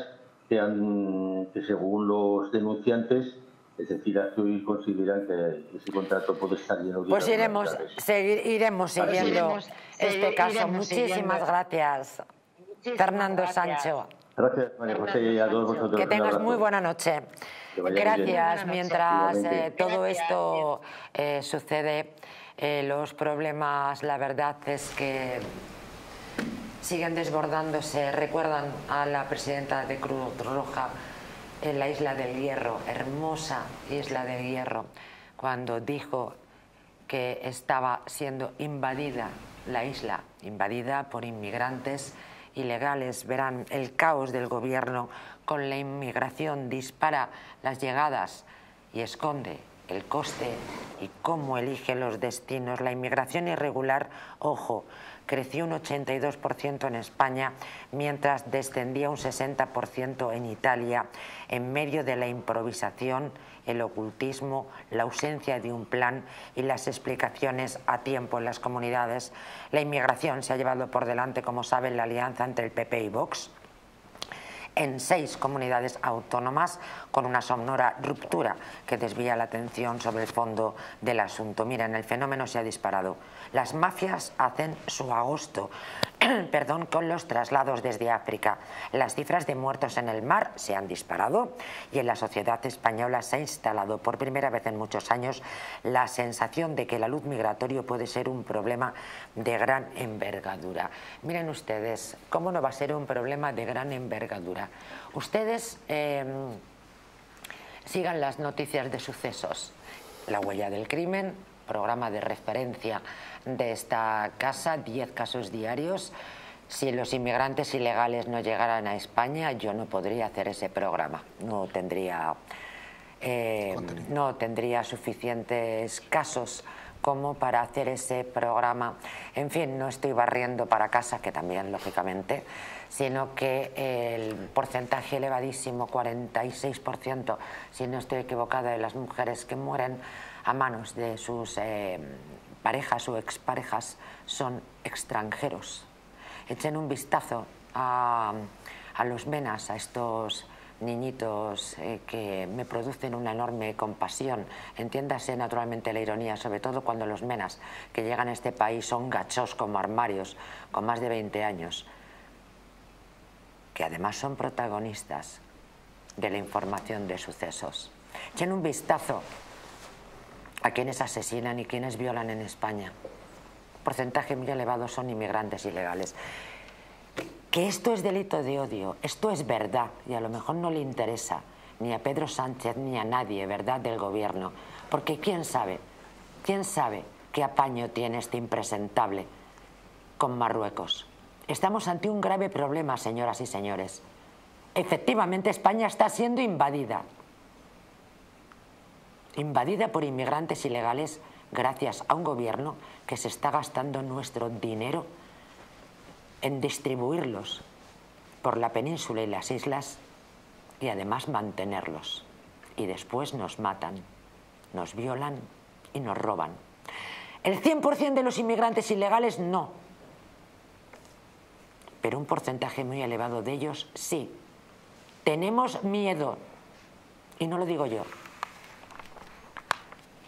que, han, que según los denunciantes, es decir, hasta hoy consideran que ese contrato puede estar lleno de... Pues iremos, seguir, iremos siguiendo iremos, este iremos, caso. Iremos Muchísimas siguiendo. gracias, Muchísimas Fernando gracias. Sancho. Gracias, María José, y a todos vosotros. Que tengas muy buena noche. Gracias. Mientras eh, todo esto eh, sucede, eh, los problemas, la verdad es que siguen desbordándose. Recuerdan a la presidenta de Cruz Roja en la Isla del Hierro, hermosa Isla del Hierro, cuando dijo que estaba siendo invadida la isla, invadida por inmigrantes ilegales. Verán el caos del gobierno con la inmigración, dispara las llegadas y esconde el coste y cómo elige los destinos. La inmigración irregular, ojo, creció un ochenta y dos por ciento en España, mientras descendía un sesenta por ciento en Italia, en medio de la improvisación, el ocultismo, la ausencia de un plan y las explicaciones a tiempo en las comunidades. La inmigración se ha llevado por delante, como saben, la alianza entre el P P y Vox en seis comunidades autónomas, con una sonora ruptura que desvía la atención sobre el fondo del asunto. Miren, el fenómeno se ha disparado. Las mafias hacen su agosto perdón, con los traslados desde África. Las cifras de muertos en el mar se han disparado y en la sociedad española se ha instalado por primera vez en muchos años la sensación de que el alud migratorio puede ser un problema de gran envergadura. Miren ustedes, ¿cómo no va a ser un problema de gran envergadura? Ustedes eh, sigan las noticias de sucesos. La huella del crimen, programa de referencia de esta casa, diez casos diarios. Si los inmigrantes ilegales no llegaran a España, yo no podría hacer ese programa, no tendría eh, no tendría suficientes casos como para hacer ese programa. En fin, no estoy barriendo para casa, que también, lógicamente, sino que el porcentaje elevadísimo, cuarenta y seis por ciento, si no estoy equivocada, de las mujeres que mueren a manos de sus eh, parejas o exparejas son extranjeros. Echen un vistazo a, a los menas, a estos niñitos eh, que me producen una enorme compasión. Entiéndase naturalmente la ironía, sobre todo cuando los menas que llegan a este país son gachos como armarios, con más de veinte años, que además son protagonistas de la información de sucesos. Echen un vistazo a quienes asesinan y quienes violan en España. Porcentaje muy elevado son inmigrantes ilegales. Que esto es delito de odio, esto es verdad, y a lo mejor no le interesa ni a Pedro Sánchez ni a nadie, verdad, del gobierno, porque quién sabe, quién sabe qué apaño tiene este impresentable con Marruecos. Estamos ante un grave problema, señoras y señores. Efectivamente, España está siendo invadida, invadida por inmigrantes ilegales gracias a un gobierno que se está gastando nuestro dinero en distribuirlos por la península y las islas y además mantenerlos. Y después nos matan, nos violan y nos roban. El cien por cien de los inmigrantes ilegales no, pero un porcentaje muy elevado de ellos sí. Tenemos miedo, y no lo digo yo,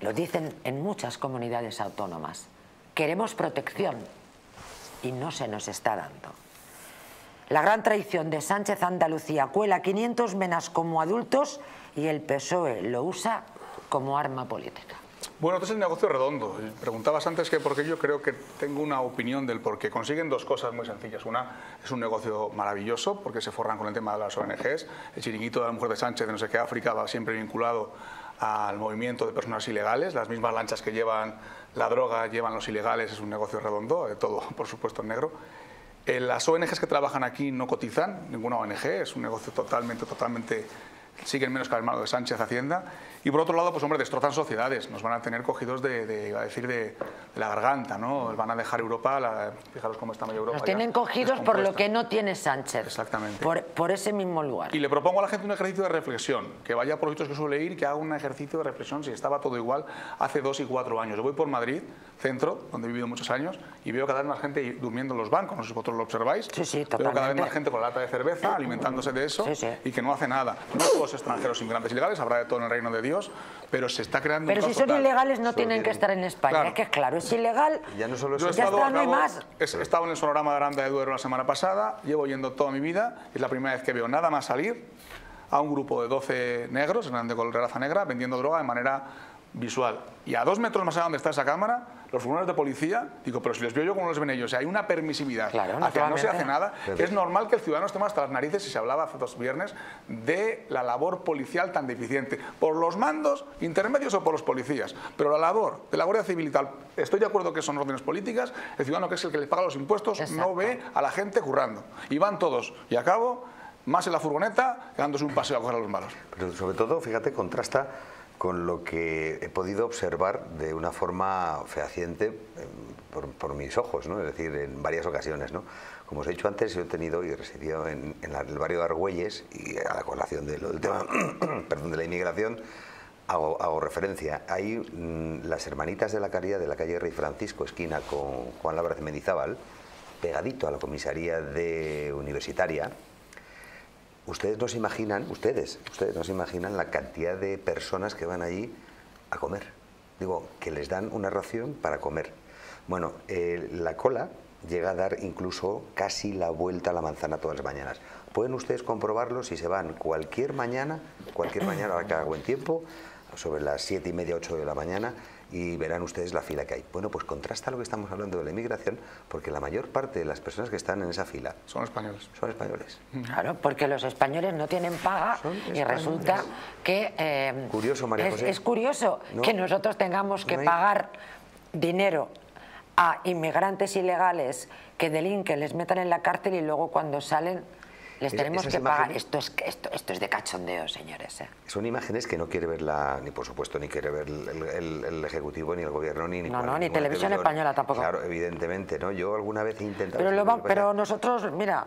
lo dicen en muchas comunidades autónomas. Queremos protección y no se nos está dando. La gran traición de Sánchez a Andalucía, cuela quinientos menas como adultos y el P S O E lo usa como arma política. Bueno, esto es el negocio redondo. Preguntabas antes que por qué yo creo que tengo una opinión del por qué. Consiguen dos cosas muy sencillas. Una, es un negocio maravilloso porque se forran con el tema de las O N Ges. El chiringuito de la mujer de Sánchez de no sé qué África va siempre vinculado al movimiento de personas ilegales. Las mismas lanchas que llevan la droga llevan los ilegales. Es un negocio redondo, todo por supuesto en negro. Eh, las O N Ges que trabajan aquí no cotizan, ninguna O N G, es un negocio totalmente, totalmente, siguen menos que el hermano de Sánchez Hacienda. Y por otro lado, pues hombre, destrozan sociedades, nos van a tener cogidos de, de iba a decir, de, de la garganta, ¿no? Van a dejar Europa, la, fijaros cómo está medio Europa. Nos tienen cogidos por lo que no tiene Sánchez. Exactamente. Por, por ese mismo lugar. Y le propongo a la gente un ejercicio de reflexión, que vaya por los sitios que suele ir, que haga un ejercicio de reflexión si estaba todo igual hace dos y cuatro años. Yo voy por Madrid, centro, donde he vivido muchos años, y veo cada vez más gente durmiendo en los bancos, no sé si vosotros lo observáis. Sí, sí, totalmente. Veo cada vez más gente con la lata de cerveza, alimentándose de eso, sí, sí, y que no hace nada. No todos extranjeros inmigrantes ilegales, habrá de todo en el reino de Dios, pero se está creando... Pero un si son total. Ilegales no tienen que estar en España, claro. Es que claro, es ilegal, ya no solo es he estado, ya está, no hay más. He estado en el Sonorama de Aranda de Duero la semana pasada, llevo yendo toda mi vida, es la primera vez que veo nada más salir a un grupo de doce negros, de raza negra, vendiendo droga de manera visual. Y a dos metros más allá donde está esa cámara, los furgones de policía, digo, pero si los veo yo como los ven ellos, o sea, hay una permisividad, claro, hacia que no se hace nada. Pero es normal que el ciudadano esté más hasta las narices, y se hablaba hace dos viernes de la labor policial tan deficiente, por los mandos intermedios o por los policías, pero la labor de la Guardia Civil y tal, estoy de acuerdo que son órdenes políticas, el ciudadano que es el que les paga los impuestos, exacto, no ve a la gente currando, y van todos, y acabo, más en la furgoneta, dándose un paseo a coger a los malos. Pero sobre todo, fíjate, contrasta con lo que he podido observar de una forma fehaciente por, por mis ojos, ¿no? Es decir, en varias ocasiones, ¿no? Como os he dicho antes, yo he tenido y residido en, en el barrio de Argüelles, y a la colación de lo del tema perdón, de la inmigración hago, hago referencia. Hay mmm, las Hermanitas de la Caridad de la calle Rey Francisco, esquina con Juan Labrador de Mendizábal, pegadito a la comisaría de Universitaria. Ustedes no se imaginan, ustedes, ustedes no se imaginan la cantidad de personas que van allí a comer. Digo, que les dan una ración para comer. Bueno, eh, la cola llega a dar incluso casi la vuelta a la manzana todas las mañanas. Pueden ustedes comprobarlo si se van cualquier mañana, cualquier mañana, ahora que haga buen tiempo, sobre las siete y media, ocho de la mañana, y verán ustedes la fila que hay. Bueno, pues contrasta lo que estamos hablando de la inmigración, porque la mayor parte de las personas que están en esa fila son españoles. Son españoles. Claro, porque los españoles no tienen paga y resulta que... Eh, curioso, María José. Es, es curioso, ¿no?, que nosotros tengamos que no hay... pagar dinero a inmigrantes ilegales que delinquen, les metan en la cárcel y luego cuando salen... Les tenemos es, que imágenes, pagar. Esto es, esto, esto es de cachondeo, señores. ¿eh? Son imágenes que no quiere ver la, ni por supuesto, ni quiere ver el, el, el Ejecutivo, ni el Gobierno, ni... ni no, no, ni Televisión Española tampoco. Claro, evidentemente, ¿no? Yo alguna vez he intentado... Pero, lo va, pero nosotros, mira,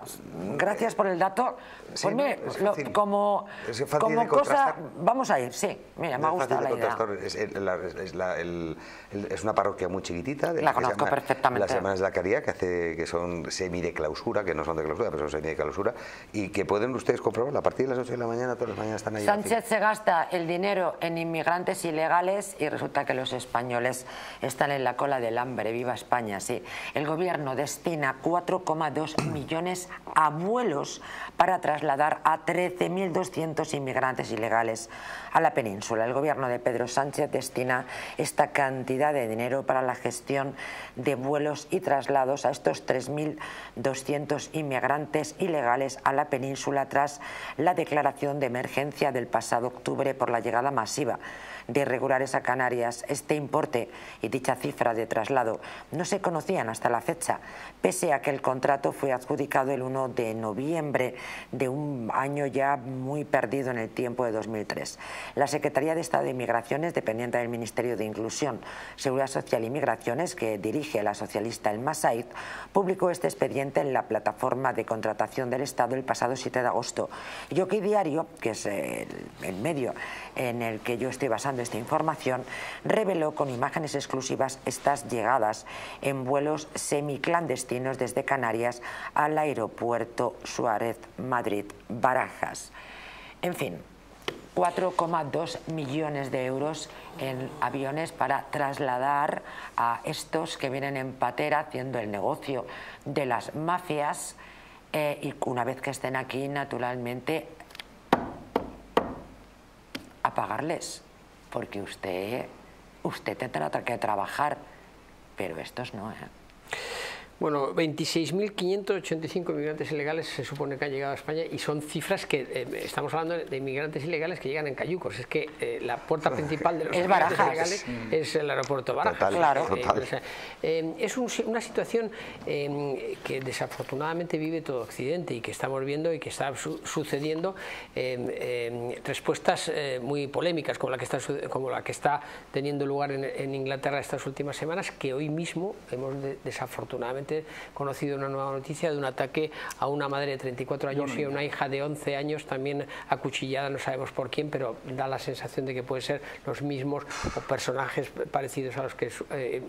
gracias por el dato. Sí, ponme, no, es fácil, lo, como es fácil como de cosa... Vamos a ir, sí. Mira, no me gusta la idea. Es, es, la, es, la, el, el, es una parroquia muy chiquitita. De la, la conozco llama, perfectamente. Las Semanas de la Caridad, que, hace, que son semi de clausura, que no son de clausura, pero son semi de clausura, y que pueden ustedes comprobar a partir de las ocho de la mañana, todas las mañanas están ahí. Sánchez se gasta el dinero en inmigrantes ilegales y resulta que los españoles están en la cola del hambre. Viva España, sí. El gobierno destina cuatro coma dos millones a vuelos para trasladar a trece mil doscientos inmigrantes ilegales a la península. El gobierno de Pedro Sánchez destina esta cantidad de dinero para la gestión de vuelos y traslados a estos tres mil doscientos inmigrantes ilegales a la península tras la declaración de emergencia del pasado octubre por la llegada masiva de irregulares a Canarias. Este importe y dicha cifra de traslado no se conocían hasta la fecha, pese a que el contrato fue adjudicado el uno de noviembre de un año ya muy perdido en el tiempo, de dos mil tres. La Secretaría de Estado de Migraciones, dependiente del Ministerio de Inclusión, Seguridad Social y Migraciones, que dirige la socialista Elma Said, publicó este expediente en la plataforma de contratación del Estado el pasado siete de agosto. Y OK Diario, que es el, el medio en el que yo estoy basando esta información, reveló con imágenes exclusivas estas llegadas en vuelos semiclandestinos desde Canarias al aeropuerto Suárez Madrid Barajas. En fin, cuatro coma dos millones de euros en aviones para trasladar a estos que vienen en patera haciendo el negocio de las mafias. Eh, y una vez que estén aquí, naturalmente, a pagarles, porque usted, usted tendrá que trabajar, pero estos no. ¿eh? Bueno, veintiséis mil quinientos ochenta y cinco inmigrantes ilegales se supone que han llegado a España, y son cifras que eh, estamos hablando de inmigrantes ilegales que llegan en cayucos. Es que eh, la puerta principal de los es inmigrantes Barajas. ilegales es el aeropuerto Barajas. Total, claro. Total. Eh, o sea, eh, es un, una situación eh, que desafortunadamente vive todo Occidente y que estamos viendo y que está su, sucediendo eh, eh, respuestas eh, muy polémicas como la que está, como la que está teniendo lugar en, en Inglaterra estas últimas semanas, que hoy mismo hemos de, desafortunadamente conocido una nueva noticia de un ataque a una madre de treinta y cuatro años y a una hija de once años también acuchillada, no sabemos por quién, pero da la sensación de que pueden ser los mismos o personajes parecidos a los que eh,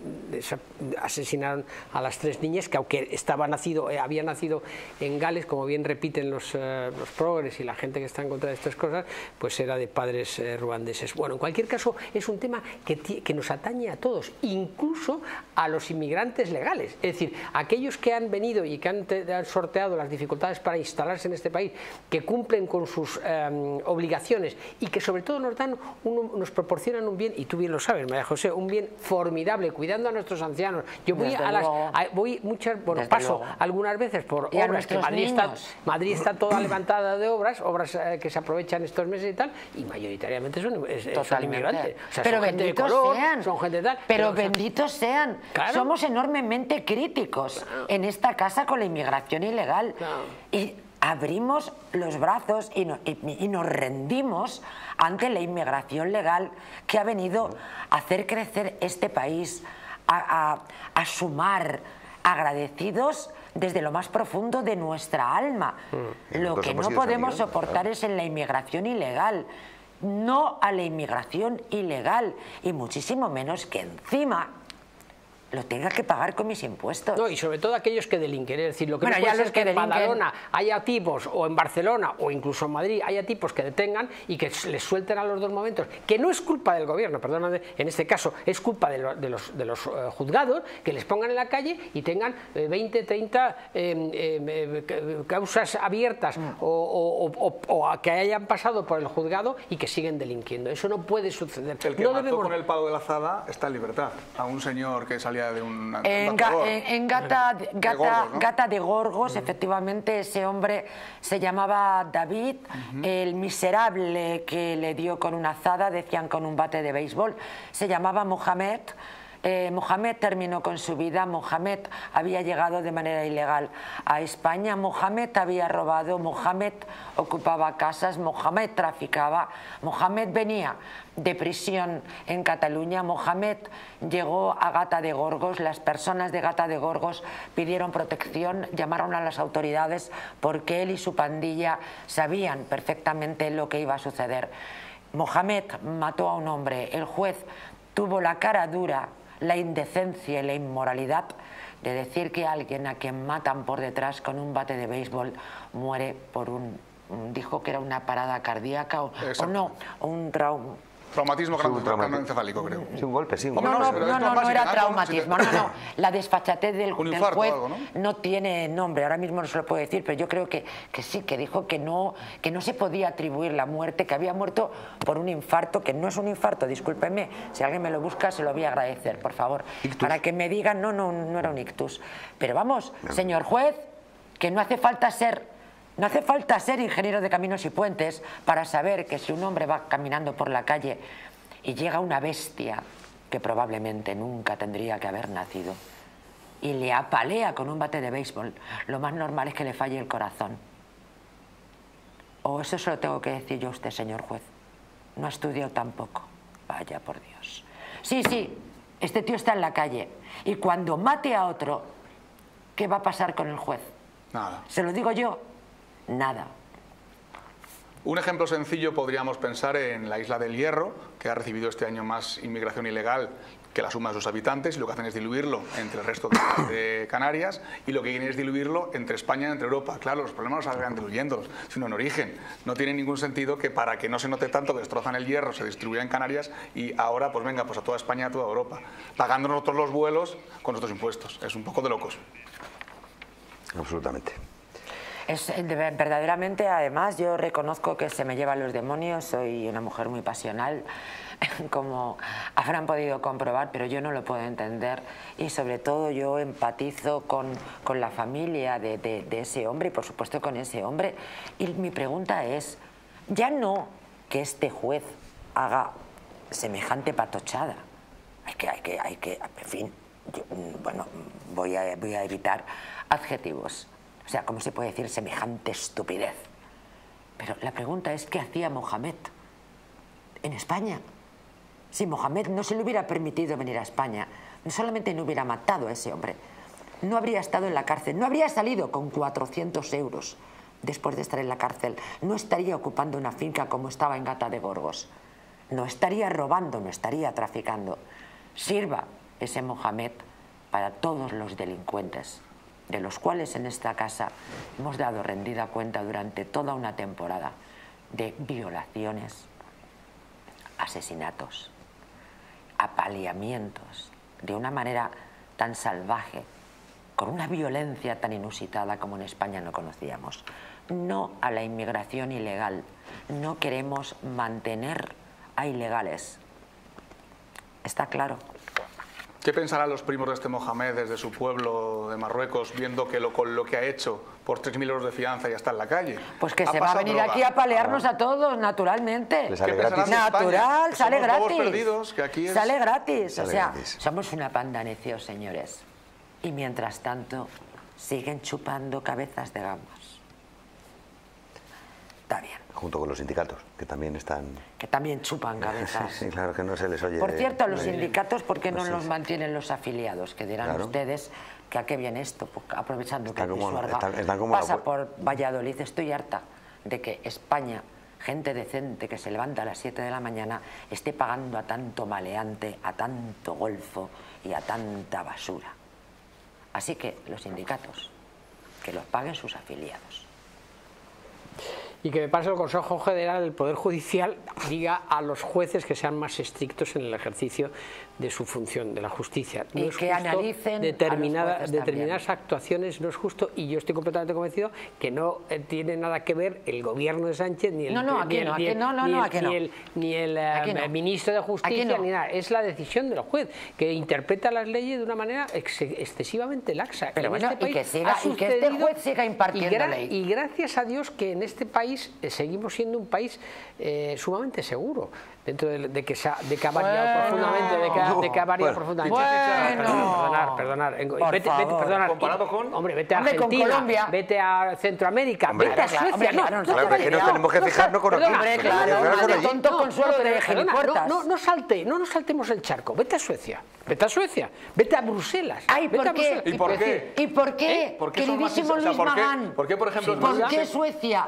asesinaron a las tres niñas, que aunque estaba nacido, eh, había nacido en Gales, como bien repiten los, eh, los progres y la gente que está en contra de estas cosas, pues era de padres eh, ruandeses. Bueno, en cualquier caso es un tema que, que nos atañe a todos, incluso a los inmigrantes legales, es decir, aquellos que han venido y que han, han sorteado las dificultades para instalarse en este país, que cumplen con sus eh, obligaciones y que sobre todo nos dan, un, nos proporcionan un bien, y tú bien lo sabes, María José, un bien formidable, cuidando a nuestros ancianos. Yo voy Desde a las... A, voy muchas, bueno, Desde paso luego. algunas veces por y obras, que Madrid está, Madrid está toda levantada de obras, obras eh, que se aprovechan estos meses y tal, y mayoritariamente son, es, son inmigrantes. O sea, pero son gente de color, sean. son gente de tal. Pero, pero benditos o sea, sean. Claro. Somos enormemente críticos en esta casa con la inmigración ilegal, claro. y abrimos los brazos y, no, y, y nos rendimos ante la inmigración legal que ha venido a hacer crecer este país, a, a, a sumar, agradecidos desde lo más profundo de nuestra alma. Mm. Lo que no podemos soportar es en la inmigración ilegal, no a la inmigración ilegal, y muchísimo menos que encima lo tenga que pagar con mis impuestos. No, y sobre todo aquellos que delinquen. Es decir, lo que bueno, no puede ser es que en delinquen... Badalona haya tipos, o en Barcelona, o incluso en Madrid, haya tipos que detengan y que les suelten a los dos momentos. Que no es culpa del gobierno, perdóname, en este caso, es culpa de, lo, de los, de los uh, juzgados, que les pongan en la calle y tengan eh, veinte, treinta eh, eh, causas abiertas mm. o, o, o, o a que hayan pasado por el juzgado y que siguen delinquiendo. Eso no puede suceder. El que no mató debemos... con el palo de la azada está en libertad. A un señor que salía de un, en, ga, en, en Gata, Gata, de Gorgos, ¿no? Gata de Gorgos, uh-huh. efectivamente, ese hombre se llamaba David, uh-huh. el miserable que le dio con una azada, decían con un bate de béisbol, se llamaba Mohamed, Eh, Mohamed terminó con su vida, Mohamed había llegado de manera ilegal a España, Mohamed había robado, Mohamed ocupaba casas, Mohamed traficaba, Mohamed venía de prisión en Cataluña, Mohamed llegó a Gata de Gorgos, las personas de Gata de Gorgos pidieron protección, llamaron a las autoridades porque él y su pandilla sabían perfectamente lo que iba a suceder. Mohamed mató a un hombre, el juez tuvo la cara dura, la indecencia y la inmoralidad de decir que alguien a quien matan por detrás con un bate de béisbol muere por un... dijo que era una parada cardíaca o, o no, o un trauma. Traumatismo craneoencefálico, creo. Sí, un golpe, sí. Un golpe. No, no, no, no, no, no era traumatismo. No, no, la desfachatez del, del juez algo, ¿no? No tiene nombre. Ahora mismo no se lo puedo decir, pero yo creo que, que sí, que dijo que no, que no se podía atribuir la muerte, que había muerto por un infarto, que no es un infarto, discúlpenme. Si alguien me lo busca, se lo voy a agradecer, por favor. ¿Ictus? Para que me digan, no, no, no era un ictus. Pero vamos, señor juez, que no hace falta ser... No hace falta ser ingeniero de caminos y puentes para saber que si un hombre va caminando por la calle y llega una bestia que probablemente nunca tendría que haber nacido y le apalea con un bate de béisbol, lo más normal es que le falle el corazón. O eso se lo tengo que decir yo a usted, señor juez. No ha estudiado tampoco. Vaya por Dios. Sí, sí, este tío está en la calle y cuando mate a otro, ¿qué va a pasar con el juez? Nada. Se lo digo yo. Nada. Un ejemplo sencillo podríamos pensar en la isla del Hierro, que ha recibido este año más inmigración ilegal que la suma de sus habitantes, y lo que hacen es diluirlo entre el resto de Canarias, y lo que quieren es diluirlo entre España y entre Europa. Claro, los problemas no salgan diluyéndolos, sino en origen. No tiene ningún sentido que para que no se note tanto que destrozan el Hierro, se distribuya en Canarias, y ahora, pues venga, pues a toda España, a toda Europa, pagando nosotros los vuelos con nuestros impuestos. Es un poco de locos. Absolutamente. Es, verdaderamente, además, yo reconozco que se me llevan los demonios, soy una mujer muy pasional, como habrán podido comprobar, pero yo no lo puedo entender y sobre todo yo empatizo con, con la familia de, de, de ese hombre y por supuesto con ese hombre. Y mi pregunta es, ya no que este juez haga semejante patochada, hay que, hay que, hay que, en fin, yo, bueno, voy a, voy a evitar adjetivos. O sea, ¿cómo se puede decir semejante estupidez? Pero la pregunta es, ¿qué hacía Mohamed en España? Si Mohamed no se le hubiera permitido venir a España, no solamente no hubiera matado a ese hombre, no habría estado en la cárcel, no habría salido con cuatrocientos euros después de estar en la cárcel, no estaría ocupando una finca como estaba en Gata de Gorgos, no estaría robando, no estaría traficando. Sirva ese Mohamed para todos los delincuentes, de los cuales en esta casa hemos dado rendida cuenta durante toda una temporada de violaciones, asesinatos, apaleamientos, de una manera tan salvaje, con una violencia tan inusitada como en España no conocíamos. No a la inmigración ilegal, no queremos mantener a ilegales. Está claro. ¿Qué pensarán los primos de este Mohamed desde su pueblo de Marruecos, viendo que lo, con lo que ha hecho por tres mil euros de fianza ya está en la calle? Pues que se va a venir droga. Aquí a palearnos ah. a todos, naturalmente. Les sale gratis. Natural, que sale gratis. Perdidos, que aquí es... Sale gratis. Sale o sea, gratis. Somos una panda necios, señores. Y mientras tanto, siguen chupando cabezas de gambas. Está bien. Junto con los sindicatos, que también están... Que también chupan cabezas. Sí, claro, que no se les oye... Por cierto, los no sindicatos, ¿por qué no, no sé. Los mantienen los afiliados? Que dirán claro. Ustedes que a qué viene esto, aprovechando está que Pisuerga pasa la... por Valladolid. Estoy harta de que España, gente decente que se levanta a las siete de la mañana, esté pagando a tanto maleante, a tanto golfo y a tanta basura. Así que los sindicatos, que los paguen sus afiliados. Y que me parece el Consejo General del Poder Judicial diga a los jueces que sean más estrictos en el ejercicio de su función, de la justicia. No y es que justo analicen determinada, determinadas también. Actuaciones, no es justo, y yo estoy completamente convencido que no tiene nada que ver el gobierno de Sánchez, ni el ministro de Justicia, no. Ni nada. Es la decisión del juez, que interpreta las leyes de una manera ex excesivamente laxa. Pero bueno, este y, que siga, y que este juez siga impartiendo y ley. Y gracias a Dios que en este país país, eh, seguimos siendo un país eh, sumamente seguro, dentro de, de, que, se ha, de que ha variado bueno, profundamente, de que, no, de que ha variado bueno, profundamente. Bueno, perdonar, perdonar. Perdonar. Vete, vete, perdonar. Comparado con, hombre, vete a Argentina, Colombia, vete a Centroamérica, hombre, vete a Suecia. Hombre, no, no, claro, es que nos tenemos que fijarnos con aquí. Hombre, claro, de tonto consuelo de gilipuertas. No, no salte, no nos saltemos el charco. Vete a Suecia, vete a Suecia, vete a Bruselas. Ay, ¿por qué? ¿Y por qué? ¿Y por qué? Queridísimo Luis Magán. ¿Por qué, por ejemplo, ¿Por qué Suecia?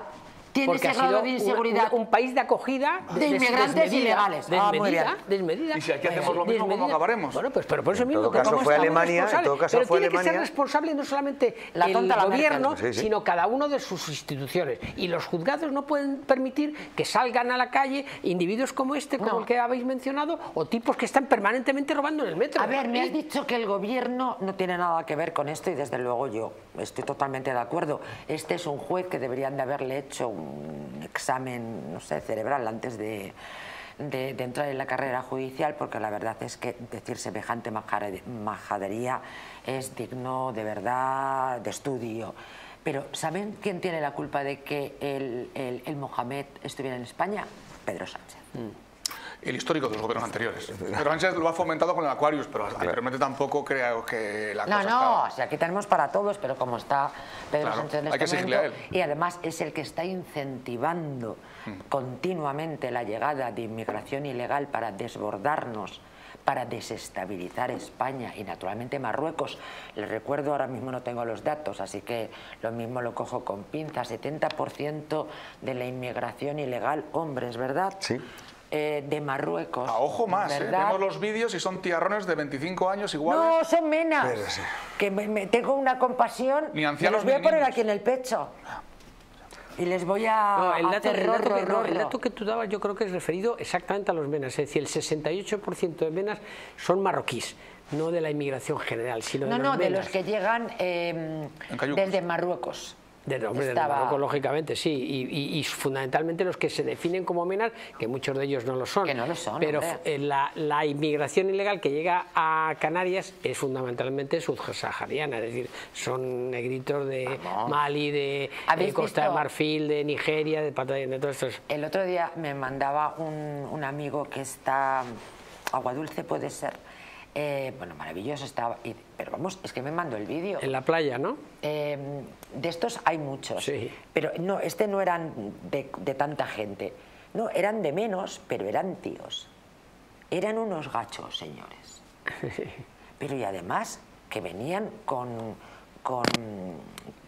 Tiene ese grado de inseguridad. Un, un país de acogida de, de inmigrantes desmedida, ilegales. Desmedida, ah, desmedida, desmedida. Y si aquí hacemos lo mismo, ¿cómo acabaremos? Bueno, pues pero por eso mismo. En todo caso fue Alemania. En todo caso pero fue tiene Alemania. Que ser responsable no solamente la tonta, el la gobierno, América, sí, sí. sino cada uno de sus instituciones. Y los juzgados no pueden permitir que salgan a la calle individuos como este, como no. el que habéis mencionado, o tipos que están permanentemente robando en el metro. A ver, me has dicho que el gobierno no tiene nada que ver con esto y desde luego yo estoy totalmente de acuerdo. Este es un juez que deberían de haberle hecho un un examen, no sé, cerebral antes de, de, de entrar en la carrera judicial, porque la verdad es que decir semejante majadería es digno de verdad de estudio. Pero ¿saben quién tiene la culpa de que el, el, el Mohamed estuviera en España? Pedro Sánchez. Mm. El histórico de los gobiernos anteriores. Pero Sánchez lo ha fomentado con el Aquarius, pero anteriormente tampoco creo que la cosa No, no, estaba... o sea, aquí tenemos para todos, pero como está Pedro claro, Sánchez en este hay que exigirle momento, a él. Y además es el que está incentivando mm. continuamente la llegada de inmigración ilegal para desbordarnos, para desestabilizar España y naturalmente Marruecos. Les recuerdo, ahora mismo no tengo los datos, así que lo mismo lo cojo con pinzas, setenta por ciento de la inmigración ilegal, hombres, ¿verdad? Sí. Eh, de Marruecos. A ojo más, ¿eh? Vemos los vídeos y son tiarrones de veinticinco años iguales. No, son menas. Pero, sí. Que me, me tengo una compasión. Ni ancianos, los voy a poner niños. Aquí en el pecho. Y les voy a... No, el, dato, el, dato que, no, el dato que tú dabas yo creo que es referido exactamente a los menas. Es decir, el sesenta y ocho por ciento de menas son marroquíes. No de la inmigración general, sino de no, los No, no, de los que llegan eh, desde Marruecos. Del hombre del Marruecos, lógicamente, sí. Y, y, y fundamentalmente los que se definen como menas, que muchos de ellos no lo son. Que no lo son. Pero la, la inmigración ilegal que llega a Canarias es fundamentalmente subsahariana. Es decir, son negritos de Vamos. Mali, de, de Costa visto? de Marfil, de Nigeria, de Patagón, de todos estos. El otro día me mandaba un, un amigo que está... Aguadulce puede ser. Eh, bueno, maravilloso estaba, pero vamos, es que me mandó el vídeo. En la playa, ¿no? Eh, de estos hay muchos, sí. Pero no, este no eran de, de tanta gente, no, eran de menos, pero eran tíos. Eran unos gachos, señores. Sí. Pero y además que venían con, con,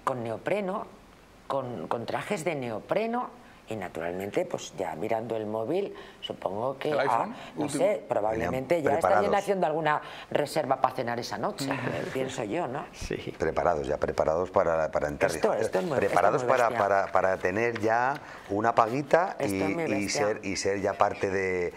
con neopreno, con, con trajes de neopreno. Y naturalmente, pues ya mirando el móvil, supongo que, ah, no Último. sé, probablemente ya estarían haciendo alguna reserva para cenar esa noche, pienso yo, ¿no? Sí. Preparados ya, preparados para, para entrar. Esto, esto es muy, preparados esto es muy para, para, para tener ya una paguita y, y, ser, y ser ya parte de eh,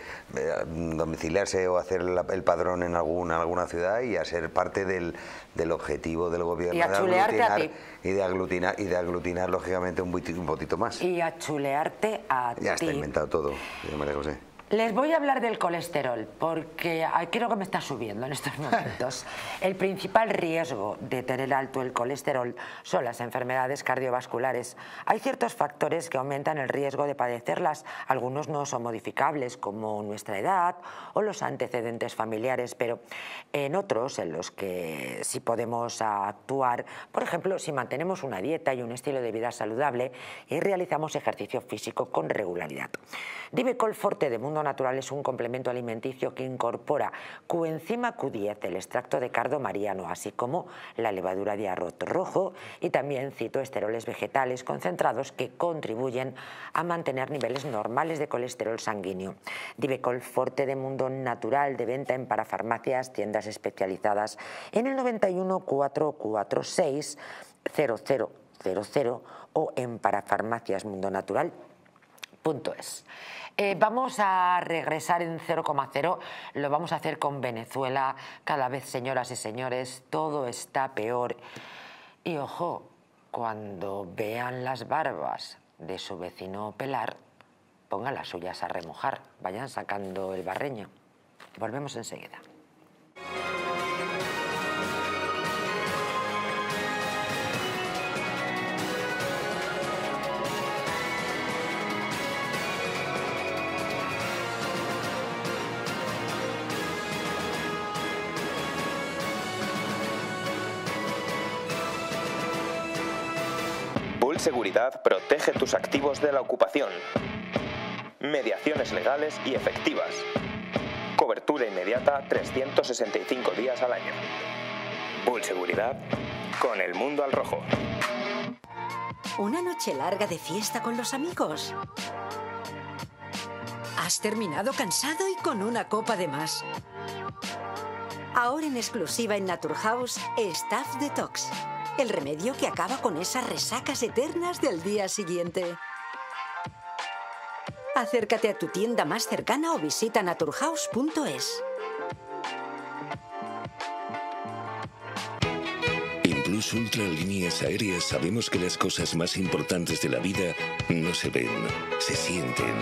domiciliarse o hacer la, el padrón en alguna, alguna ciudad y a ser parte del, del objetivo del gobierno. Y a chulearte de aglutinar, a ti. Y de aglutinar, y de aglutinar lógicamente, un poquito, un poquito más. Y a chulear. A ya está inventado todo, María José. Les voy a hablar del colesterol, porque creo que me está subiendo en estos momentos. El principal riesgo de tener alto el colesterol son las enfermedades cardiovasculares. Hay ciertos factores que aumentan el riesgo de padecerlas. Algunos no son modificables, como nuestra edad o los antecedentes familiares, pero en otros, en los que sí podemos actuar, por ejemplo, si mantenemos una dieta y un estilo de vida saludable y realizamos ejercicio físico con regularidad. Divecol Forte de Mundo Natural es un complemento alimenticio que incorpora coenzima Q diez, el extracto de cardo mariano, así como la levadura de arroz rojo y también citoesteroles vegetales concentrados que contribuyen a mantener niveles normales de colesterol sanguíneo. Divecol Forte de Mundo Natural, de venta en parafarmacias, tiendas especializadas en el noventa y uno, cuatrocientos cuarenta y seis, cero cero cero cero o en parafarmacias mundo natural punto es. Eh, vamos a regresar en cero coma cero, lo vamos a hacer con Venezuela. Cada vez, señoras y señores, todo está peor. Y ojo, cuando vean las barbas de su vecino pelar, pongan las suyas a remojar, vayan sacando el barreño. Volvemos enseguida. Seguridad protege tus activos de la ocupación. Mediaciones legales y efectivas. Cobertura inmediata trescientos sesenta y cinco días al año. Bull Seguridad con el mundo al rojo. Una noche larga de fiesta con los amigos. Has terminado cansado y con una copa de más. Ahora en exclusiva en Naturhaus, Staff Detox. El remedio que acaba con esas resacas eternas del día siguiente. Acércate a tu tienda más cercana o visita naturhaus punto es. En Plus Ultra Líneas Aéreas sabemos que las cosas más importantes de la vida no se ven, se sienten.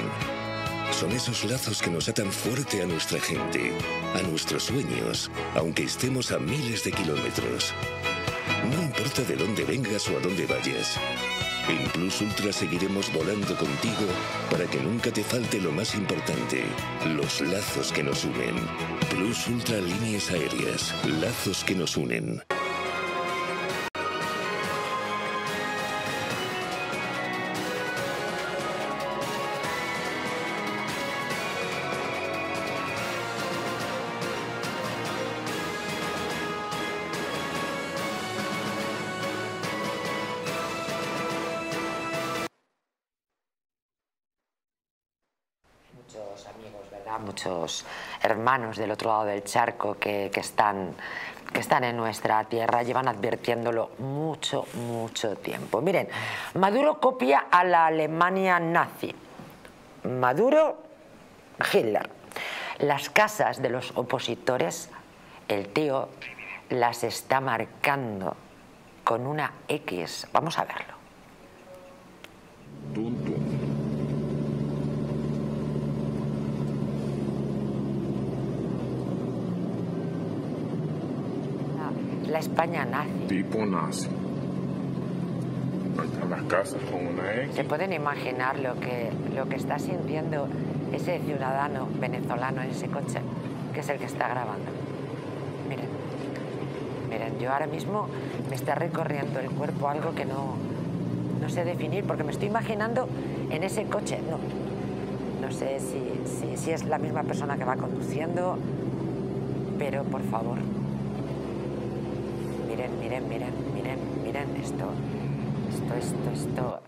Son esos lazos que nos atan fuerte a nuestra gente, a nuestros sueños, aunque estemos a miles de kilómetros. No importa de dónde vengas o a dónde vayas. En Plus Ultra seguiremos volando contigo para que nunca te falte lo más importante, los lazos que nos unen. Plus Ultra Líneas Aéreas, lazos que nos unen. Muchos hermanos del otro lado del charco que, que, están, que están en nuestra tierra llevan advirtiéndolo mucho, mucho tiempo. Miren, Maduro copia a la Alemania nazi. Maduro, Hitler. Las casas de los opositores, el tío las está marcando con una X. Vamos a verlo. Tonto. La España nazi. Tipo nazi. Las casas con una X. ¿Se pueden imaginar lo que, lo que está sintiendo ese ciudadano venezolano en ese coche? Que es el que está grabando. Miren, miren, yo ahora mismo me está recorriendo el cuerpo algo que no, no sé definir, porque me estoy imaginando en ese coche. No, no sé si, si, si es la misma persona que va conduciendo, pero por favor... Miren, miren, miren, miren, miren esto, esto, esto, esto,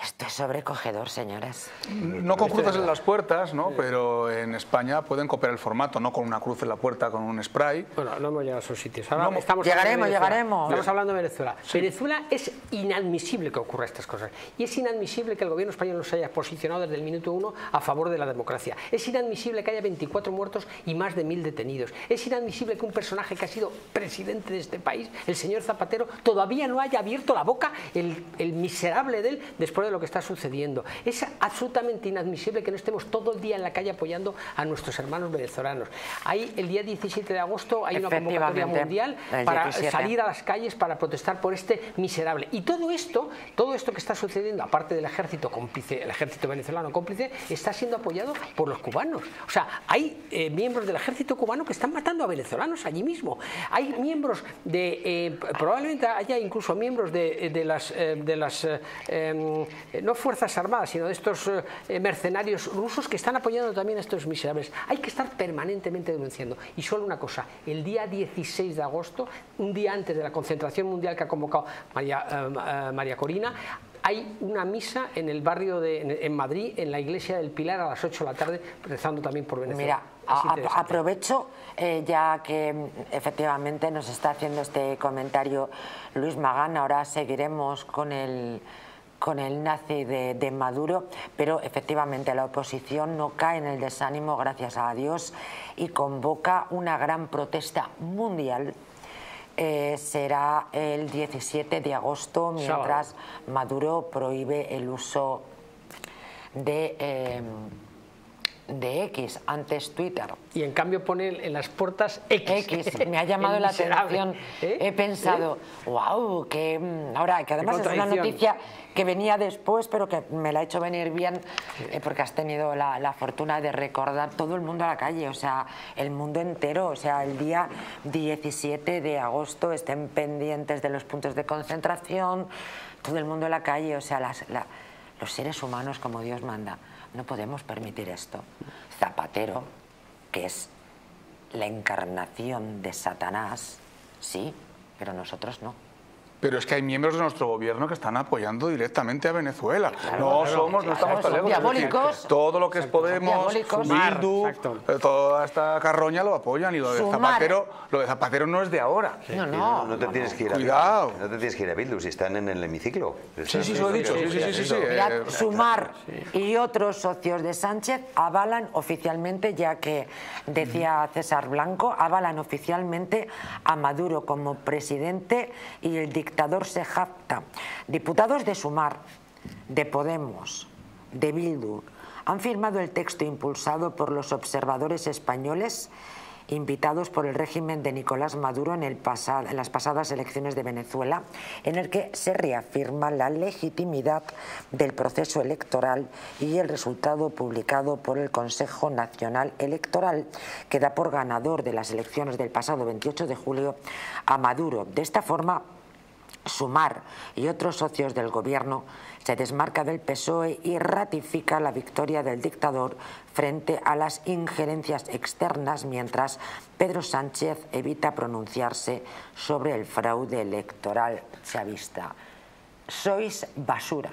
esto es sobrecogedor, señores. No con cruces en las puertas, ¿no? Sí. Pero en España pueden copiar el formato, no con una cruz en la puerta, con un spray. Bueno, no hemos llegado a esos sitios. Ahora no, estamos llegaremos, llegaremos. Estamos hablando de Venezuela. Sí. Venezuela es inadmisible que ocurra estas cosas. Y es inadmisible que el gobierno español no se haya posicionado desde el minuto uno a favor de la democracia. Es inadmisible que haya veinticuatro muertos y más de mil detenidos. Es inadmisible que un personaje que ha sido presidente de este país, el señor Zapatero, todavía no haya abierto la boca, el, el miserable de él, después de lo que está sucediendo. Es absolutamente inadmisible que no estemos todo el día en la calle apoyando a nuestros hermanos venezolanos. Hay, el día diecisiete de agosto hay una convocatoria mundial para salir a las calles para protestar por este miserable. Y todo esto, todo esto que está sucediendo, aparte del ejército cómplice, el ejército venezolano cómplice, está siendo apoyado por los cubanos. O sea, hay eh, miembros del ejército cubano que están matando a venezolanos allí mismo. Hay miembros de... Eh, probablemente haya incluso miembros de, de las... Eh, de las eh, eh, no fuerzas armadas, sino de estos eh, mercenarios rusos que están apoyando también a estos miserables. Hay que estar permanentemente denunciando. Y solo una cosa, el día dieciséis de agosto, un día antes de la concentración mundial que ha convocado María, eh, María Corina, hay una misa en el barrio de en, en Madrid, en la iglesia del Pilar, a las ocho de la tarde, rezando también por Venezuela. Mira, a, aprovecho, eh, ya que efectivamente nos está haciendo este comentario Luis Magán, ahora seguiremos con el... con el nazi de, de Maduro, pero efectivamente la oposición no cae en el desánimo, gracias a Dios, y convoca una gran protesta mundial. Eh, será el diecisiete de agosto, mientras Sábado. Maduro prohíbe el uso de, eh, de X, antes Twitter. Y en cambio pone en las puertas X. X, me ha llamado la atención. ¿Eh? He pensado, ¿Eh? wow, que ahora, que además es una noticia que venía después, pero que me la ha hecho venir bien, eh, porque has tenido la, la fortuna de recordar todo el mundo a la calle, o sea, el mundo entero, o sea, el día diecisiete de agosto, estén pendientes de los puntos de concentración, todo el mundo a la calle, o sea, las, la, los seres humanos como Dios manda. No podemos permitir esto. Zapatero, que es la encarnación de Satanás, sí, pero nosotros no. Pero es que hay miembros de nuestro gobierno que están apoyando directamente a Venezuela. Claro, no somos, claro, no estamos tan lejos. Diabólicos. Es decir, todo lo que es Podemos, Bildu, toda esta carroña lo apoyan, y lo de Sumar. Zapatero, lo de Zapatero no es de ahora. Sí, no, no, no, no te no, tienes no. que ir a Cuidado. Bildu, no te tienes que ir a Bildu si están en el hemiciclo. Están, sí, sí, sí, lo he dicho. Sí, sí, sí, sí, sí, eh, Sumar sí. y otros socios de Sánchez avalan oficialmente, ya que decía César Blanco, avalan oficialmente a Maduro como presidente y el dictador. Dictador se jacta. Diputados de Sumar, de Podemos, de Bildu han firmado el texto impulsado por los observadores españoles invitados por el régimen de Nicolás Maduro en, el pasado, en las pasadas elecciones de Venezuela, en el que se reafirma la legitimidad del proceso electoral y el resultado publicado por el Consejo Nacional Electoral, que da por ganador de las elecciones del pasado veintiocho de julio a Maduro. De esta forma, Sumar y otros socios del gobierno se desmarca del P S O E y ratifica la victoria del dictador frente a las injerencias externas, mientras Pedro Sánchez evita pronunciarse sobre el fraude electoral chavista. Sois basura.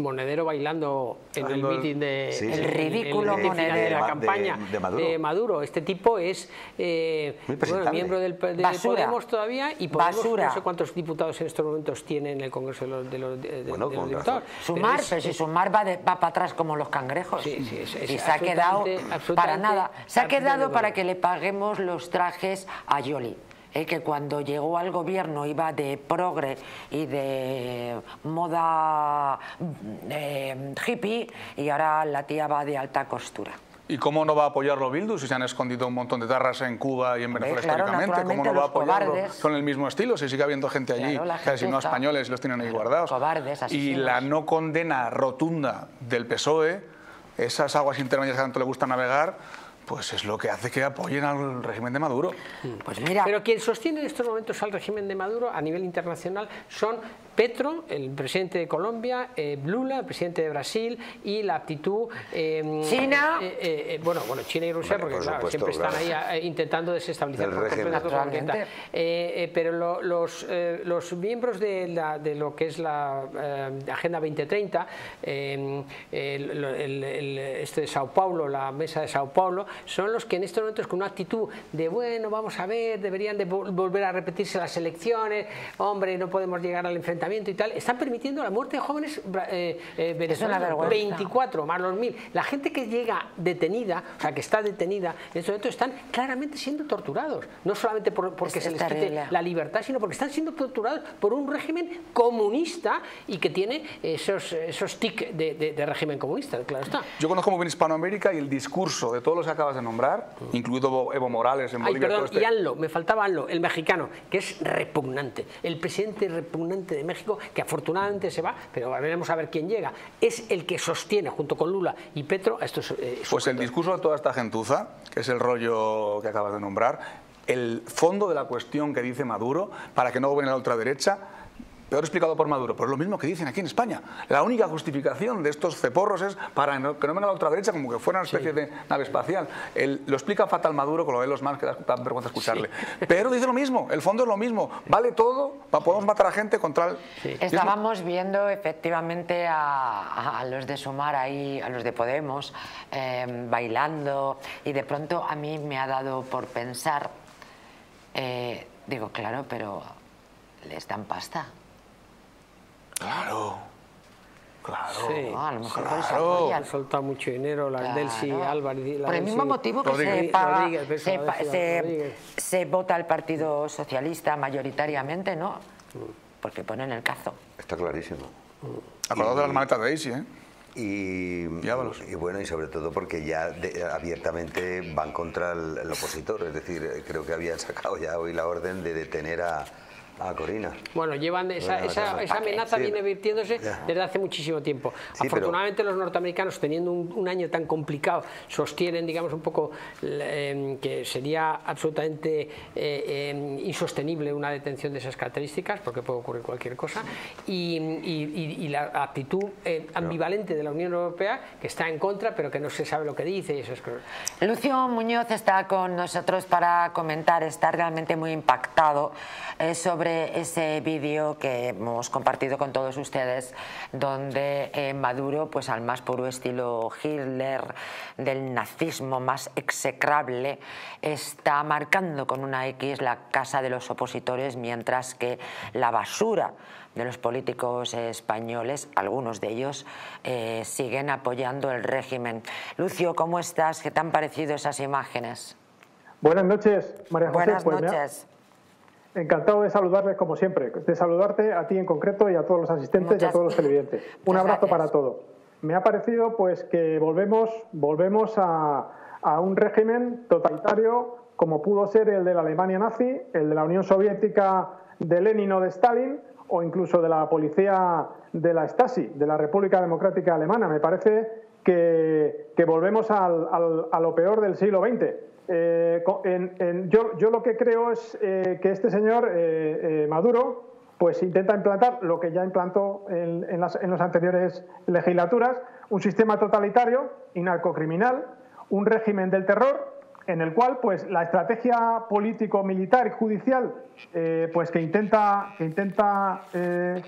Monedero bailando en el mitin de sí, sí. el ridículo el, el, el, monedero de, de la campaña de, de, Maduro. de Maduro. Este tipo es eh, bueno, miembro del de Podemos todavía, y Podemos basura. no sé cuántos diputados en estos momentos tiene en el Congreso de los, de los, de, bueno, de los diputados. Sumar, pero si Sumar va, de, va para atrás como los cangrejos. Sí, sí, es, es, y se ha quedado para nada. Se ha quedado para que le paguemos los trajes a Yoli. Eh, que cuando llegó al gobierno iba de progre y de moda eh, hippie, y ahora la tía va de alta costura. ¿Y cómo no va a apoyarlo Bildu si se han escondido un montón de tarras en Cuba y en Venezuela, claro, históricamente? ¿Cómo no va a apoyarlo? Cobardes. Son el mismo estilo, si sigue habiendo gente allí, claro, gente casi no españoles, los tienen ahí guardados. Cobardes, y la no condena rotunda del P S O E, esas aguas intermedias que tanto le gusta navegar, pues es lo que hace que apoyen al régimen de Maduro. Pues mira. Pero quien sostiene en estos momentos al régimen de Maduro a nivel internacional son Petro, el presidente de Colombia, eh, Lula, el presidente de Brasil, y la aptitud... Eh, China. Eh, eh, bueno, bueno, China y Rusia, porque por claro, supuesto, siempre están ahí a, intentando desestabilizar el por régimen. Eh, eh, pero lo, los, eh, los miembros de, la, de lo que es la eh, Agenda veinte treinta, eh, el, el, el, este de Sao Paulo, la mesa de Sao Paulo, son los que en estos momentos, con una actitud de bueno, vamos a ver, deberían de vol volver a repetirse las elecciones, hombre, no podemos llegar al enfrentamiento y tal, están permitiendo la muerte de jóvenes eh, eh, venezolanos, veinticuatro más los mil. La gente que llega detenida, o sea, que está detenida, en estos momentos están claramente siendo torturados, no solamente por, porque es se les quite la libertad, sino porque están siendo torturados por un régimen comunista y que tiene esos, esos tics de, de, de régimen comunista, claro está. Yo conozco muy bien Hispanoamérica y el discurso de todos los acabas de nombrar, incluido Evo Morales en Bolivia. Ay, perdón, este. y Anlo, me faltaba Anlo, el mexicano, que es repugnante, el presidente repugnante de México, que afortunadamente se va, pero veremos a ver quién llega, es el que sostiene, junto con Lula y Petro, a estos... Eh, pues el discurso de toda esta gentuza, que es el rollo que acabas de nombrar, el fondo de la cuestión que dice Maduro, para que no gobierne la ultraderecha, peor explicado por Maduro, pero es lo mismo que dicen aquí en España. La única justificación de estos ceporros es para que no venga la ultraderecha, como que fuera una especie sí. de nave espacial. El, lo explica fatal Maduro, con lo de los más que da vergüenza escucharle. Sí. Pero dice lo mismo, el fondo es lo mismo. Vale todo, podemos matar a gente contra el... Sí. Estábamos viendo efectivamente a, a los de Sumar ahí, a los de Podemos, eh, bailando, y de pronto a mí me ha dado por pensar, eh, digo, claro, pero les dan pasta. Claro, claro, sí, no, a lo mejor claro. Han soltado mucho dinero, la claro. Delcy, Álvarez... La Por el mismo Delcy, motivo que Rodríguez, se, paga, Rodríguez, se, pa, se, se vota al Partido Socialista mayoritariamente, ¿no? Porque ponen el cazo. Está clarísimo. Mm. Acordado de las maletas de Delcy, ¿eh? Y, y bueno, y sobre todo porque ya de, abiertamente van contra el, el opositor, es decir, creo que habían sacado ya hoy la orden de detener a, a Corina. Bueno, llevan esa, esa, esa amenaza sí. viene virtiéndose desde hace muchísimo tiempo. Sí, afortunadamente pero... los norteamericanos, teniendo un, un año tan complicado, sostienen, digamos, un poco eh, que sería absolutamente eh, eh, insostenible una detención de esas características, porque puede ocurrir cualquier cosa, y, y, y, y la actitud eh, ambivalente de la Unión Europea, que está en contra, pero que no se sabe lo que dice y esas cosas. Lucio Muñoz está con nosotros para comentar, está realmente muy impactado eh, sobre ese vídeo que hemos compartido con todos ustedes, donde eh, Maduro, pues al más puro estilo Hitler, del nazismo más execrable, está marcando con una X la casa de los opositores, mientras que la basura de los políticos españoles, algunos de ellos, eh, siguen apoyando el régimen. Lucio, ¿cómo estás? ¿Qué te han parecido esas imágenes? Buenas noches, María José. Buenas pues, noches. ¿Me ha... Encantado de saludarles como siempre, de saludarte a ti en concreto y a todos los asistentes Muchas y a todos los televidentes. Un abrazo gracias. Para todo. Me ha parecido pues que volvemos, volvemos a, a un régimen totalitario como pudo ser el de la Alemania nazi, el de la Unión Soviética de Lenin o de Stalin, o incluso de la policía de la Stasi, de la República Democrática Alemana. Me parece que, que volvemos al, al, a lo peor del siglo veinte. Eh, en, en, yo, yo lo que creo es eh, que este señor eh, eh, Maduro pues intenta implantar lo que ya implantó en, en, las, en las anteriores legislaturas, un sistema totalitario y narcocriminal, un régimen del terror en el cual pues la estrategia político, militar y judicial eh, pues que intenta, que intenta eh,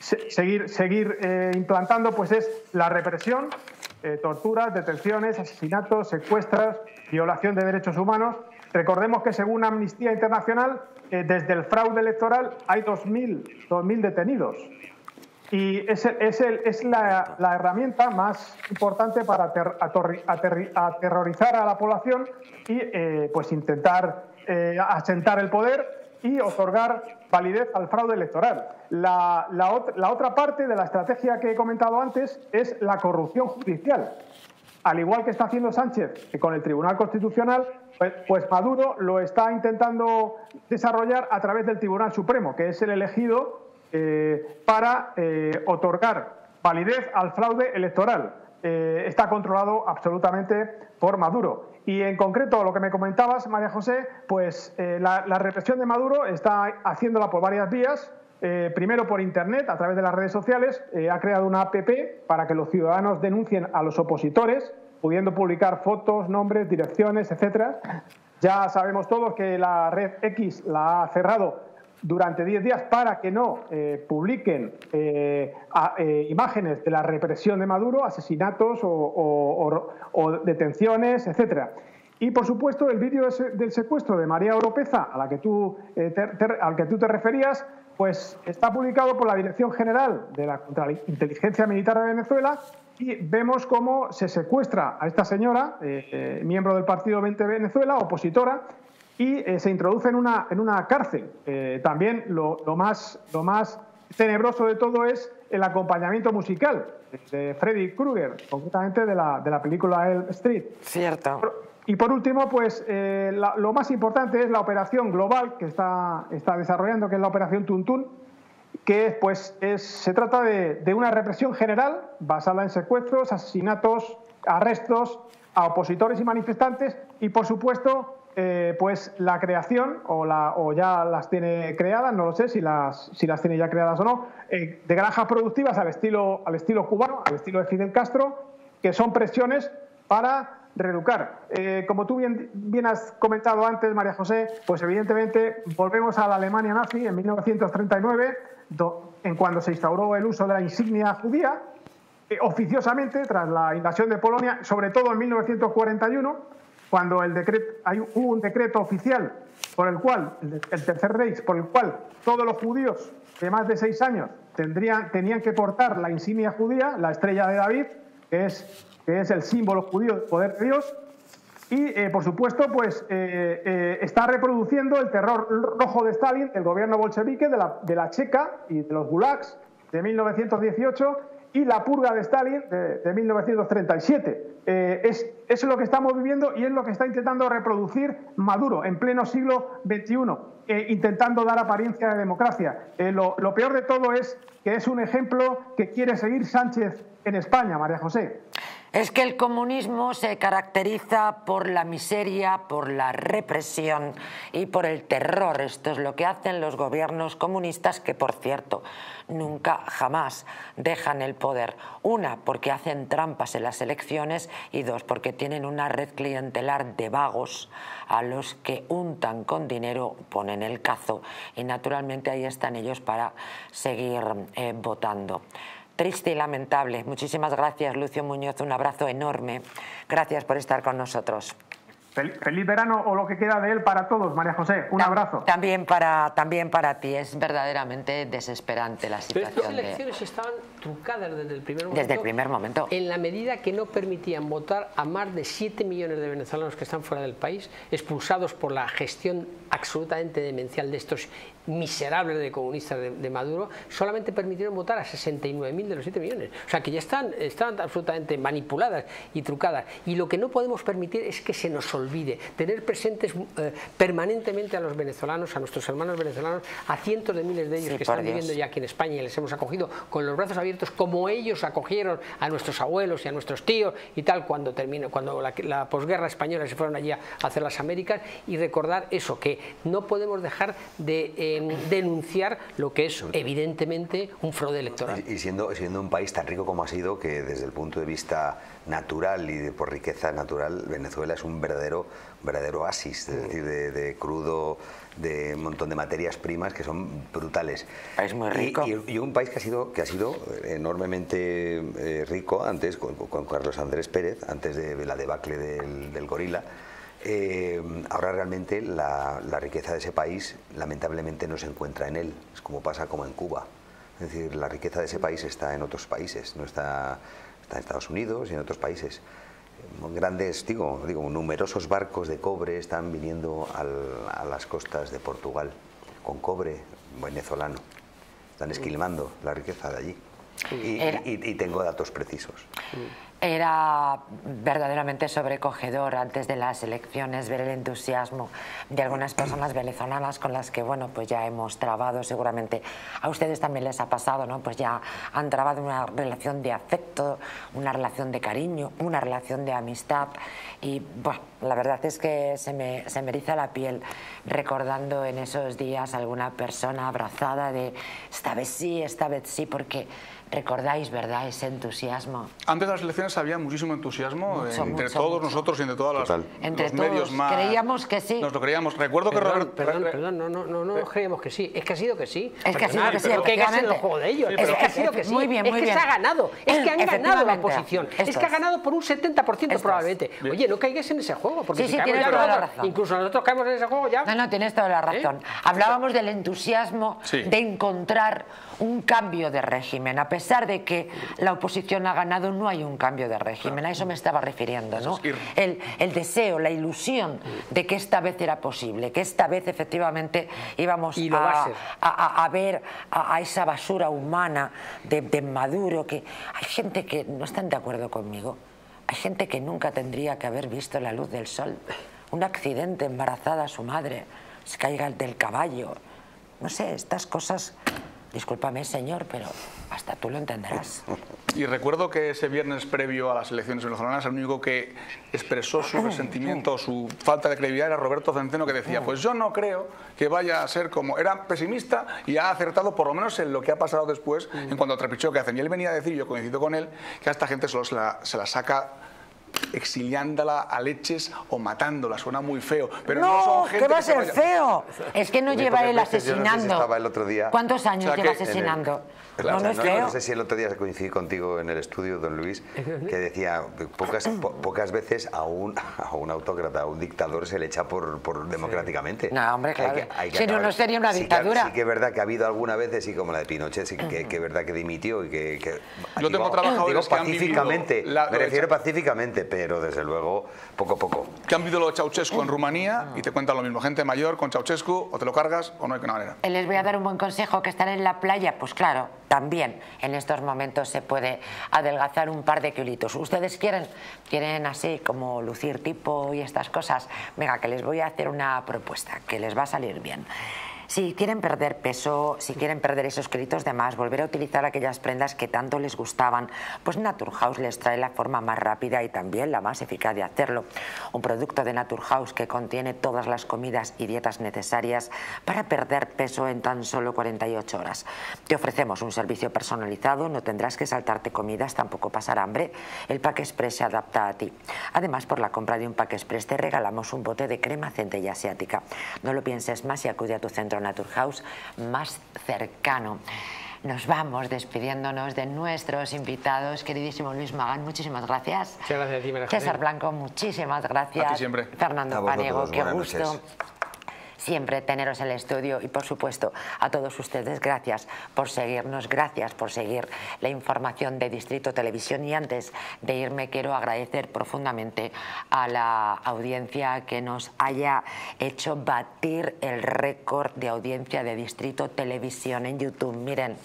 se, seguir, seguir eh, implantando pues es la represión. Eh, torturas, detenciones, asesinatos, secuestros, violación de derechos humanos. Recordemos que según Amnistía Internacional, eh, desde el fraude electoral hay dos mil detenidos. Y es, el, es, el, es la, la herramienta más importante para ter, atorri, aterri, aterrorizar a la población y eh, pues intentar eh, asentar el poder y otorgar validez al fraude electoral. La, la, ot la otra parte de la estrategia que he comentado antes es la corrupción judicial. Al igual que está haciendo Sánchez que con el Tribunal Constitucional, pues, pues Maduro lo está intentando desarrollar a través del Tribunal Supremo, que es el elegido eh, para eh, otorgar validez al fraude electoral. Eh, está controlado absolutamente por Maduro. Y en concreto, lo que me comentabas, María José, pues eh, la, la represión de Maduro está haciéndola por varias vías. Eh, primero por Internet, a través de las redes sociales, eh, ha creado una app para que los ciudadanos denuncien a los opositores, pudiendo publicar fotos, nombres, direcciones, etcétera. Ya sabemos todos que la red X la ha cerrado durante diez días para que no eh, publiquen eh, a, eh, imágenes de la represión de Maduro, asesinatos o, o, o, o detenciones, etcétera. Y, por supuesto, el vídeo del secuestro de María Oropeza, a la que tú, eh, te, te, al que tú te referías, pues está publicado por la Dirección General de la Contrainteligencia Militar de Venezuela y vemos cómo se secuestra a esta señora, eh, eh, miembro del Partido veinte Venezuela, opositora, y eh, se introduce en una, en una cárcel. Eh, también lo, lo, más, lo más tenebroso de todo es el acompañamiento musical de Freddy Krueger, concretamente de la, de la película Elm Street. Cierto. Y por último, pues eh, la, lo más importante es la operación global que está, está desarrollando, que es la operación Tuntún, que pues, es, se trata de, de una represión general basada en secuestros, asesinatos, arrestos a opositores y manifestantes y, por supuesto, Eh, pues la creación, o, la, o ya las tiene creadas, no lo sé si las, si las tiene ya creadas o no, eh, de granjas productivas al estilo, al estilo cubano, al estilo de Fidel Castro, que son presiones para reeducar. Eh, como tú bien, bien has comentado antes, María José, pues evidentemente volvemos a la Alemania nazi en mil novecientos treinta y nueve, do, en cuando se instauró el uso de la insignia judía, eh, oficiosamente tras la invasión de Polonia, sobre todo en mil novecientos cuarenta y uno, cuando el decreto, hay, hubo un decreto oficial por el cual, el Tercer Reich, por el cual todos los judíos de más de seis años tendrían, tenían que portar la insignia judía, la estrella de David, que es, que es el símbolo judío del poder de Dios, y eh, por supuesto pues eh, eh, está reproduciendo el terror rojo de Stalin, el gobierno bolchevique de la, de la Checa y de los gulags de mil novecientos dieciocho, y la purga de Stalin de, de mil novecientos treinta y siete. Eh, es, es lo que estamos viviendo y es lo que está intentando reproducir Maduro en pleno siglo veintiuno, eh, intentando dar apariencia de democracia. Eh, lo, lo peor de todo es que es un ejemplo que quiere seguir Sánchez en España, María José. Es que el comunismo se caracteriza por la miseria, por la represión y por el terror. Esto es lo que hacen los gobiernos comunistas que, por cierto, nunca jamás dejan el poder. Una, porque hacen trampas en las elecciones y dos, porque tienen una red clientelar de vagos a los que untan con dinero, ponen el cazo y naturalmente ahí están ellos para seguir eh, votando. Triste y lamentable. Muchísimas gracias, Lucio Muñoz. Un abrazo enorme. Gracias por estar con nosotros. Fel, feliz verano o lo que queda de él para todos, María José. Un Ta abrazo. También para, también para ti. Es verdaderamente desesperante la situación. Pero estas elecciones de... estaban trucadas desde el primer momento. Desde el primer momento. En la medida que no permitían votar a más de siete millones de venezolanos que están fuera del país, expulsados por la gestión absolutamente demencial de estos miserables de comunistas de, de Maduro, solamente permitieron votar a sesenta y nueve mil de los siete millones. O sea que ya están, están absolutamente manipuladas y trucadas. Y lo que no podemos permitir es que se nos olvide, tener presentes eh, permanentemente a los venezolanos, a nuestros hermanos venezolanos, a cientos de miles de ellos sí, que están Dios. viviendo ya aquí en España y les hemos acogido con los brazos abiertos como ellos acogieron a nuestros abuelos y a nuestros tíos y tal cuando terminó, cuando la, la posguerra española se fueron allí a hacer las Américas, y recordar eso, que no podemos dejar de eh, denunciar lo que es evidentemente un fraude electoral. Y, y siendo, siendo un país tan rico como ha sido, que desde el punto de vista natural y de, por riqueza natural, Venezuela es un verdadero verdadero oasis, es decir, de, de crudo, de un montón de materias primas que son brutales. Es muy rico. Y, y, y un país que ha sido, que ha sido enormemente eh, rico antes, con, con Carlos Andrés Pérez, antes de la debacle del, del gorila. Eh, ahora realmente la, la riqueza de ese país lamentablemente no se encuentra en él, es como pasa como en Cuba. Es decir, la riqueza de ese país está en otros países, no está... está en Estados Unidos y en otros países. Grandes, digo, digo numerosos barcos de cobre están viniendo al, a las costas de Portugal con cobre venezolano. Están esquilmando la riqueza de allí. Y, Era... y, y tengo datos precisos. Era verdaderamente sobrecogedor antes de las elecciones ver el entusiasmo de algunas personas venezolanas con las que, bueno, pues ya hemos trabado seguramente. A ustedes también les ha pasado, ¿no? Pues ya han trabado una relación de afecto, una relación de cariño, una relación de amistad y, bueno, la verdad es que se me, se me eriza la piel recordando en esos días a alguna persona abrazada de esta vez sí, esta vez sí, porque... recordáis, ¿verdad?, ese entusiasmo. Antes de las elecciones había muchísimo entusiasmo mucho, entre mucho, todos mucho. nosotros y entre todos los medios más... creíamos que sí. Nos lo creíamos. Recuerdo perdón, que Roberto... Perdón, perdón, no, no, no, no nos creíamos que sí. Es que ha sido que sí. Es que ha sido que sí, efectivamente. Es que ha sido el juego de ellos. Sí, es que ha sido que sí. Muy bien, muy bien. Es que se ha ganado. Es que han ganado la oposición. Es, es que ha ganado por un setenta por ciento probablemente. Bien. Oye, no caigas en ese juego. Porque sí, si sí, tienes toda la razón. Incluso nosotros caemos en ese juego ya... No, no, tienes toda la razón. Hablábamos del entusiasmo de encontrar un cambio de régimen. A pesar de que la oposición ha ganado, no hay un cambio de régimen. A eso me estaba refiriendo, ¿no? El, el deseo, la ilusión de que esta vez era posible, que esta vez efectivamente íbamos a, a, a, a ver a, a esa basura humana de, de Maduro. Que hay gente que no están de acuerdo conmigo. Hay gente que nunca tendría que haber visto la luz del sol. Un accidente, embarazada a su madre, se caiga del caballo. No sé, estas cosas... Discúlpame, señor, pero hasta tú lo entenderás. Y recuerdo que ese viernes previo a las elecciones venezolanas, el único que expresó su resentimiento, su falta de credibilidad, era Roberto Centeno, que decía, pues yo no creo que vaya a ser como... Era pesimista y ha acertado por lo menos en lo que ha pasado después, en cuanto a trapicheo que hacen. Y él venía a decir, yo coincido con él, que a esta gente solo se la, se la saca... exiliándola a leches o matándola, suena muy feo, pero no, no son gente que va a ser que se feo, es que no lleva él asesinando, no sé si el otro día. ¿Cuántos años o sea, lleva asesinando? El, claro, no, no, es no, feo. No sé si el otro día coincidí contigo en el estudio, don Luis, que decía pocas, po, pocas veces a un, a un autócrata, a un dictador se le echa por, por democráticamente. No, hombre, claro, hay que, hay que si no, no sería una dictadura. Sí que, sí que es verdad que ha habido alguna vez, así como la de Pinochet, sí que es verdad que dimitió y que... que yo digo, tengo trabajadores digo, que han vivido... La, me refiero pacíficamente. evidente, pero desde luego poco a poco. Que han vivido lo de Ceausescu en Rumanía y te cuentan lo mismo. Gente mayor con Ceausescu, o te lo cargas o no hay manera. Les voy a dar un buen consejo, que estar en la playa, pues claro, también en estos momentos se puede adelgazar un par de kilitos. Ustedes quieren, quieren así como lucir tipo y estas cosas. Venga, que les voy a hacer una propuesta que les va a salir bien. Si quieren perder peso, si quieren perder esos kilitos de más, volver a utilizar aquellas prendas que tanto les gustaban, pues Naturhaus les trae la forma más rápida y también la más eficaz de hacerlo. Un producto de Naturhaus que contiene todas las comidas y dietas necesarias para perder peso en tan solo cuarenta y ocho horas. Te ofrecemos un servicio personalizado, no tendrás que saltarte comidas, tampoco pasar hambre. El Pack Express se adapta a ti. Además, por la compra de un Pack Express te regalamos un bote de crema centella asiática. No lo pienses más y acude a tu centro Naturhaus más cercano. Nos vamos despidiéndonos de nuestros invitados. Queridísimo Luis Magán, muchísimas gracias. Muchas gracias a ti, María César Blanco, muchísimas gracias. A ti siempre. Fernando Fanego, qué gusto. Noches. Siempre teneros en el estudio y, por supuesto, a todos ustedes, gracias por seguirnos, gracias por seguir la información de Distrito Televisión. Y antes de irme quiero agradecer profundamente a la audiencia que nos haya hecho batir el récord de audiencia de Distrito Televisión en YouTube. Miren,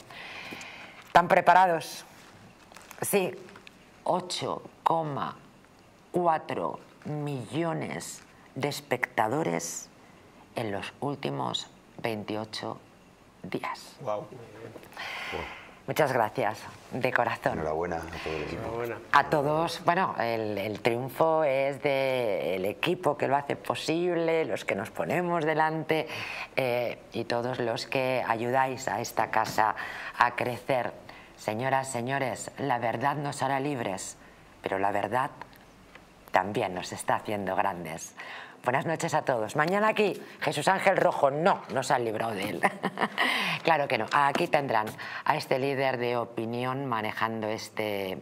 ¿están preparados? Sí, ocho coma cuatro millones de espectadores en los últimos veintiocho días. Wow. Muchas gracias, de corazón. Enhorabuena a todo el equipo. A todos, bueno, el, el triunfo es del equipo que lo hace posible, los que nos ponemos delante eh, y todos los que ayudáis a esta casa a crecer. Señoras, señores, la verdad nos hará libres, pero la verdad también nos está haciendo grandes. Buenas noches a todos. Mañana aquí, Jesús Ángel Rojo, no, nos han librado de él. Claro que no. Aquí tendrán a este líder de opinión manejando este,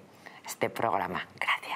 este programa. Gracias.